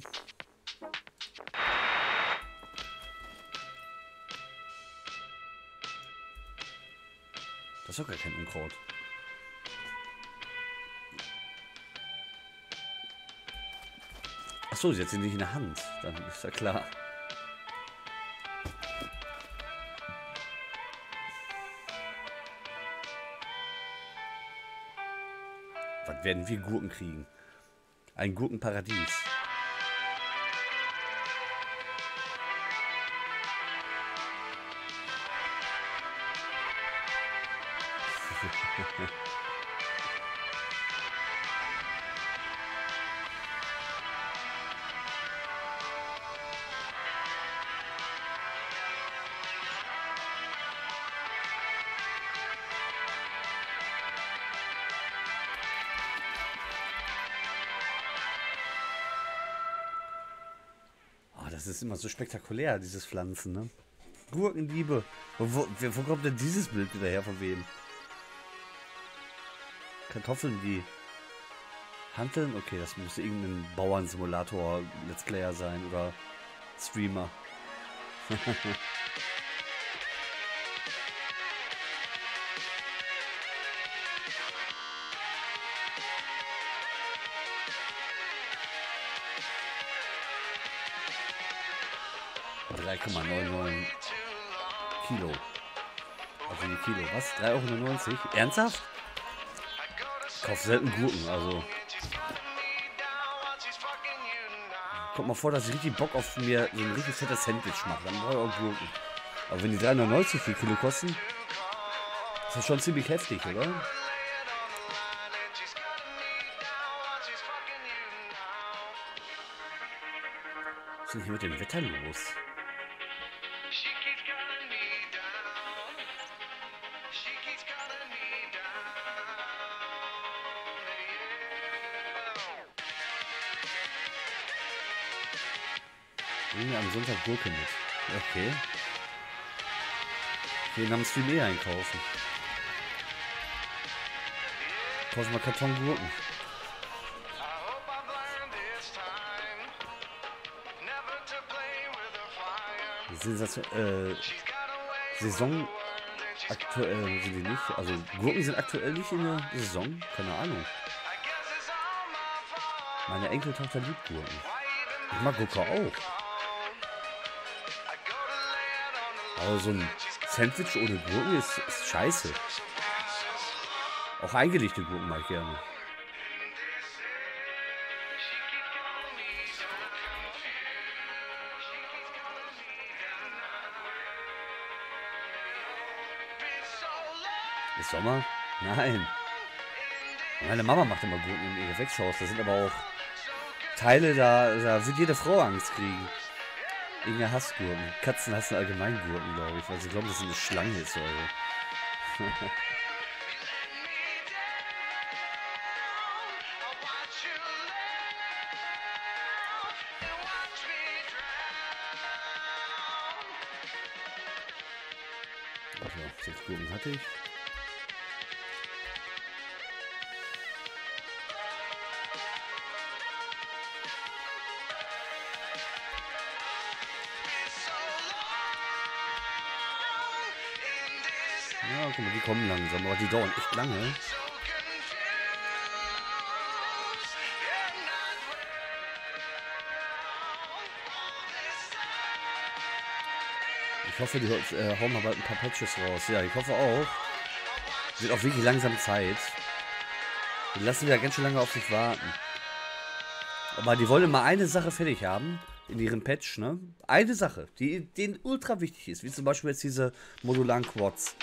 Das ist doch gar kein Unkraut. Achso, sie hat sie nicht in der Hand. Dann ist ja klar. Was werden wir Gurken kriegen? Ein Gurkenparadies. Das ist immer so spektakulär, dieses Pflanzen, ne? Gurkenliebe. Wo kommt denn dieses Bild wieder her, von wem? Kartoffeln, die handeln? Okay, das muss irgendein Bauernsimulator, Let's Player sein oder Streamer. Kilo. Also die Kilo. Was? 3,90 Euro? Ernsthaft? Ich kaufe selten Gurken, also. Kommt mal vor, dass ich richtig Bock auf mir so ein richtig fettes Sandwich mache. Dann brauche ich auch Gurken. Aber wenn die 3,90 für Kilo kosten, ist das schon ziemlich heftig, oder? Was ist denn hier mit dem Wetter los? Am Sonntag Gurke mit. Okay. Wir haben es viel mehr einkaufen. Kaufen wir Karton Gurken. Saison aktuell sind die nicht. Also Gurken sind aktuell nicht in der Saison. Keine Ahnung. Meine Enkeltochter liebt Gurken. Ich mag Gurke auch. Aber so ein Sandwich ohne Gurken ist scheiße. Auch eingelegte Gurken mag ich gerne. Ist Sommer? Nein. Meine Mama macht immer Gurken im Gewächshaus. Da sind aber auch Teile, da wird jede Frau Angst kriegen. Inge hasst Gurken. Katzen hassen allgemein Gurken, glaube ich, weil sie glauben, dass es eine Schlange ist oder so. Ach ja, 6 Gurken hatte ich. guck mal, die kommen langsam, aber die dauern echt lange. Ich hoffe, die hauen mal bald ein paar Patches raus. Ja, ich hoffe auch. Wird auch wirklich langsam Zeit. Die lassen wir ja ganz schön lange auf sich warten. Aber die wollen mal eine Sache fertig haben. In ihrem Patch, ne? Eine Sache, die denen ultra wichtig ist. Wie zum Beispiel jetzt diese modularen Quads.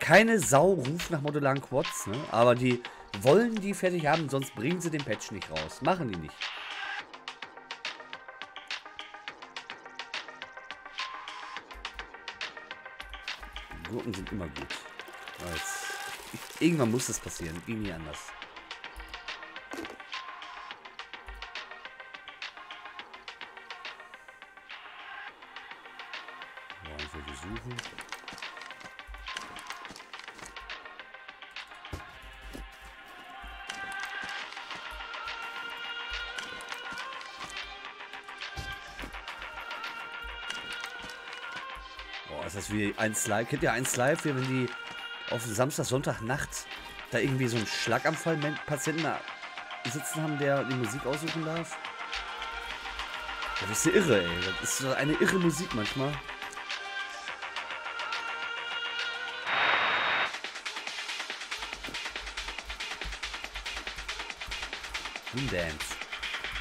Keine Sau ruft nach modularen Quads, ne? Aber die wollen die fertig haben, sonst bringen sie den Patch nicht raus. Machen die nicht. Gurken sind immer gut. Irgendwann muss das passieren. Irgendwie anders. Ja, ich werde suchen. Boah, ist das wie eins live? Kennt ihr eins live, wenn die auf Samstag, Sonntag, Nacht da irgendwie so einen Schlaganfall-Patienten da sitzen haben, der die Musik aussuchen darf? Das ist so irre, ey. Das ist so eine irre Musik manchmal. Dance.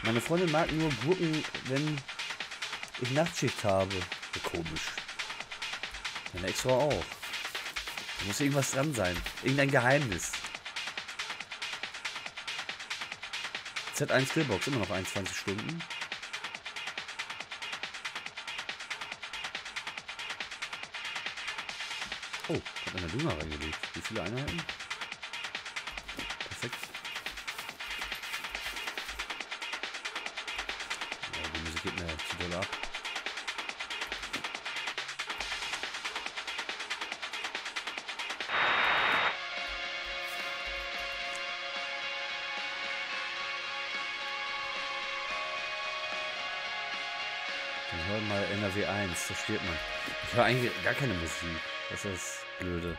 Meine Freundin mag nur Gurken, wenn ich Nachtschicht habe. Komisch. Dann extra auch. Da muss irgendwas dran sein. Irgendein Geheimnis. Z1 Skillbox, immer noch 21 Stunden. Oh, hat einer Dünger reingelegt. Wie viele Einheiten? Perfekt. Ja, die Musik geht mir zu doll ab. Mal NRW 1, da steht man. Ich höre eigentlich gar keine Musik. Das ist blöde.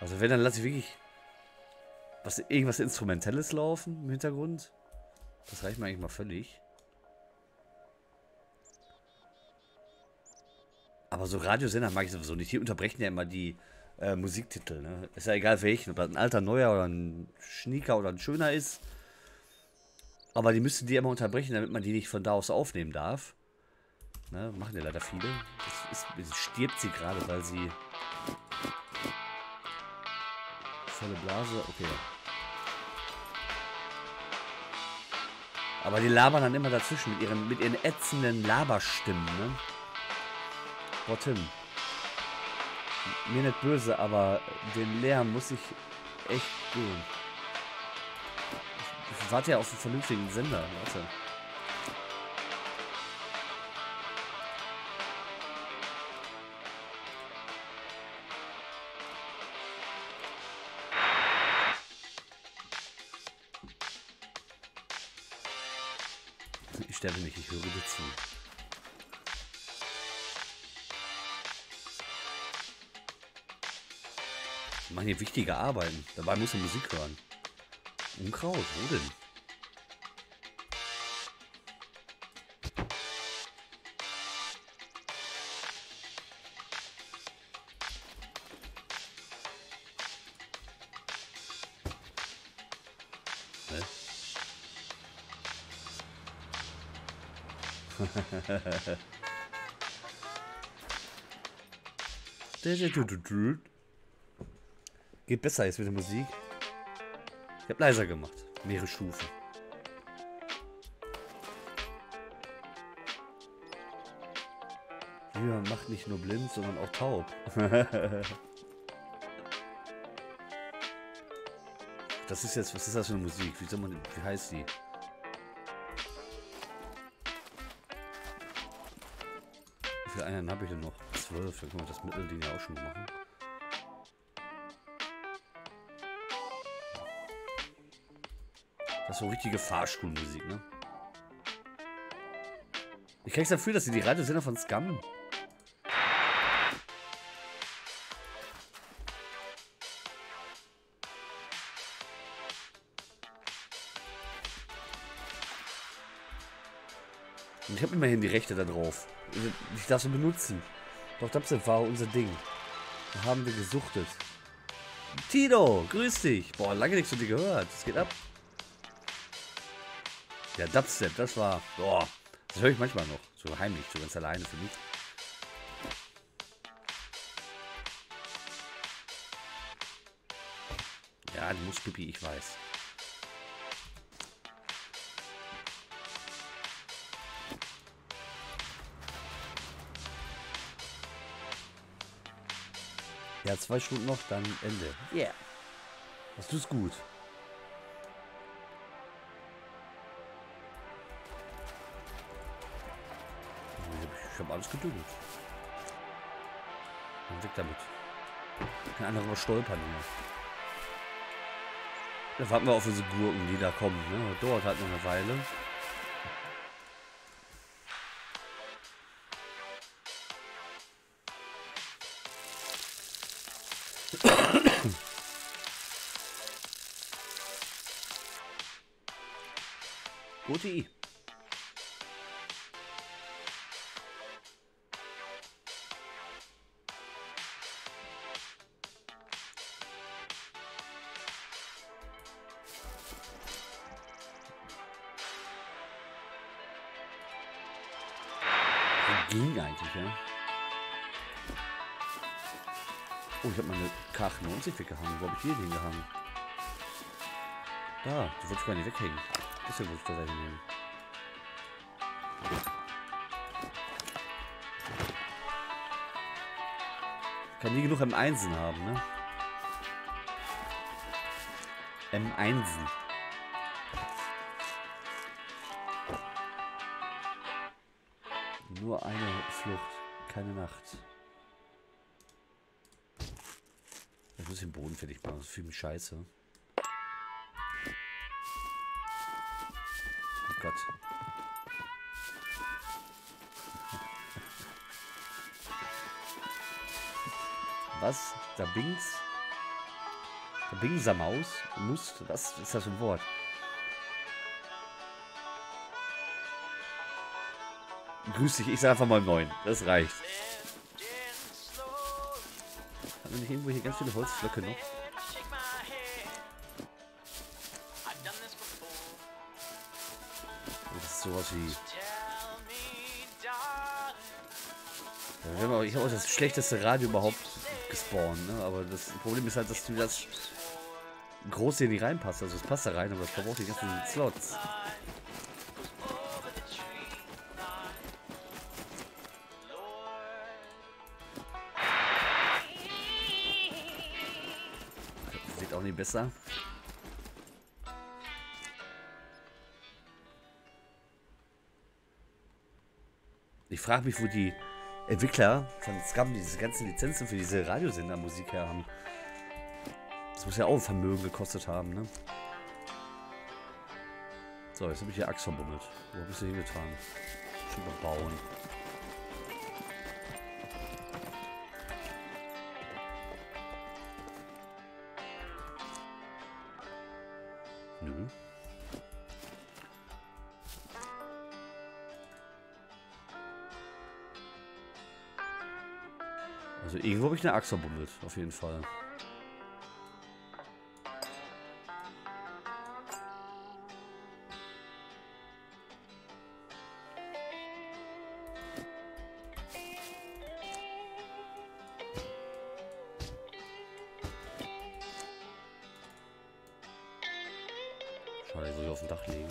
Also wenn, dann lasse ich wirklich irgendwas Instrumentelles laufen im Hintergrund. Das reicht mir eigentlich mal völlig. Aber so Radiosender mag ich sowieso nicht. Die unterbrechen ja immer die Musiktitel. Ne? Ist ja egal welchen, ob das ein alter, neuer oder ein Schnieker oder ein schöner ist. Aber die müssen die immer unterbrechen, damit man die nicht von da aus aufnehmen darf. Ne, machen ja leider viele. Das stirbt sie gerade, weil sie... Volle Blase, okay. Aber die labern dann immer dazwischen mit ihren ätzenden Laberstimmen, ne? Boah, Tim. Mir nicht böse, aber den Lärm muss ich echt gehen. Ich warte ja auf einen vernünftigen Sender, Leute. Ich sterbe nicht, ich höre dir zu. Wir machen hier wichtige Arbeiten. Dabei muss man Musik hören. Unkraut, wo denn? Geht besser jetzt mit der Musik. Ich habe leiser gemacht. Mehrere Stufen. Ja, macht nicht nur blind, sondern auch taub. Das ist jetzt, was ist das für eine Musik? Wie heißt die? Wie viele Einheiten habe ich denn noch? 12, dann können wir das Mittelding ja auch schon machen. Das ist so richtige Fahrschulmusik, ne? Ich krieg's dafür, dass sie die Radiosender von SCUM. Und ich habe immerhin die Rechte da drauf. Ich darf sie benutzen. Doch das war unser Ding. Da haben wir gesuchtet. Tino, grüß dich. Boah, lange nichts von dir gehört. Es geht ab. Der Dubstep, das war... Boah, das höre ich manchmal noch. So heimlich, so ganz alleine für mich. Ja, du musst Pipi, ich weiß. Ja, 2 Stunden noch, dann Ende. Ja. Yeah. Das tut gut. Ich habe alles geduldet. Und weg damit. Kein anderer stolpern mehr. Da warten wir auf unsere Gurken, die da kommen. Ne? Dort halt noch eine Weile. Gute I. Ging eigentlich, ja. Oh, ich habe meine K95 weggehangen. Wo habe ich die denn hingehangen? Da, die wollte ich gar nicht weghängen. Das wollte ich da hinnehmen. Kann nie genug M1 haben, ne? M1. Nur eine Flucht, keine Nacht. Ich muss den Boden fertig machen, das fühlt mich scheiße. Oh Gott. Was? Da Bings? Da Bingser Maus? Muss? Was ist das für ein Wort? Grüß dich, ich sag einfach mal 9. Das reicht. Haben wir nicht irgendwo hier ganz viele Holzflöcke noch? Das ist sowas wie... Ja, ich habe auch das schlechteste Radio überhaupt gespawnt, ne? Aber das Problem ist halt, dass du das groß hier nicht reinpasst. Also es passt da rein, aber es braucht die ganzen Slots. Besser. Ich frage mich, wo die Entwickler von SCUM diese ganzen Lizenzen für diese Radiosender-Musik her haben. Das muss ja auch ein Vermögen gekostet haben, ne? So, jetzt habe ich hier Axt verbummelt. Wo bist du hingetan? Schon mal bauen. Also irgendwo habe ich eine Axt verbummelt, auf jeden Fall. Schade, soll ich auf dem Dach legen.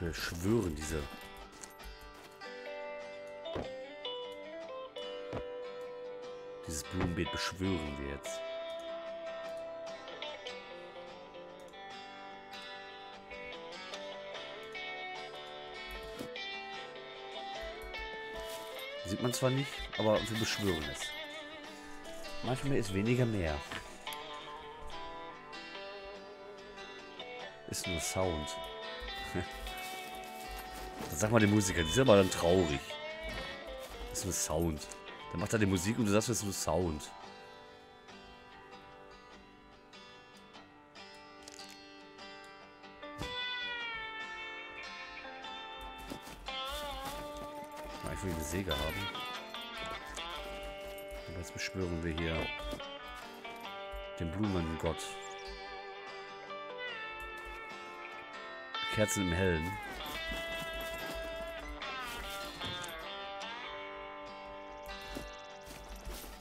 Beschwören diese. Dieses Blumenbeet beschwören wir jetzt. Sieht man zwar nicht, aber wir beschwören es. Manchmal ist weniger mehr. Ist nur Sound. Das sag mal den Musiker, die sind aber dann traurig. Das ist nur Sound. Dann macht er die Musik und du sagst, das ist nur Sound. obwohl wir eine Säge haben. Und jetzt beschwören wir hier den Blumengott. Kerzen im Hellen.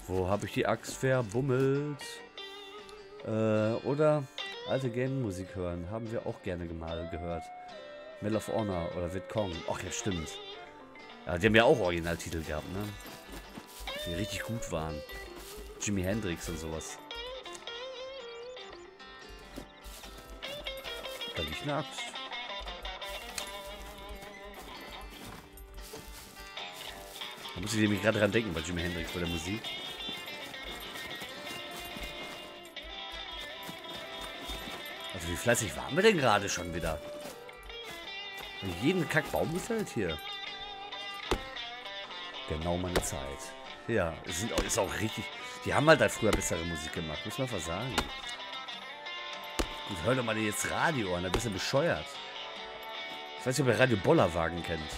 Wo habe ich die Axt verbummelt? Oder alte Game-Musik hören. Haben wir auch gerne mal gehört. Medal of Honor oder Vietcong. Ach ja, stimmt. Ja, die haben ja auch Originaltitel gehabt, ne? Die richtig gut waren. Jimi Hendrix und sowas. Da liegt eine Axt. Da muss ich nämlich gerade dran denken bei Jimi Hendrix, bei der Musik. Also wie fleißig waren wir denn gerade schon wieder? Und jeden Kackbaum gefällt hier. Genau meine Zeit. Ja, ist auch richtig. Die haben halt da früher bessere Musik gemacht, muss man versagen. Gut, hör doch mal jetzt Radio an, da bist du bescheuert. Ich weiß nicht, ob ihr Radio Bollerwagen kennt.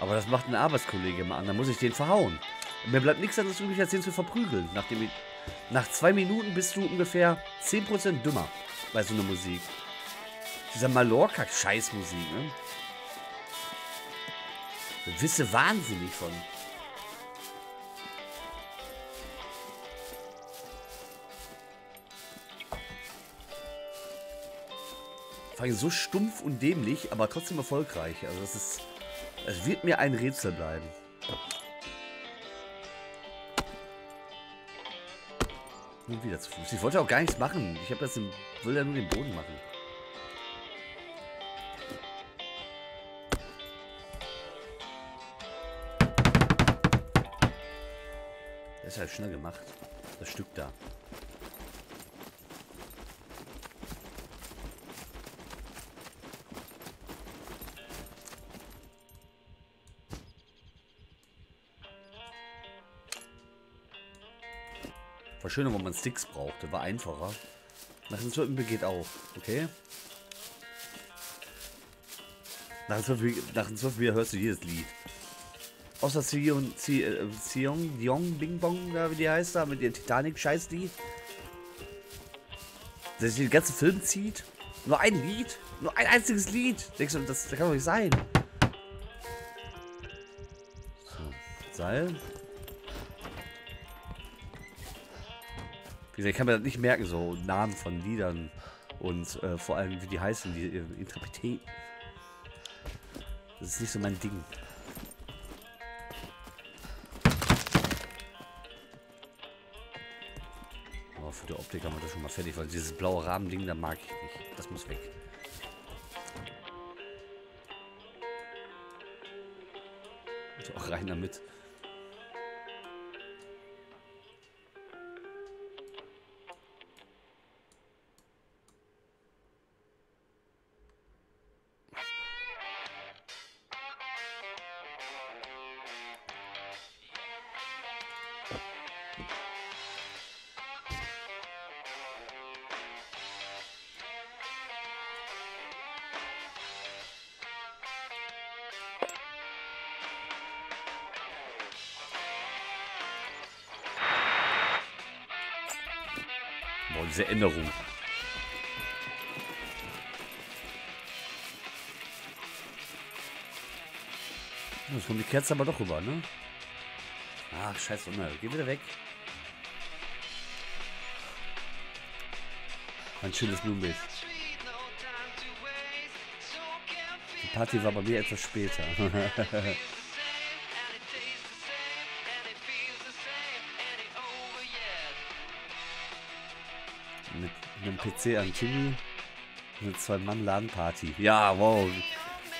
Aber das macht ein Arbeitskollege immer an, dann muss ich den verhauen. Und mir bleibt nichts anderes übrig, als den zu verprügeln. Nach 2 Minuten bist du ungefähr 10% dümmer bei so einer Musik. Dieser Mallorca-Scheißmusik, ne? Wisse wahnsinnig von. Vor allem so stumpf und dämlich, aber trotzdem erfolgreich. Also das ist. Es wird mir ein Rätsel bleiben. Nun wieder zu Fuß. Ich wollte auch gar nichts machen. Ich habe jetzt will ja nur den Boden machen. Das ist halt schnell gemacht. Das Stück da. War schöner, wo man Sticks brauchte. War einfacher. Nach dem 12. geht auch. Okay? Nach dem 12. hörst du jedes Lied. Außer Sion, Dion, Bing Bong, wie die heißt da, mit ihrem Titanic-Scheiß-Lied. Der sich den ganzen Film zieht. Nur ein Lied. Nur ein einziges Lied. Denkst du, das kann doch nicht sein. So, Seil. Ich kann mir das nicht merken, so Namen von Liedern und vor allem, wie die heißen, die Interpretäten. Das ist nicht so mein Ding. Oh, für die Optik haben wir das schon mal fertig, weil dieses blaue Rahmending, da mag ich nicht. Das muss weg. Und auch rein damit. Boah, diese Änderung. Jetzt kommt die Kerze aber doch rüber, ne? Ach, scheiß Unheil. Geh wieder weg. Ein schönes Blumenbeet. Die Party war bei mir etwas später. Mit einem PC an Timi. Eine 2-Mann-Laden-Party. Ja, wow.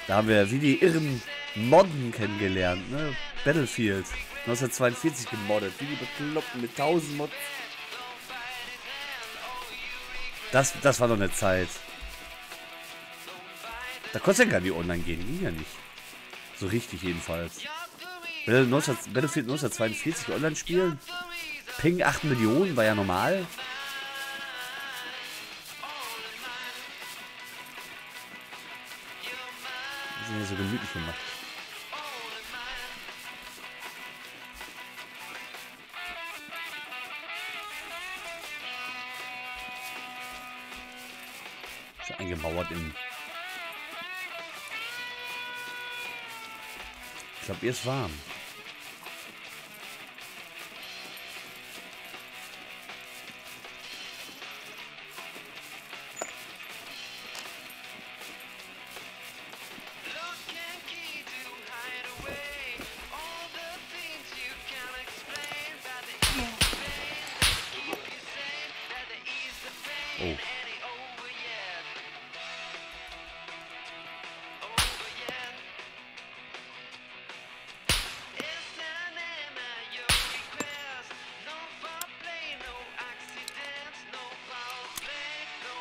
Da haben wir wie die irren Modden kennengelernt, ne? Battlefield. 1942 gemoddet. Wie die Bekloppten mit 1000 Mods. Das war doch eine Zeit. Da konnte ja gar nicht online gehen. Ging ja nicht. So richtig jedenfalls. Battlefield 1942 online spielen. Ping 8 Millionen war ja normal. So gemütlich gemacht. eingemauert in... Ich glaube, ihr ist warm.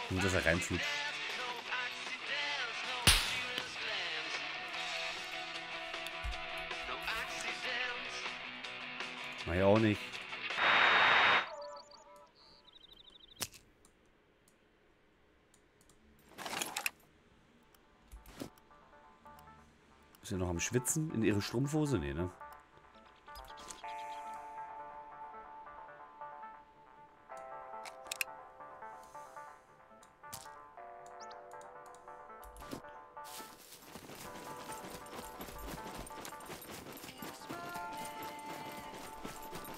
Und dass er reinfliegt. Na ja, auch nicht. Ist sie noch am Schwitzen? In ihre Strumpfhose? Nee, ne?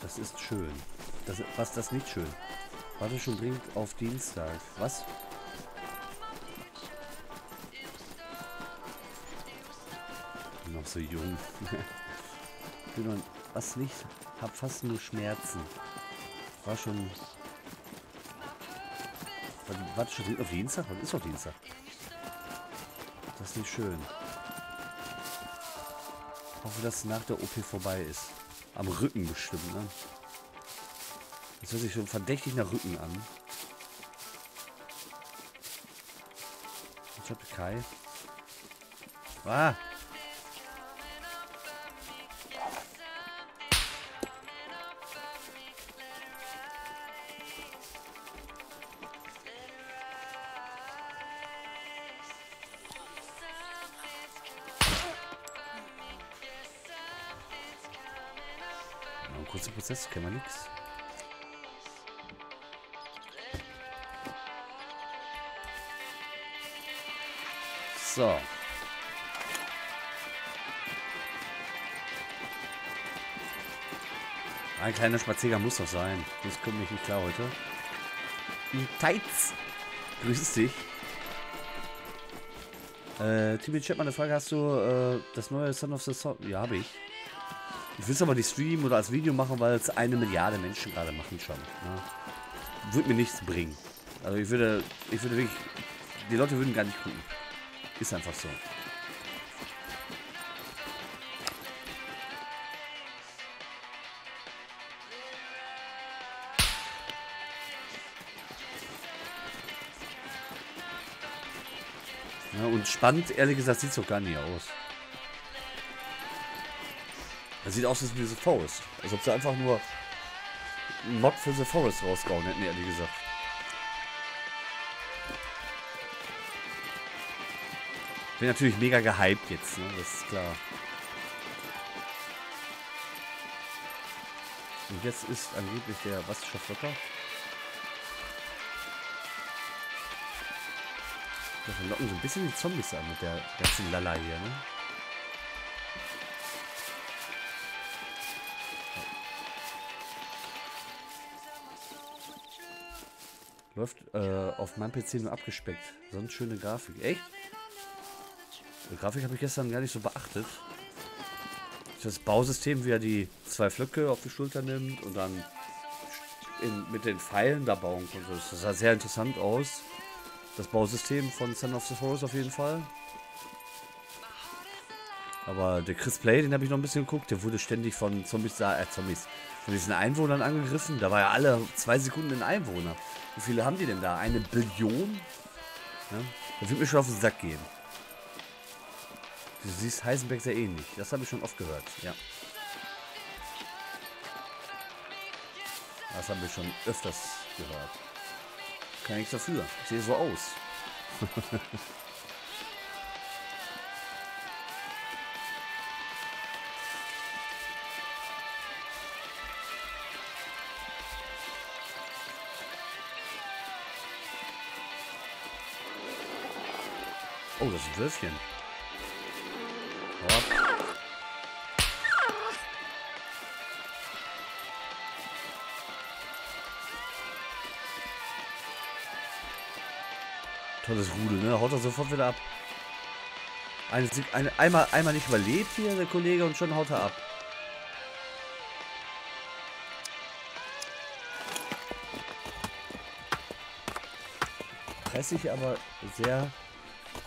Das ist schön. Das, was das nicht schön? Warte schon bringt auf Dienstag. Was? Ich bin noch so jung. Ich bin noch, was nicht? Hab fast nur Schmerzen. War schon. Warte schon auf Dienstag? Was ist auf Dienstag? Das ist nicht schön. Ich hoffe, dass es nach der OP vorbei ist. Am Rücken bestimmt, ne? Das hört sich schon verdächtig nach Rücken an. Ich hab Kai. Ah! Kurzer Prozess, kennen wir nichts. So. Ein kleiner Spaziergang muss doch sein. Das kommt mir nicht klar heute. Tights. Grüß dich. Timi, chat mal eine Frage. Hast du das neue Son of the Song? Ja, habe ich. Ich will es aber nicht streamen oder als Video machen, weil es 1 Milliarde Menschen gerade machen schon. Ne? Würde mir nichts bringen. Also ich würde wirklich, die Leute würden gar nicht gucken. Ist einfach so. Ja, und spannend, ehrlich gesagt, sieht es doch gar nicht aus. Das sieht aus, als wie The Forest. Als ob sie einfach nur einen Mod für The Forest rausgehauen hätten, ehrlich gesagt. Ich bin natürlich mega gehypt jetzt, ne? Das ist klar. Und jetzt ist angeblich der Wasserstoff locker. Da locken so ein bisschen die Zombies an mit der ganzen Lala hier, ne? Läuft auf meinem PC nur abgespeckt. Sonst schöne Grafik. Echt? Die Grafik habe ich gestern gar nicht so beachtet. Das Bausystem, wie er die 2 Flöcke auf die Schulter nimmt und dann mit den Pfeilen da bauen konnte. Das sah sehr interessant aus. Das Bausystem von Son of the Forest auf jeden Fall. Aber der Chris Play, den habe ich noch ein bisschen geguckt. Der wurde ständig von Zombies, von diesen Einwohnern angegriffen. Da war ja alle 2 Sekunden ein Einwohner. Wie viele haben die denn da? 1 Billion? Ja, das wird mir schon auf den Sack gehen. Du siehst Heisenberg sehr ähnlich. Das habe ich schon oft gehört. Ja. Das haben wir schon öfters gehört. Kann ich nichts dafür. Ich sehe so aus. Oh, das ist ein Würfchen. Hopp. Tolles Rudel, ne? Haut er sofort wieder ab. Einmal nicht überlebt hier, der Kollege, und schon haut er ab. Pressig, aber sehr,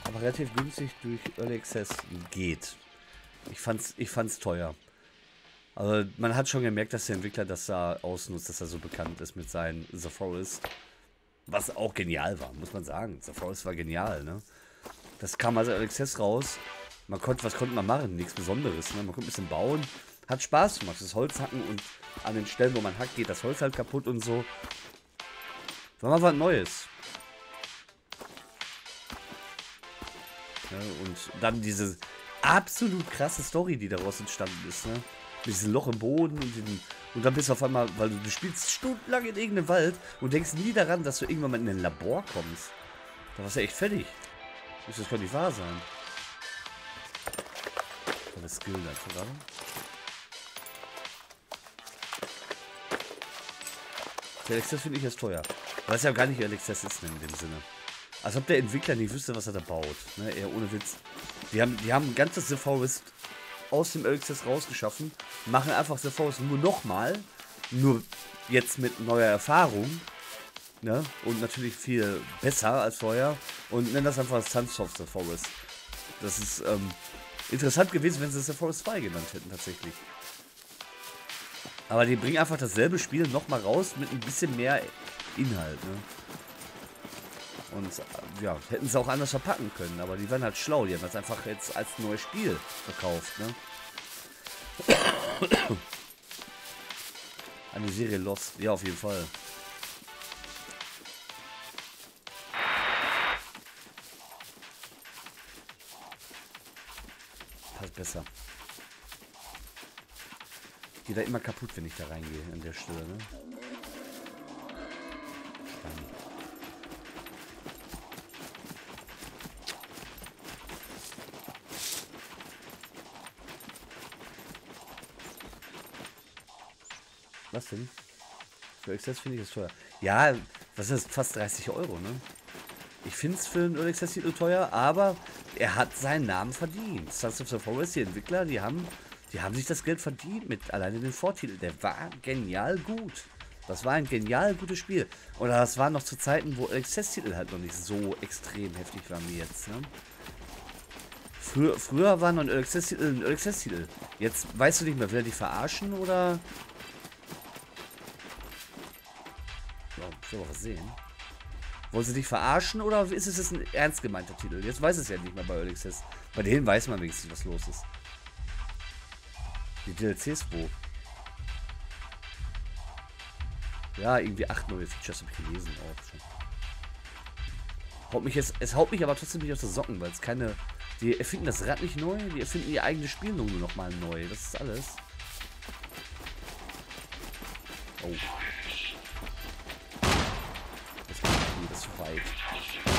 aber relativ günstig durch Early Access geht. Ich fand's teuer. Also man hat schon gemerkt, dass der Entwickler das da ausnutzt, dass er so bekannt ist mit seinen The Forest. Was auch genial war, muss man sagen. The Forest war genial, ne? Das kam also Early Access raus. Man konnte, was konnte man machen? Nichts Besonderes, ne? Man konnte ein bisschen bauen. Hat Spaß gemacht, das Holzhacken, und an den Stellen, wo man hackt, geht das Holz halt kaputt und so. War mal was Neues. Ja, und dann diese absolut krasse Story, die daraus entstanden ist, ne? Mit diesem Loch im Boden und dann bist du auf einmal, weil du spielst stundenlang in irgendeinem Wald und denkst nie daran, dass du irgendwann mal in ein Labor kommst. Da warst du echt fertig. Das kann nicht wahr sein. Voller Skill dazu gerade. Der Access finde ich jetzt teuer. Weil es ja gar nicht Early Access ist in dem Sinne. Als ob der Entwickler nicht wüsste, was er da baut. Ne? Eher ohne Witz. Die haben ein ganzes The Forest aus dem Early Access rausgeschaffen. Machen einfach The Forest nur nochmal. Nur jetzt mit neuer Erfahrung. Ne? Und natürlich viel besser als vorher. Und nennen das einfach Sons of the Forest. Das ist interessant gewesen, wenn sie das The Forest 2 genannt hätten, tatsächlich. Aber die bringen einfach dasselbe Spiel nochmal raus mit ein bisschen mehr Inhalt. Ne? Und ja, hätten sie auch anders verpacken können, aber die waren halt schlau, die haben das einfach jetzt als neues Spiel verkauft, ne? Eine Serie Lost, ja, auf jeden Fall. Passt besser. Ich gehe da immer kaputt, wenn ich da reingehe, an der Stelle, ne? Was denn? Für Early Access finde ich das teuer. Ja, was ist das? Fast 30 €, ne? Ich finde es für einen Early Access Titel teuer, aber er hat seinen Namen verdient. Sons of the Forest, die Entwickler, die haben sich das Geld verdient mit alleine dem Vortitel. Der war genial gut. Das war ein genial gutes Spiel. Oder das war noch zu Zeiten, wo Early Access Titel halt noch nicht so extrem heftig waren wie jetzt, ne? Früher war noch ein Early Access Titel ein Early Access Titel. Jetzt weißt du nicht mehr, will er dich verarschen oder... Ich will mal was sehen. Wollen sie dich verarschen oder ist es jetzt ein ernst gemeinter Titel? Jetzt weiß es ja nicht mehr bei Early Access. Bei denen weiß man wenigstens, was los ist. Die DLCs wo? Ja, irgendwie 8 neue Features habe ich gelesen auch schon. Es haut mich aber trotzdem nicht aus den Socken, weil es keine... Die erfinden das Rad nicht neu, die erfinden ihr eigenes Spiel nur nochmal neu. Das ist alles. Oh. Weit. Das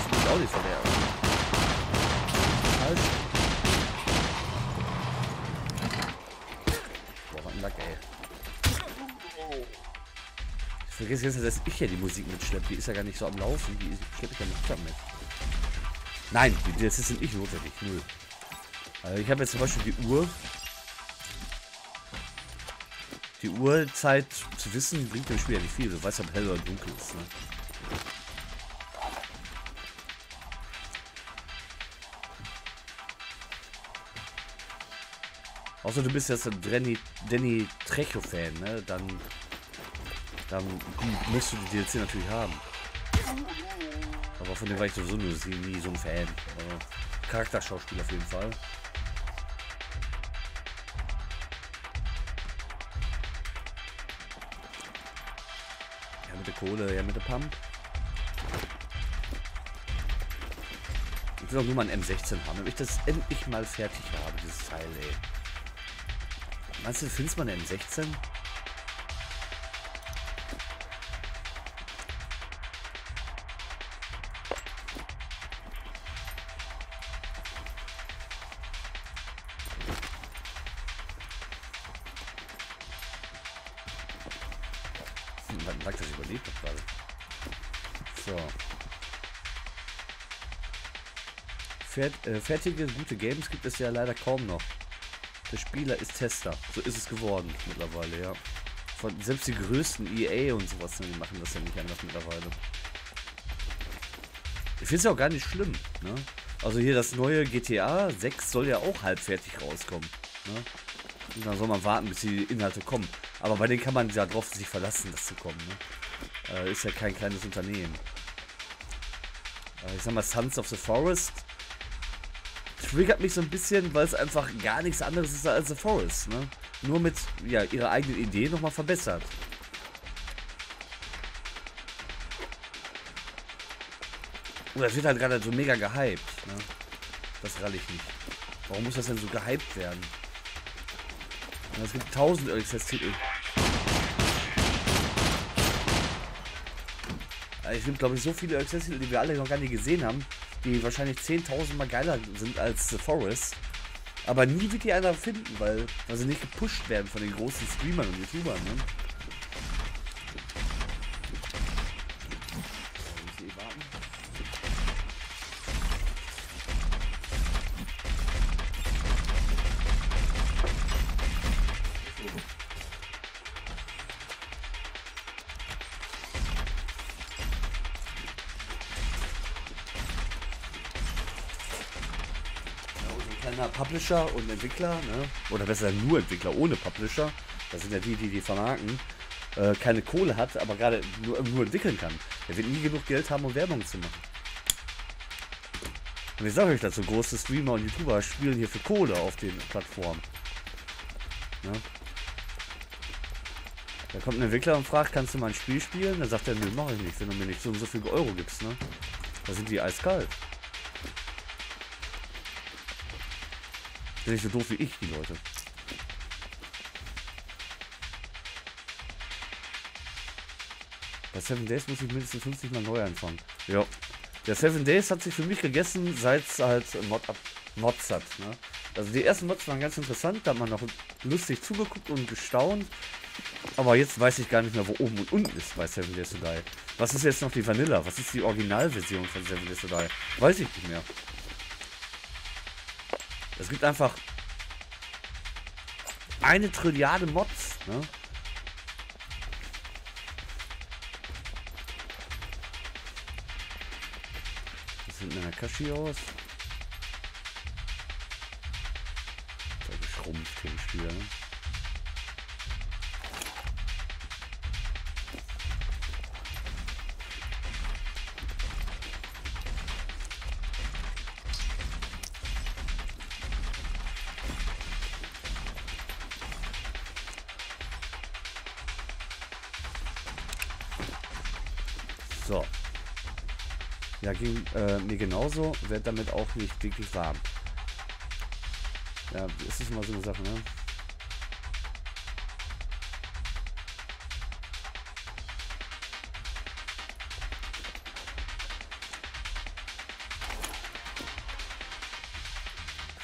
ist mich auch nicht verderben. Falsch. Boah, was ein Lack, ey. Ich vergesse jetzt, dass ich ja die Musik mitschleppe. Die ist ja gar nicht so am Laufen. Die schleppe ich ja nicht damit. Nein, das ist nicht notwendig. Null. Also ich habe jetzt zum Beispiel die Uhr. Die Uhrzeit zu wissen, bringt dem Spiel ja nicht viel. Du weißt, ob hell oder dunkel ist. Ne? Außer du bist jetzt ein Danny Trejo-Fan, ne? Dann musst du die DLC natürlich haben. Aber von dem war ich sowieso nie so ein Fan. Also, Charakterschauspiel auf jeden Fall. Kohle, ja, mit der Pump. Ich will auch nur mal ein M16 haben, damit ich das endlich mal fertig habe, dieses Teil, ey. Meinst du, findest du mal eine M16? Wann sagt das überlebt doch gerade? So. Fertige, gute Games gibt es ja leider kaum noch. Der Spieler ist Tester. So ist es geworden mittlerweile, ja. Von, selbst die größten EA und sowas, die machen das ja nicht anders mittlerweile. Ich finde es ja auch gar nicht schlimm, ne? Also hier das neue GTA 6 soll ja auch halbfertig rauskommen, ne? Und dann soll man warten, bis die Inhalte kommen. Aber bei denen kann man ja drauf sich verlassen, das zu kommen, ne? Ist ja kein kleines Unternehmen. Ich sag mal, Sons of the Forest triggert mich so ein bisschen, weil es einfach gar nichts anderes ist als The Forest, ne? Nur mit, ja, ihrer eigenen Idee nochmal verbessert. Und das wird halt gerade so mega gehypt, ne? Das ralle ich nicht. Warum muss das denn so gehypt werden? Und es gibt 1000 Early Access Titel. Es gibt, glaube ich, so viele Early Access Titel, die wir alle noch gar nicht gesehen haben, die wahrscheinlich 10.000 mal geiler sind als The Forest. Aber nie wird die einer finden, weil sie nicht gepusht werden von den großen Streamern und YouTubern, ne? Publisher und Entwickler, ne? Oder besser nur Entwickler ohne Publisher, das sind ja die vermarkten, keine Kohle hat, aber gerade nur entwickeln kann. Der wird nie genug Geld haben, um Werbung zu machen. Und ich sage euch dazu, große Streamer und YouTuber spielen hier für Kohle auf den Plattformen. Ne? Da kommt ein Entwickler und fragt, kannst du mal ein Spiel spielen? Dann sagt er, nö, mach ich nicht, wenn du mir nicht so und so viel Euro gibst, ne? Da sind die eiskalt. Sind nicht so doof wie ich, die Leute. Bei 7 Days muss ich mindestens 50 mal neu anfangen. Ja. Der 7 Days hat sich für mich gegessen, seit es halt Mods hat, ne? Also die ersten Mods waren ganz interessant, da hat man noch lustig zugeguckt und gestaunt. Aber jetzt weiß ich gar nicht mehr, wo oben und unten ist bei 7 Days to Die. Was ist jetzt noch die Vanilla? Was ist die Originalversion von 7 Days to Die? Weiß ich nicht mehr. Es gibt einfach eine Trilliarde Mods, ne? Das sieht in einer Kashi aus. Da geschrumpft im Spiel, ne? Ja, ging mir genauso, werd damit auch nicht wirklich warm. Ja, das ist immer so eine Sache, ne?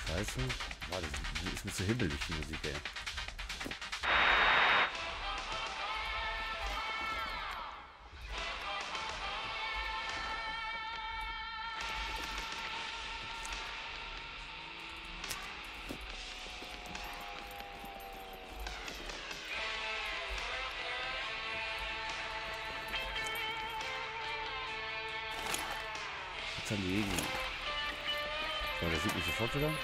Scheiße. Boah, das ist mir zu hibbelig, die Musik, ey. So, der sieht mich sofort wieder. Der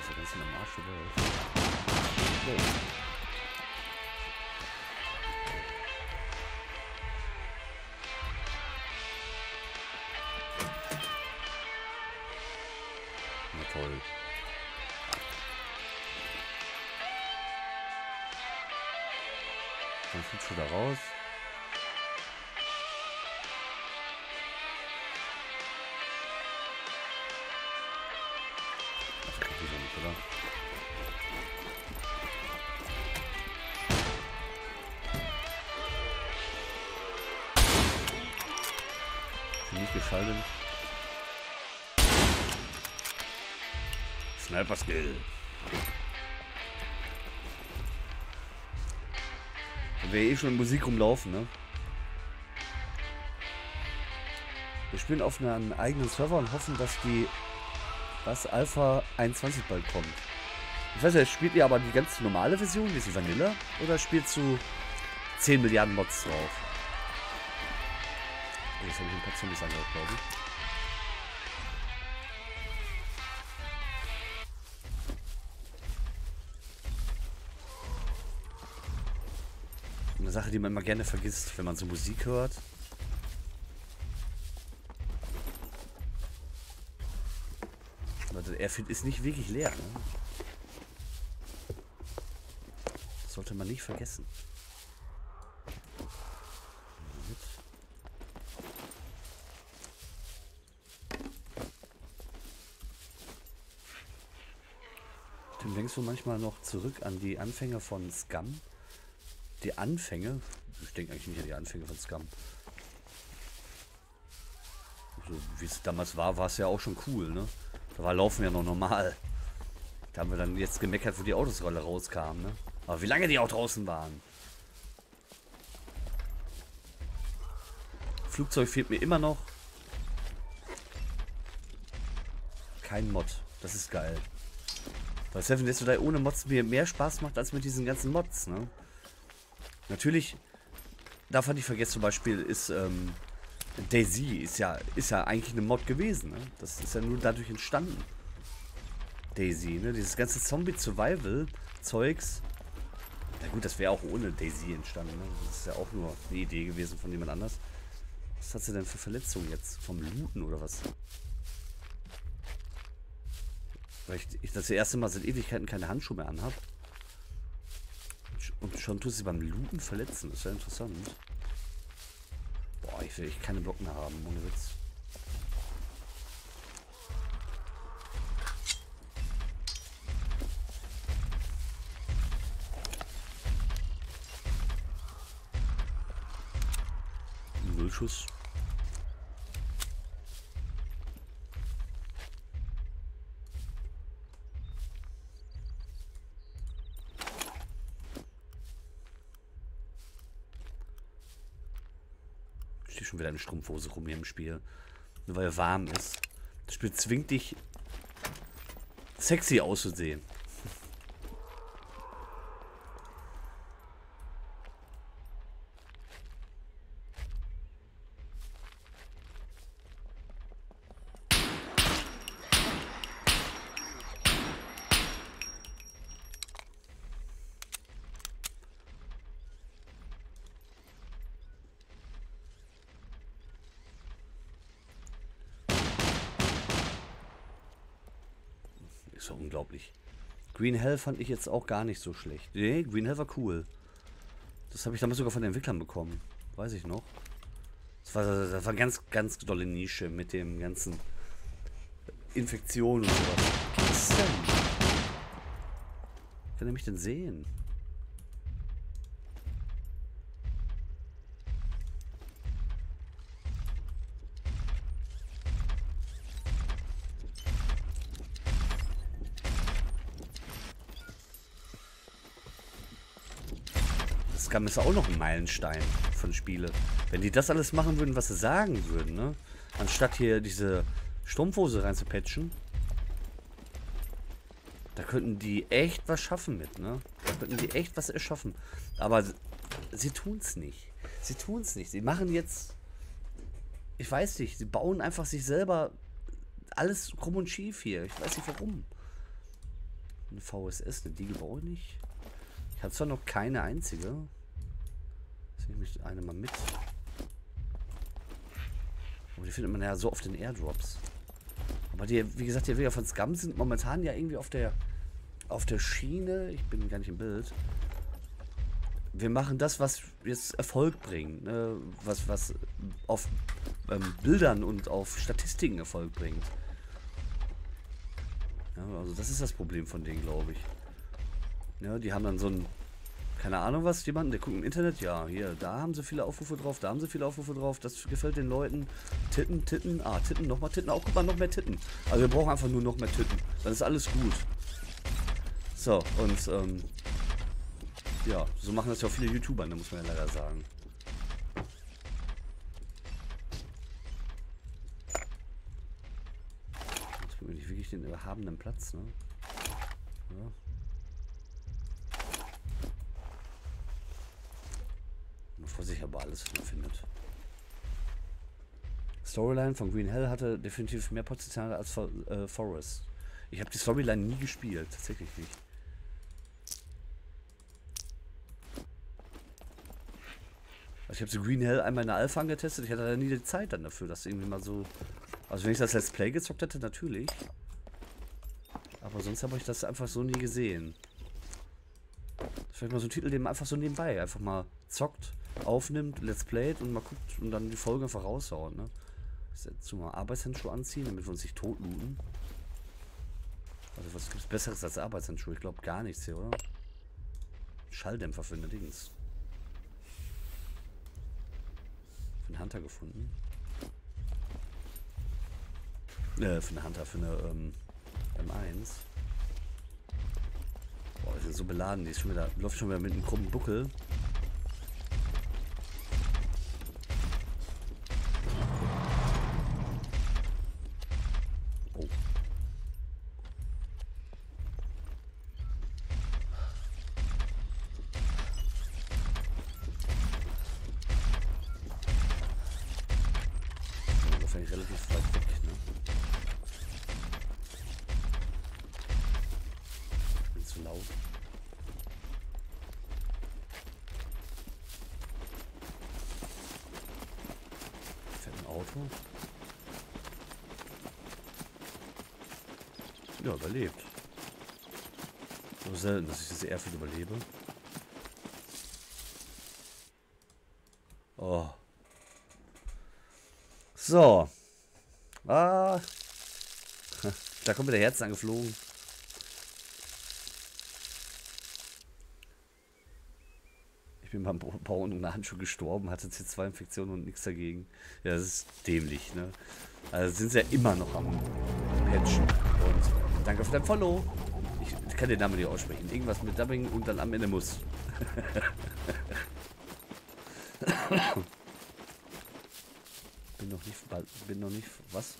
ist ja ganz in der Marsch wieder. Okay. Na toll. Dann fliegt schon da raus. Sniper Skill. wenn wir eh schon in Musik rumlaufen, ne? Wir spielen auf einem eigenen Server und hoffen, dass die Alpha 21 bald kommt. Ich weiß nicht, spielt ihr aber die ganz normale Version, diese Vanille, oder spielst du 10 Milliarden Mods drauf? Jetzt habe ich ein paar Zombies angehört, glaube ich. Eine Sache, die man immer gerne vergisst, wenn man so Musik hört. Aber der Airfield ist nicht wirklich leer. Ne? Das sollte man nicht vergessen. Tim, denkst du manchmal noch zurück an die Anfänge von SCUM? Die Anfänge? Ich denke eigentlich nicht an die Anfänge von SCUM. Also, wie es damals war, war es ja auch schon cool, ne? Da war Laufen ja noch normal. Da haben wir dann jetzt gemeckert, wo die Autos rauskamen, ne? Aber wie lange die auch draußen waren. Flugzeug fehlt mir immer noch. Kein Mod. Das ist geil. Weil Steffi, dass du da ohne Mods mir mehr Spaß macht, als mit diesen ganzen Mods, ne? Natürlich, darf man nicht vergessen, zum Beispiel ist Daisy ist ja eigentlich eine Mod gewesen, ne? Das ist ja nur dadurch entstanden. Daisy, ne? Dieses ganze Zombie-Survival-Zeugs. Na gut, das wäre auch ohne Daisy entstanden, ne? Das ist ja auch nur eine Idee gewesen von jemand anders. Was hat sie denn für Verletzungen jetzt? Vom Looten oder was? Weil ich das erste Mal seit Ewigkeiten keine Handschuhe mehr anhabe. Und schon tut sie beim Looten verletzen. Das ist ja interessant. Boah, ich will echt keine Block mehr haben, ohne Witz. Müllschuss. Schon wieder eine Strumpfhose rum hier im Spiel. Nur weil er warm ist. Das Spiel zwingt dich, sexy auszusehen. So unglaublich. Green Hell fand ich jetzt auch gar nicht so schlecht. Nee, Green Hell war cool. Das habe ich damals sogar von den Entwicklern bekommen. Weiß ich noch. Das war eine ganz, ganz dolle Nische mit dem ganzen Infektionen und sowas. Was ist denn? Kann er mich denn sehen? SCUM ist auch noch ein Meilenstein von Spiele. Wenn die das alles machen würden, was sie sagen würden, ne? Anstatt hier diese Strumpfhose reinzupatchen, da könnten die echt was schaffen mit, ne? Da könnten die echt was erschaffen. Aber sie tun's nicht. Sie tun's nicht. Sie machen jetzt, ich weiß nicht, sie bauen einfach sich selber alles krumm und schief hier. Ich weiß nicht warum. Eine VSS, eine Diegel baue ich nicht. Ich habe zwar noch keine einzige. Jetzt nehme ich eine mal mit. Aber die findet man ja so oft in Airdrops. Aber die, wie gesagt, die Entwickler von SCUM sind momentan ja irgendwie auf der Schiene. Ich bin gar nicht im Bild. Wir machen das, was jetzt Erfolg bringt. Ne? Was auf Bildern und auf Statistiken Erfolg bringt. Ja, also das ist das Problem von denen, glaube ich. Ja, die haben dann so ein, keine Ahnung was, jemanden, der guckt im Internet, ja, hier, da haben sie viele Aufrufe drauf, da haben sie viele Aufrufe drauf, das gefällt den Leuten. Titten, Titten, ah, Titten, nochmal Titten, auch guck mal, noch mehr Titten. Also wir brauchen einfach nur noch mehr Titten, dann ist alles gut. So, und Ja, so machen das ja auch viele YouTuber, ne, muss man ja leider sagen. Jetzt bringt mir nicht wirklich den erhabenen Platz, ne? Ja. Bevor sich aber alles findet. Storyline von Green Hell hatte definitiv mehr Potenzial als Forest. Ich habe die Storyline nie gespielt, tatsächlich nicht. Also ich habe so Green Hell einmal in der Alpha angetestet, ich hatte ja nie die Zeit dann dafür, dass irgendwie mal so... Also wenn ich das Let's Play gezockt hätte, natürlich. Aber sonst habe ich das einfach so nie gesehen. Vielleicht mal so ein Titel, den man einfach so nebenbei einfach mal zockt, aufnimmt, Let's Playt und mal guckt und dann die Folge einfach raushaut, ne? Jetzt mal Arbeitshandschuhe anziehen, damit wir uns nicht tot looten. Also was gibt's Besseres als Arbeitshandschuhe? Ich glaube gar nichts hier, oder? Schalldämpfer für eine Dings. Für einen Hunter gefunden. Für eine Hunter, für eine M1. Boah, die sind so beladen, die ist schon wieder, läuft schon wieder mit einem krummen Buckel. Oh. Das ist eigentlich relativ weit weg, ne? Zu laut. Fährt ein Auto. Ja, überlebt. So selten, dass ich diese Erfurt überlebe. Oh. So. Ah. Da kommt wieder Herz angeflogen. Ich bin beim Bauen ohne Handschuhe gestorben, hatte C2-Infektionen und nichts dagegen. Ja, das ist dämlich, ne? Also sind sie ja immer noch am Patchen. Und danke für dein Follow. Ich kann den Namen nicht aussprechen. Irgendwas mit Dubbing und dann am Ende muss. Bin noch nicht... Was?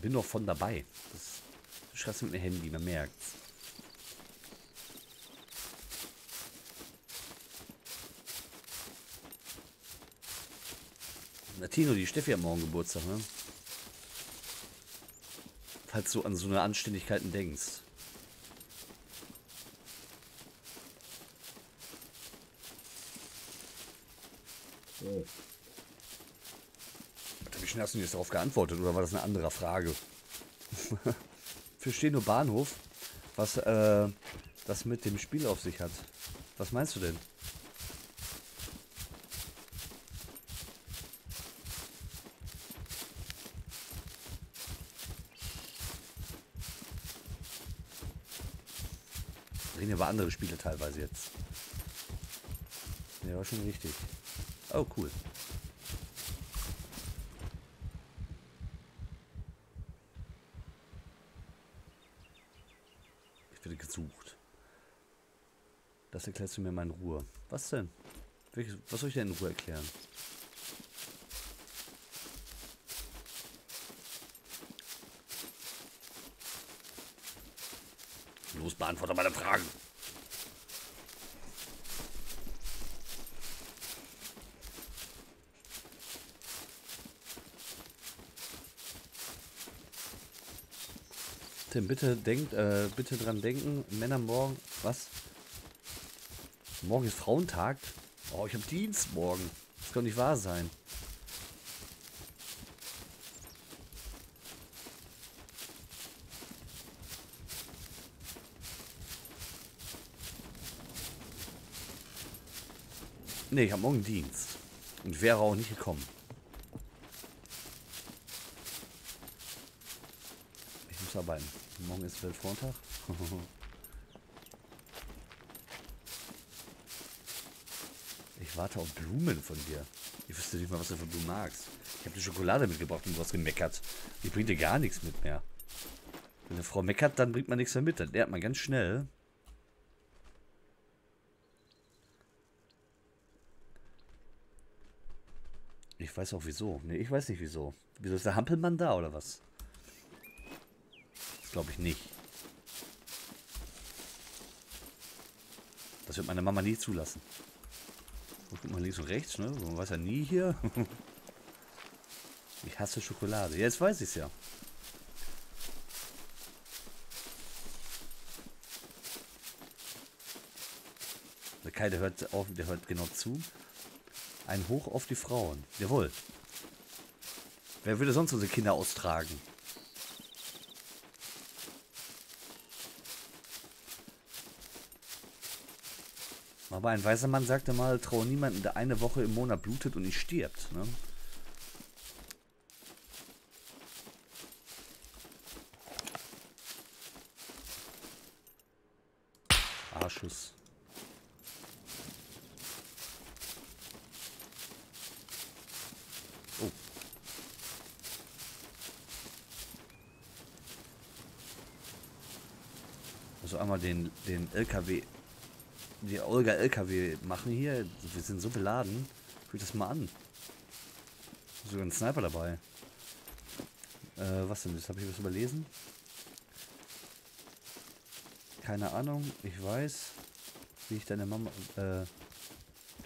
Bin noch von dabei. Du schreibst mit dem Handy, man merkt's. Tino, die Steffi hat morgen Geburtstag, ne? Falls du an so eine Anständigkeiten denkst. Oh. Warte, wie schnell hast du jetzt darauf geantwortet? Oder war das eine andere Frage? Verstehe nur Bahnhof, was das mit dem Spiel auf sich hat. Was meinst du denn? Über andere Spiele teilweise jetzt. Ja, war schon richtig. Oh, cool. Ich werde gesucht. Das erklärst du mir mal in Ruhe. Was denn? Was soll ich denn in Ruhe erklären? Los, beantworte meine Fragen. Tim, bitte denkt, bitte dran denken, Männer morgen, was? Morgen ist Frauentag? Oh, ich habe Dienst morgen. Das kann nicht wahr sein. Nee, ich habe morgen Dienst und wäre auch nicht gekommen. Ich muss arbeiten. Morgen ist Weltfrauentag. Ich warte auf Blumen von dir. Ich wüsste nicht mal, was du für Blumen magst. Ich habe die Schokolade mitgebracht und du hast gemeckert. Die bringt dir gar nichts mit mehr. Wenn eine Frau meckert, dann bringt man nichts mehr mit. Dann lernt man ganz schnell, Ich weiß auch wieso. Nee, ich weiß nicht wieso. Wieso ist der Hampelmann da oder was? Das glaube ich nicht. Das wird meine Mama nie zulassen. Guck mal links und rechts, ne? Man weiß ja nie hier. Ich hasse Schokolade. Jetzt weiß ich es ja. Der Kai, der hört genau zu. Ein Hoch auf die Frauen. Jawohl. Wer würde sonst unsere Kinder austragen? Aber ein weiser Mann sagte mal, traue niemanden, der eine Woche im Monat blutet und nicht stirbt. Ne? Arschus. Oh. Also einmal den LKW... Die Olga LKW machen hier. Wir sind so beladen. Fühlt das mal an. Sogar ein Sniper dabei. Was denn das? Habe ich was überlesen? Keine Ahnung. Ich weiß, wie ich deine Mama,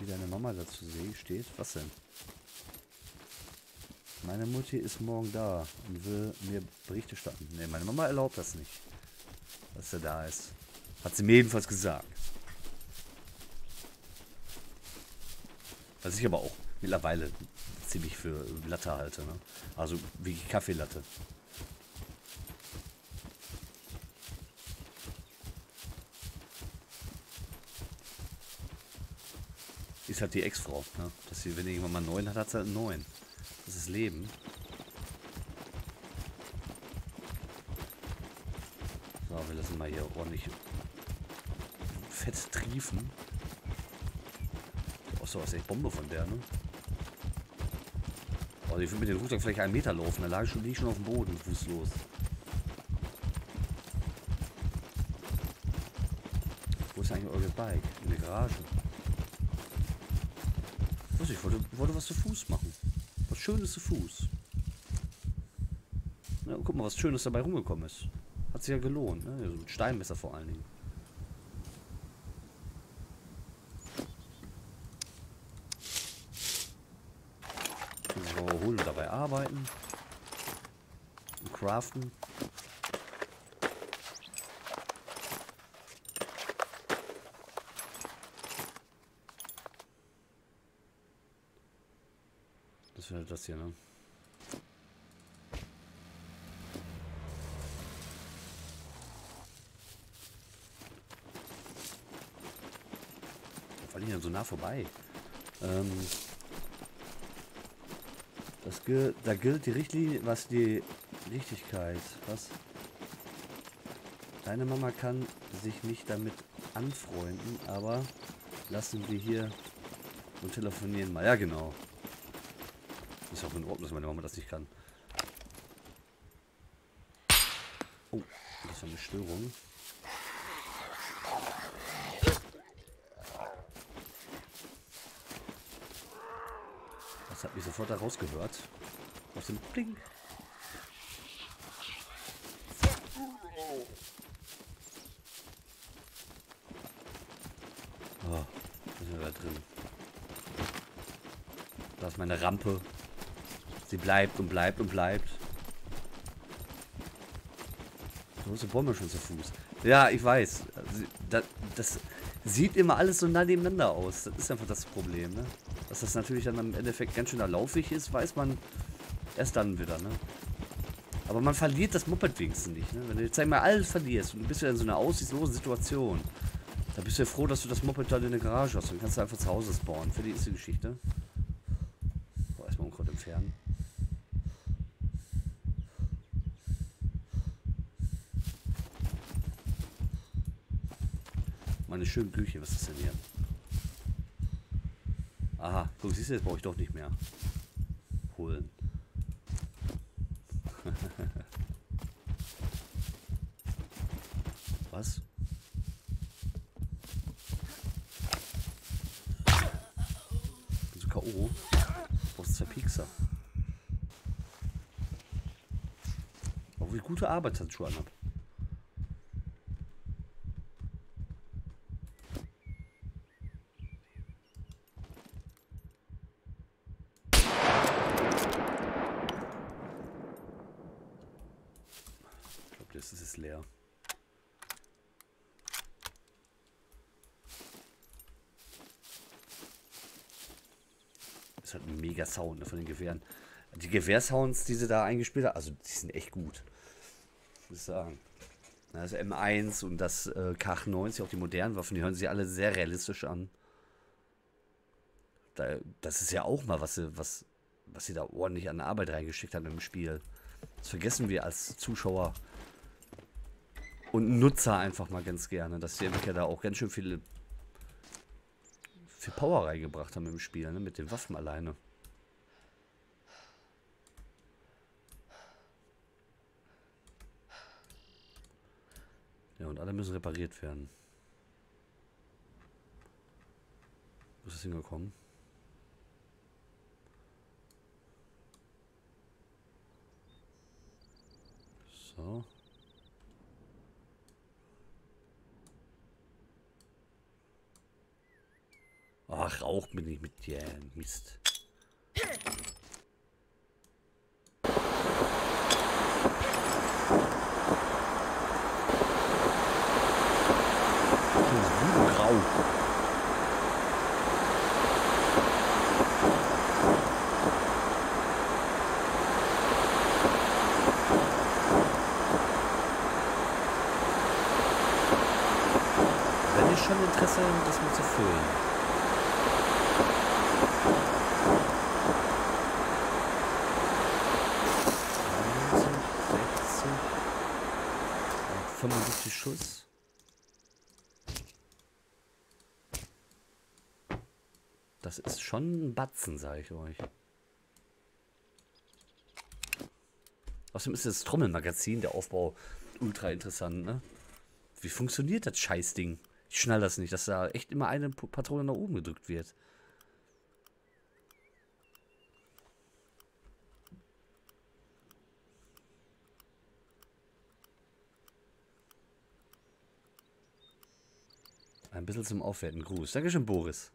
wie deine Mama dazu steht. Was denn? Meine Mutti ist morgen da und will mir Berichte starten. Ne, meine Mama erlaubt das nicht, dass er da ist. Hat sie mir jedenfalls gesagt. Was ich aber auch mittlerweile ziemlich für Latte halte, ne? Also wie Kaffeelatte. Ist halt die Ex-Frau, ne? Dass sie, wenn die irgendwann mal 9 hat, hat sie halt 9. Das ist Leben. So, wir lassen mal hier ordentlich fett triefen. So, was ist echt Bombe von der, ne? Oh, ich will mit dem Rucksack vielleicht 1 Meter laufen. Da liege ich schon auf dem Boden, fußlos. Wo ist eigentlich euer Bike? In der Garage. Ich wollte was zu Fuß machen. Was Schönes zu Fuß. Na, guck mal, was Schönes dabei rumgekommen ist. Hat sich ja gelohnt, ne? Also mit Steinmesser vor allen Dingen. Arbeiten und craften. Das wäre das hier, ne? Vor allem so nah vorbei. Da gilt die Richtlinie, was die Richtigkeit, was? Deine Mama kann sich nicht damit anfreunden, aber lassen wir hier und telefonieren mal. Ja, genau. Ist auch in Ordnung, dass meine Mama das nicht kann. Oh, das war eine Störung. Das hat mich sofort da rausgehört. Aus dem Ding. Oh, was ist denn da drin? Da ist meine Rampe. Sie bleibt und bleibt und bleibt. So ist die Bombe schon zu Fuß. Ja, ich weiß. Das sieht immer alles so nah nebeneinander aus. Das ist einfach das Problem, ne? Dass das natürlich dann im Endeffekt ganz schön laufig ist, weiß man erst dann wieder, ne? Aber man verliert das Moped wenigstens nicht, ne? Wenn du jetzt, sag ich mal, alles verlierst und bist du in so einer aussichtslosen Situation, da bist du ja froh, dass du das Moped dann in der Garage hast und kannst du einfach zu Hause spawnen. Für die ist die Geschichte. Boah, erstmal kurz entfernen. Meine schöne Bücher, was ist das denn hier? Aha, guck, siehst du, jetzt brauche ich doch nicht mehr holen. Was? Bin so K.O. Brauchst ist der Piekser. Obwohl ich gute Arbeitshandschuhe an habe. Ich glaube, das ist leer. Das ist halt ein mega Sound von den Gewehren. Die Gewehrsounds, die sie da eingespielt haben, also die sind echt gut. Muss ich sagen. Das M1 und das K98, auch die modernen Waffen, die hören sich alle sehr realistisch an. Da, das ist ja auch mal, was sie da ordentlich an Arbeit reingeschickt haben im Spiel. Das vergessen wir als Zuschauer und Nutzer einfach mal ganz gerne, dass die Entwickler da auch ganz schön viel Power reingebracht haben im Spiel, ne? Mit den Waffen alleine. Ja, und alle müssen repariert werden. Wo ist das hingekommen? So. Ach, Rauch bin ich mit dir. Mist. Wenn ich schon Interesse habe, das mit zu füllen. Schuss. Das ist schon ein Batzen, sage ich euch. Außerdem ist das Trommelmagazin, der Aufbau, ultra interessant, ne? Wie funktioniert das Scheißding? Ich schnall das nicht, dass da echt immer eine Patrone nach oben gedrückt wird. Ein bisschen zum Aufwerten. Gruß. Dankeschön, Boris.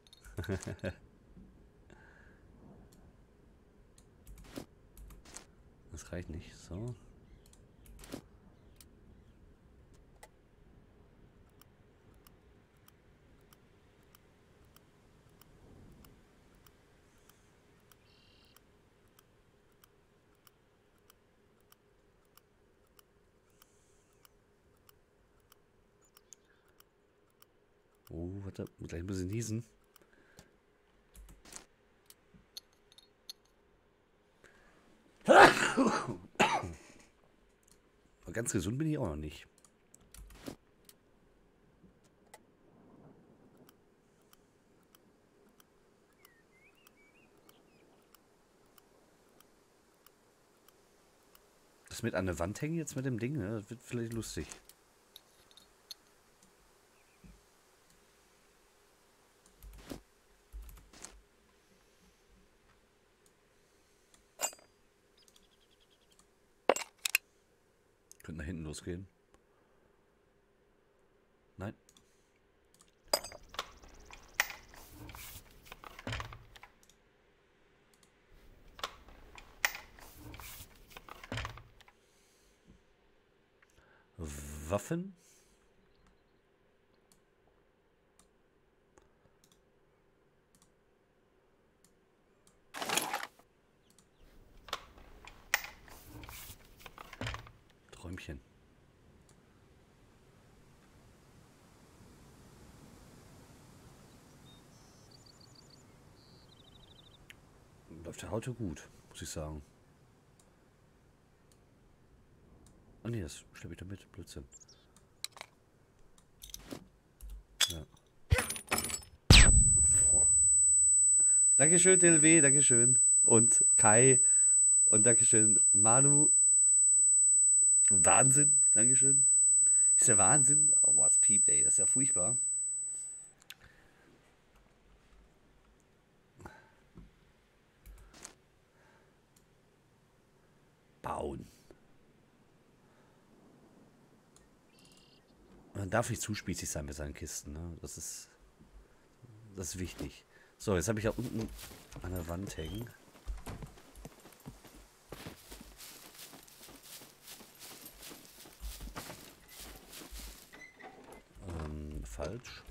Das reicht nicht. So. Oh, warte, muss gleich ein bisschen niesen. Aber ganz gesund bin ich auch noch nicht. Das mit an der Wand hängen jetzt mit dem Ding, ne? Das wird vielleicht lustig. Gehen. Nein. Waffen. Träumchen. Auf der Haut gut, muss ich sagen. Ah ne, das schleppe ich da mit. Blödsinn. Ja. Boah. Dankeschön, DLW, dankeschön. Und Kai. Und dankeschön, Manu. Wahnsinn, dankeschön. Ist der Wahnsinn? Oh, was piept, ey. Das ist ja furchtbar. man darf nicht zu spießig sein mit seinen Kisten, ne? Das ist wichtig. So, jetzt habe ich ja unten an der Wand hängen. Falsch.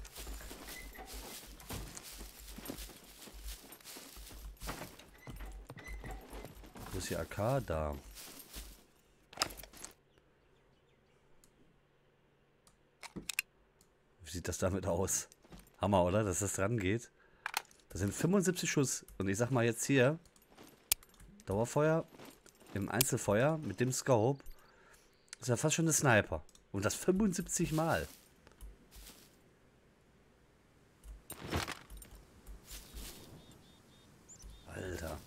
Wo ist die AK? Da. Wie sieht das damit aus? Hammer, oder? Dass das dran geht. Das sind 75 Schuss. Und ich sag mal jetzt hier, Dauerfeuer im Einzelfeuer mit dem Scope ist ja fast schon eine Sniper. Und das 75 Mal. Alter.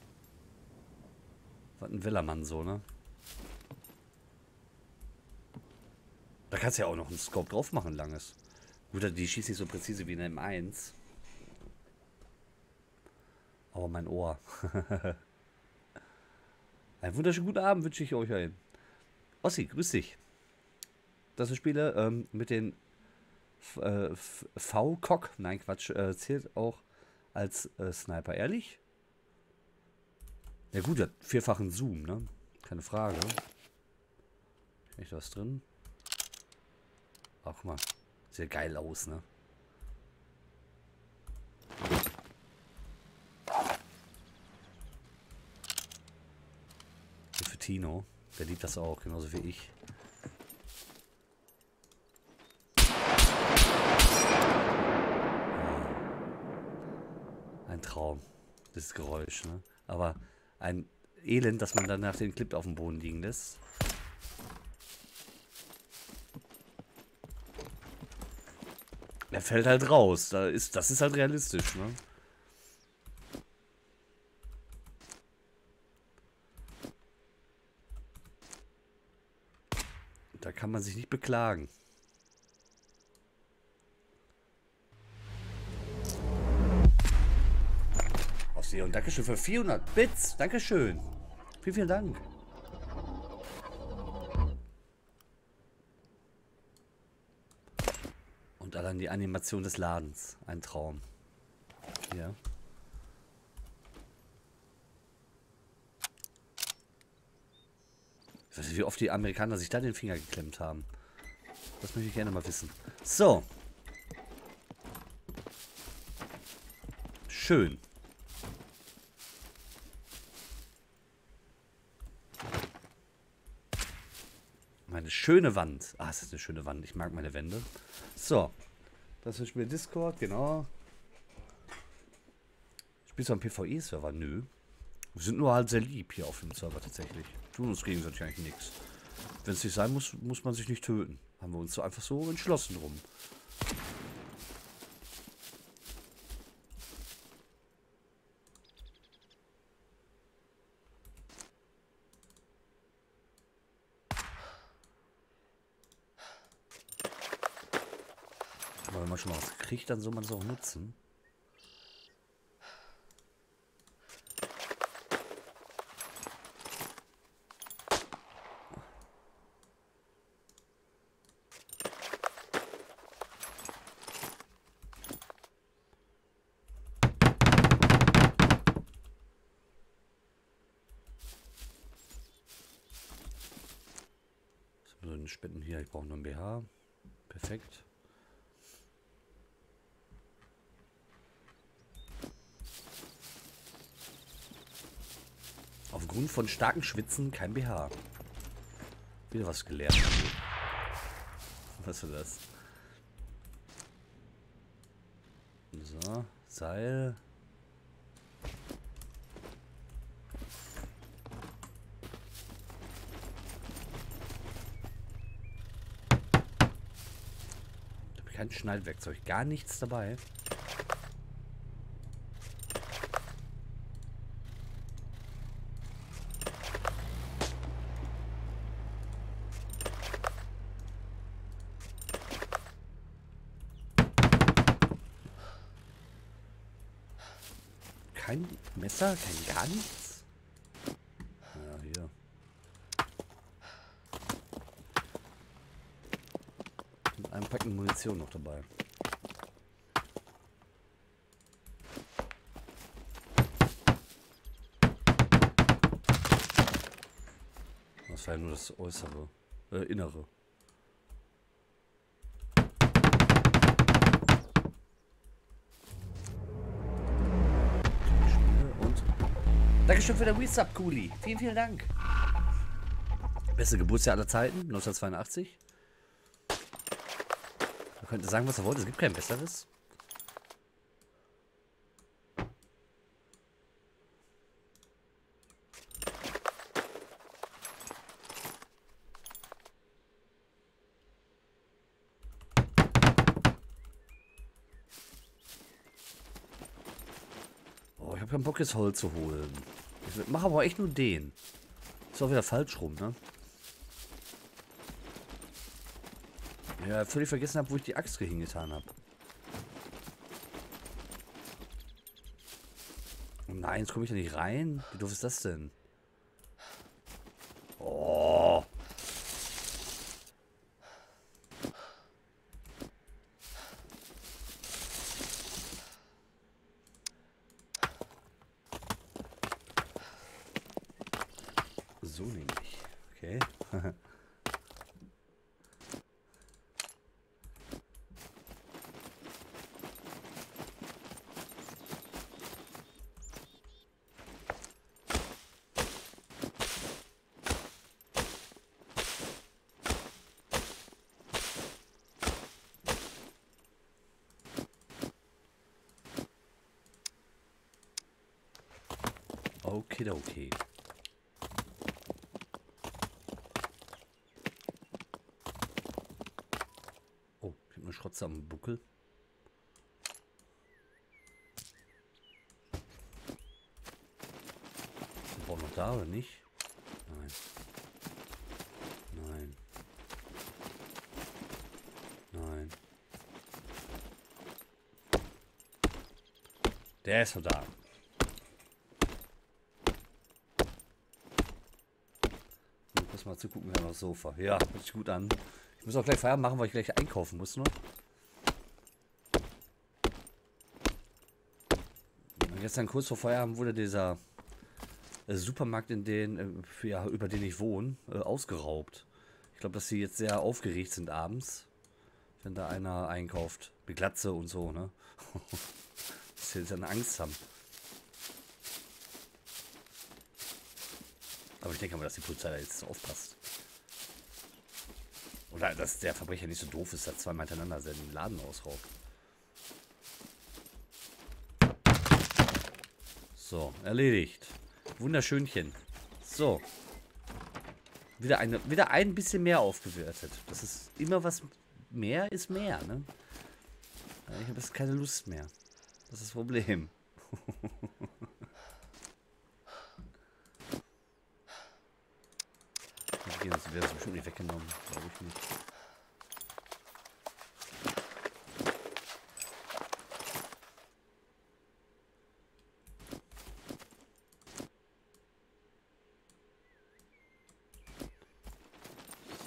Was ein Willermann so, ne? Da kannst du ja auch noch einen Scope drauf machen, langes. Gut, die schießt nicht so präzise wie in einem M1. Aber mein Ohr. Einen wunderschönen guten Abend wünsche ich euch allen. Ossi, grüß dich. Das sind Spiele mit den V-Cock. Nein, Quatsch. Zählt auch als Sniper, ehrlich? Ja gut, der hat vierfachen Zoom, ne? Keine Frage. Ist echt was drin? Ach, guck mal. Sieht geil aus, ne? Für Tino. Der liebt das auch, genauso wie ich. Ein Traum. Das Geräusch, ne? Aber ein Elend, dass man danach den Clip auf dem Boden liegen lässt. Er fällt halt raus. Das ist halt realistisch, ne? Da kann man sich nicht beklagen. Auf See und Dankeschön für 400 Bits. Dankeschön. Vielen, vielen Dank. Allein die Animation des Ladens. Ein Traum. Ja. Ich weiß nicht, wie oft die Amerikaner sich da den Finger geklemmt haben. Das möchte ich gerne mal wissen. So. Schön. Meine schöne Wand. Ah, es ist eine schöne Wand. Ich mag meine Wände. So. Das ist mir Discord, genau. Spielst du am PvE-Server? Nö. Wir sind nur halt sehr lieb hier auf dem Server tatsächlich. Tun uns gegenseitig eigentlich nichts. Wenn es nicht sein muss, muss man sich nicht töten. Haben wir uns so einfach so entschlossen drum. Wenn man schon mal was kriegt, dann soll man es auch nutzen. So eine Spenden hier, ich brauche nur ein BH. Perfekt. Aufgrund von starken Schwitzen kein BH. Wieder was gelernt. Was war das? So, Seil. Ich habe kein Schneidwerkzeug, gar nichts dabei. Kein Messer, kein gar nichts. Ja, hier. Und einpacken Munition noch dabei. Das war ja nur das Äußere, Innere. Dankeschön für den Resub, Kuli. Vielen, vielen Dank. Beste Geburtsjahr aller Zeiten, 1982. Man könnte sagen, was er wollte. Es gibt kein besseres. Oh, ich habe keinen Bock, jetzt Holz zu holen. Ich mache aber echt nur den. Ist auch wieder falsch rum, ne? Ja, völlig vergessen habe, wo ich die Axt hingetan habe. Oh nein, jetzt komme ich da nicht rein. Wie doof ist das denn? Oh. So nämlich. Okay. Okay, okay. Oh, ich hab eine Schrotze am Buckel. Sind wir auch noch da oder nicht? Nein. Nein. Nein. Der ist doch da. Mal zu gucken, wir haben das Sofa. Ja, hört sich gut an. Ich muss auch gleich Feierabend machen, weil ich gleich einkaufen muss noch. Gestern kurz vor Feierabend wurde dieser Supermarkt, in den, ja, über den ich wohne, ausgeraubt. Ich glaube, dass sie jetzt sehr aufgeregt sind abends, wenn da einer einkauft. Mit Glatze und so, ne? Dass sie jetzt eine Angst haben. Aber ich denke mal, dass die Polizei da jetzt aufpasst. Oder dass der Verbrecher nicht so doof ist, dass zweimal hintereinander seinen Laden ausraubt. So, erledigt. Wunderschönchen. So. Wieder ein bisschen mehr aufgewertet. Das ist immer was. Mehr ist mehr, ne? Ich habe jetzt keine Lust mehr. Das ist das Problem. Das wäre bestimmt nicht weggenommen, glaube ich nicht.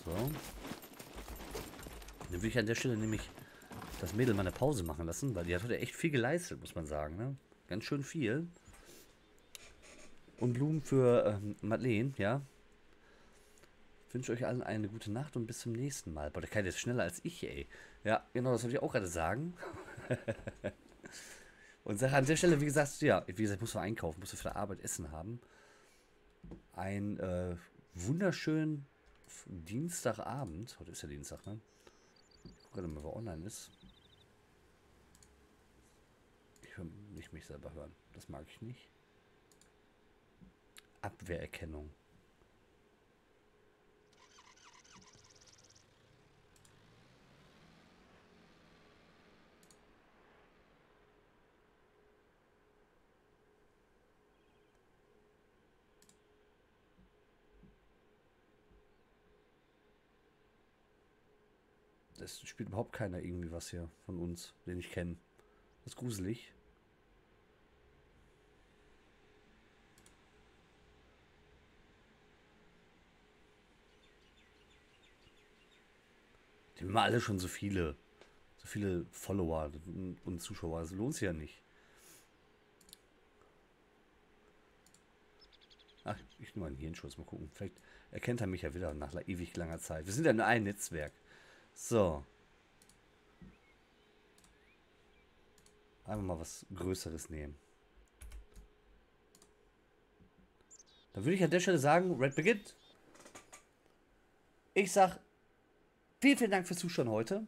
So. Dann will ich an der Stelle nämlich das Mädel mal eine Pause machen lassen, weil die hat heute echt viel geleistet, muss man sagen. Ne? Ganz schön viel. Und Blumen für Madeleine, ja. Ich wünsche euch allen eine gute Nacht und bis zum nächsten Mal. Boah, der kann jetzt schneller als ich, ey. Ja, genau, das wollte ich auch gerade sagen. Und sage an der Stelle, wie gesagt, ja, wie gesagt, musst du einkaufen, musst du für die Arbeit Essen haben. Ein wunderschönen Dienstagabend. Heute ist ja Dienstag, ne? Ich gucke mal, wer online ist. Ich will nicht mich selber hören. Das mag ich nicht. Abwehrerkennung. Es spielt überhaupt keiner irgendwie was hier von uns, den ich kenne. Das ist gruselig. Die haben immer alle schon so viele. viele Follower und Zuschauer, das lohnt sich ja nicht. Ach, ich nehme mal einen Hirnschuss, mal gucken. Vielleicht erkennt er mich ja wieder nach ewig langer Zeit. Wir sind ja nur ein Netzwerk. So. Einfach mal was Größeres nehmen. Dann würde ich an der Stelle sagen, Red beginnt. Ich sag, vielen, vielen Dank fürs Zuschauen heute.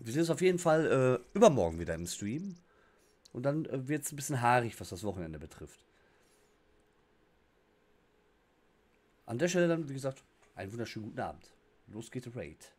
Wir sehen uns auf jeden Fall übermorgen wieder im Stream. Und dann wird es ein bisschen haarig, was das Wochenende betrifft. An der Stelle dann, wie gesagt, einen wunderschönen guten Abend. Los geht's, Raid.